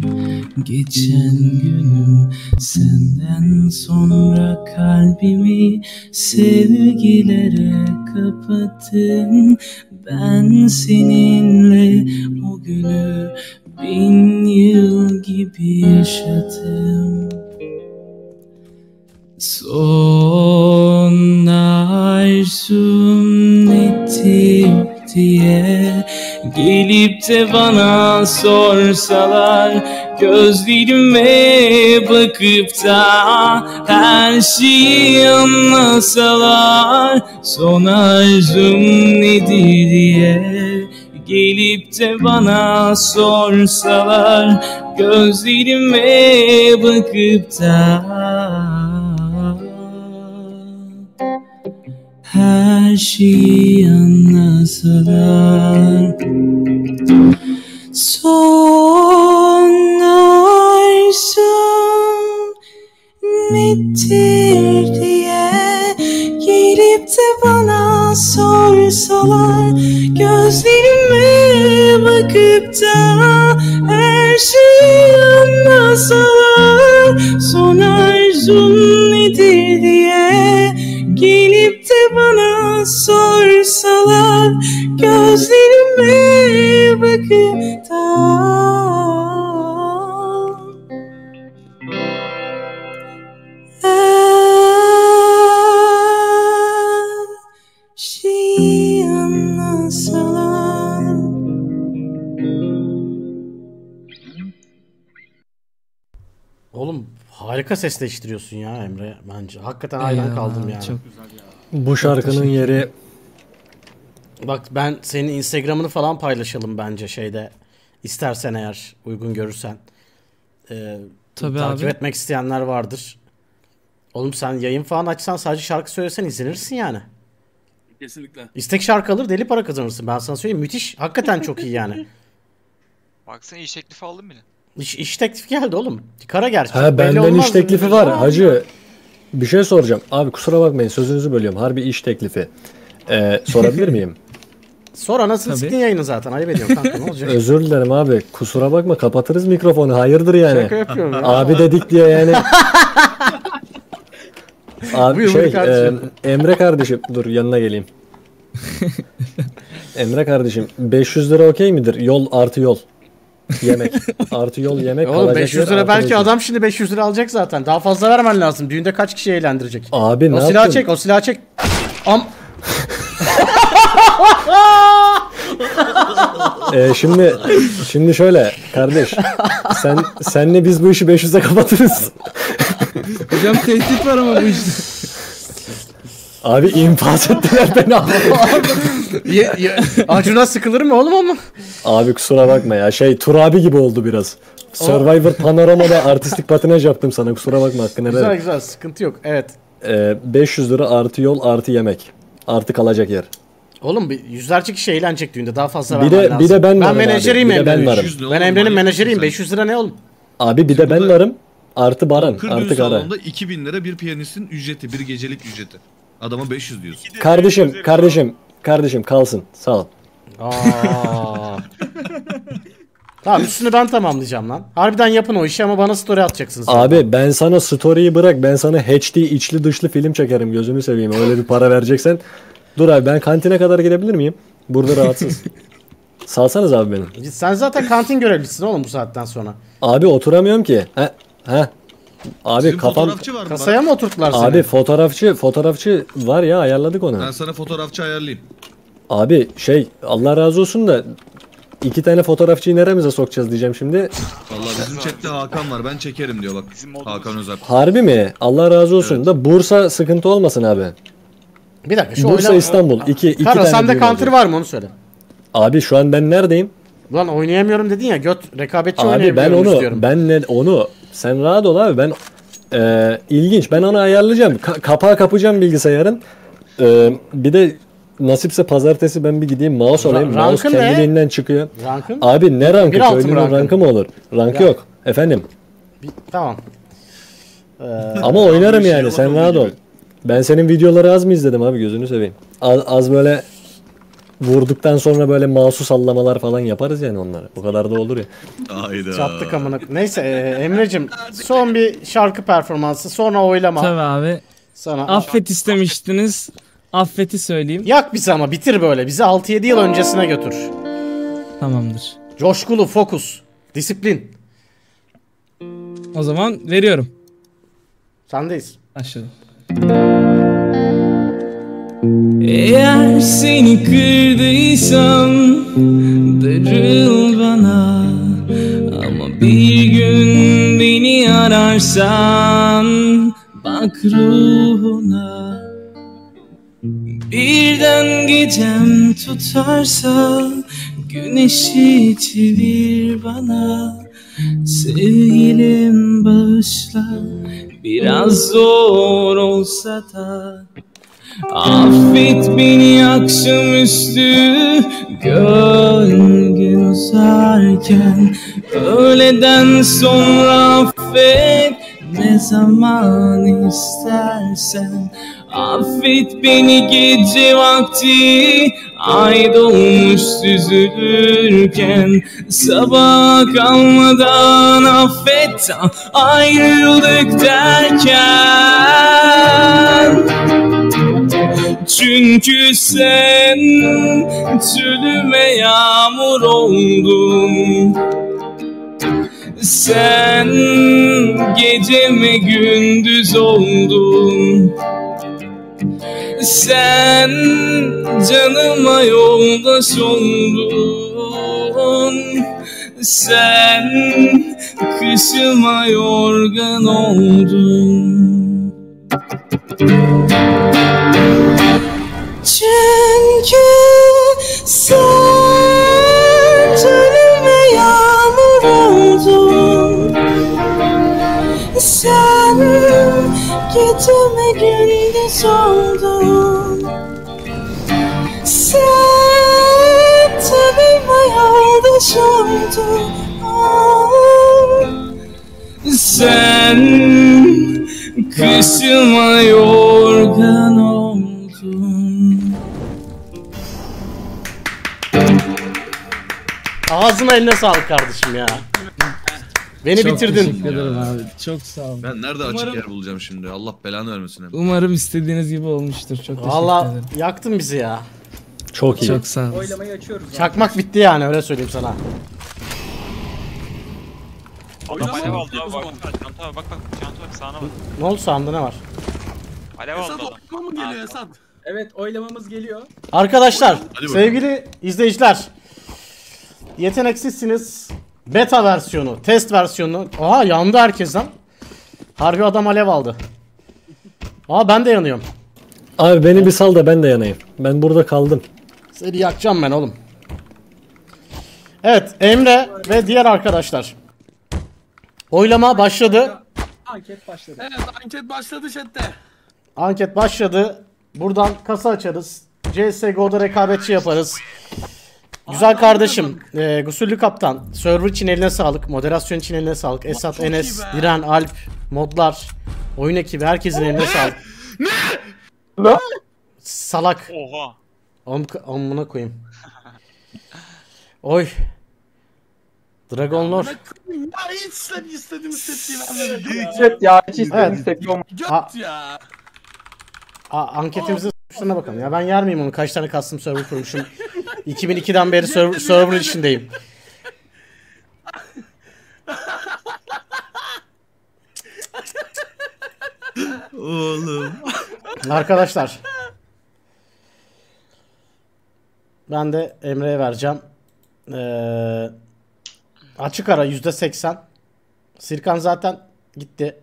geçen günüm, senden sonra kalbimi sevgilere kapattım, ben seninle o günü bin yıl gibi yaşadım. Son arzum ettim diye gelip de bana sorsalar, gözlerime bakıp da her şeyi anlasalar, son arzum nedir diye gelip de bana sorsalar, gözlerime bakıp da her şeyi anlasalar, son arzum nedir diye gelip de bana sorsalar, gözlerime bakıp da her şeyi anlasalar, son arzum nedir diye gelip de bana sorsalar, gözlerime bakıp da her şeyi anlasalar. Oğlum harika ses değiştiriyorsun ya Emre, bence. Hakikaten hayran kaldım yani. Çok güzel ya. Bu şarkının yeri... Bak ben senin Instagram'ını falan paylaşalım bence şeyde. İstersen eğer, uygun görürsen. Ee, Tabii takip abi. etmek isteyenler vardır. Oğlum sen yayın falan açsan sadece şarkı söylesen izlenirsin yani. Kesinlikle. İstek şarkı alır deli para kazanırsın, ben sana söyleyeyim. Müthiş. Hakikaten çok iyi yani. Baksana iş teklifi aldın bile. İş, iş teklifi geldi oğlum. Kara gerçek. Ha, benden iş teklifi var hacı. Bir şey soracağım. Abi kusura bakmayın sözünüzü bölüyorum. Harbi iş teklifi. Ee, sorabilir miyim? Sor anasını siktin yayını zaten. Ayıp ediyorum kanka, ne olacak? Özür dilerim abi. Kusura bakma kapatırız mikrofonu. Hayırdır yani. Şaka yapıyorum ya. Abi dedik diye yani. Abi buyur, şey kardeşim. E, Emre kardeşim dur yanına geleyim. Emre kardeşim beş yüz lira okey midir? Yol artı yol. Yemek. Artı yol yemek. Oğlum beş yüz lira belki olacak. Adam şimdi beş yüz lira alacak zaten. Daha fazla vermen lazım. Düğünde kaç kişi eğlendirecek? Abi ne o silahı çek, o silahı çek. Am ee, şimdi şimdi şöyle kardeş. Sen senle biz bu işi beş yüze kapatırız. Hocam tehdit var ama bu işte. Abi infaz ettiler beni abi. Ye, ye, acuna sıkılır mı oğlum ama? Abi kusura bakma ya şey Tur abi gibi oldu biraz. Survivor Panorama'da artistik patinaj yaptım sana, kusura bakma hakkını ver. Güzel güzel sıkıntı yok, evet. Ee, beş yüz lira artı yol artı yemek. Artı kalacak yer. Oğlum yüzlerce kişi eğlenecek düğünde, daha fazla vermen lazım. Bir de ben, ben menajeriyim Emre'nin. Ben, ben Emre'nin menajeriyim, beş yüz lira ne oğlum? Abi bir de ben varım. Artı Baran, artı Kara. iki bin lira bir piyanistin ücreti, bir gecelik ücreti. Adama beş yüz diyorsun. Kardeşim, kardeşim, kardeşim kalsın. Sağ ol. Tamam üstünü ben tamamlayacağım lan. Harbiden yapın o işi ama bana story atacaksınız. Abi zaten. Ben sana story'yi bırak, ben sana H D içli dışlı film çekerim. Gözümü seveyim öyle bir para vereceksen. Dur abi ben kantine kadar gidebilir miyim? Burada rahatsız. Salsanız abi beni. Sen zaten kantin görevlisin oğlum bu saatten sonra. Abi oturamıyorum ki. Ha? Ha. Abi sizin kafam kasaya mı oturttular seni? Abi fotoğrafçı fotoğrafçı var ya, ayarladık onu. Ben sana fotoğrafçı ayarlayayım. Abi şey Allah razı olsun da iki tane fotoğrafçıyı neremize sokacağız diyeceğim şimdi. Vallahi bizim chatte Hakan var, ben çekerim diyor bak. Hakan Özak. Harbi mi? Allah razı olsun evet. Da Bursa sıkıntı olmasın abi. Bir dakika şu Bursa oyna... İstanbul iki iki tane. Sende counter var mı onu söyle. Abi şu an ben neredeyim? Lan oynayamıyorum dedin ya, göt rekabetçi oynayamıyorum istiyorum. Abi ben onu ben ne, onu sen rahat ol abi ben e, ilginç ben onu ayarlayacağım. Ka kapağı kapacağım bilgisayarın. E, bir de nasipse pazartesi ben bir gideyim mouse alayım. Ra mouse kendiliğinden ne? Çıkıyor. Rankın? Abi ne rankı? Köylünün rankı, rankı mı olur? Rank rank. Yok. Efendim? Bir, tamam. Ee, Ama oynarım şey yani sen rahat gibi. Ol. Ben senin videoları az mı izledim abi gözünü seveyim. Az, az böyle vurduktan sonra böyle mouse'u sallamalar falan yaparız yani onları. Bu kadar da olur ya. Hayda. Çattık amına. Neyse e, Emre'cim son bir şarkı performansı sonra oylama. Tabii abi. Sana affet istemiştiniz. Affeti söyleyeyim. Yak bizi ama bitir böyle. Bizi altı yedi yıl öncesine götür. Tamamdır. Coşkulu, fokus, disiplin. O zaman veriyorum. Sendeyiz. Başladım. Eğer seni kırdıysam darıl bana, ama bir gün beni ararsan bak ruhuna. Birden gecem tutarsa güneşi çevir bana. Sevgilim bağışla, biraz zor olsa da affet beni akşamüstü gölge uzarken. Öğleden sonra affet ne zaman istersen. Affet beni gece vakti ay doğmuş süzülürken. Sabah kalmadan affet ayrıldık derken. Çünkü sen tülüme yağmur oldun, sen geceme gündüz oldun, sen canıma yoldaş oldun, sen kışıma yorgan oldun. Çünkü sen tülüme yağmur oldun, sen gece oldun. Sen benim hayalde şartın. Sen kışıma yorgan oldun. Ağzına eline sağlık kardeşim ya. Beni çok bitirdin. Çok teşekkür ederim abi. Çok sağ ol. Ben nerede umarım... açık yer bulacağım şimdi? Allah belanı vermesin hem. Umarım istediğiniz gibi olmuştur. Çok teşekkür Vallahi ederim. Valla yaktın bizi ya. Çok iyi. Çok sağ ol. Oylamayı açıyoruz. Çakmak abi. Bitti yani, öyle söyleyeyim sana. Oylama alev aldı abi, bak bak bak. Çanta bak, sağına bak. Ne oldu, sağında ne var? Alev aldı adam. Esat oylama mı geliyor Esat? Evet, oylamamız geliyor. Arkadaşlar, sevgili izleyiciler. Yeteneksizsiniz. Beta versiyonu, test versiyonu. Aha yandı herkes lan. Harbi adam alev aldı. Aa ben de yanıyorum. Abi beni bir sal da ben de yanayım. Ben burada kaldım. Seni yakacağım ben oğlum. Evet, Emre ve diğer arkadaşlar. Oylama başladı. Anket başladı. Evet, anket başladı chatte. Anket başladı. Buradan kasa açarız. C S G O'da rekabetçi yaparız. Güzel kardeşim, e, Gusüllü Kaptan, server için eline sağlık, moderasyon için eline sağlık, Esat, Enes, Diren, Alp, modlar, oyun ekibi, herkesin eline sağlık. Ne? Ne? Salak. Oha. Am amına koyayım. Oy. Dragon Lord. Ya hiç istedim, istedim, istedim. Chat ya, hiç istedim, istedim. Göt ya. Anketimizin sonuçlarına bakalım. Ya ben yer miyim onu? Kaç tane custom server kurmuşum. iki bin iki'den beri server, server içindeyim. Oğlum. Arkadaşlar. Ben de Emre'ye vereceğim. Ee, açık ara yüzde seksen. Sirkan zaten gitti.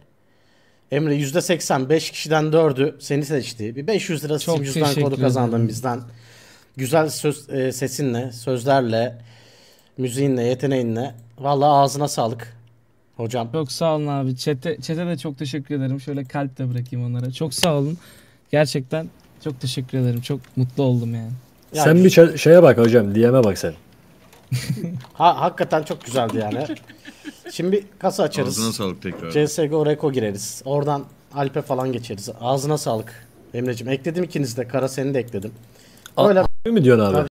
Emre yüzde seksen. beş kişiden dördü seni seçti. Bir beş yüz lira yüzden kodu kazandın bizden. Güzel söz, e, sesinle, sözlerle, müziğinle, yeteneğinle. Vallahi ağzına sağlık hocam. Çok sağ olun abi. Chat'e, chat'e de çok teşekkür ederim. Şöyle kalp de bırakayım onlara. Çok sağ olun. Gerçekten çok teşekkür ederim. Çok mutlu oldum yani. yani sen bir şeye bak hocam. D M'e bak sen. ha, hakikaten çok güzeldi yani. Şimdi kasa açarız. Ağzına sağlık tekrar. C S G O Reko gireriz. Oradan Alp'e falan geçeriz. Ağzına sağlık Emre'cim. Ekledim ikinizi de. Kara seni de ekledim. Öyle mi diyorsun abi? Tabii.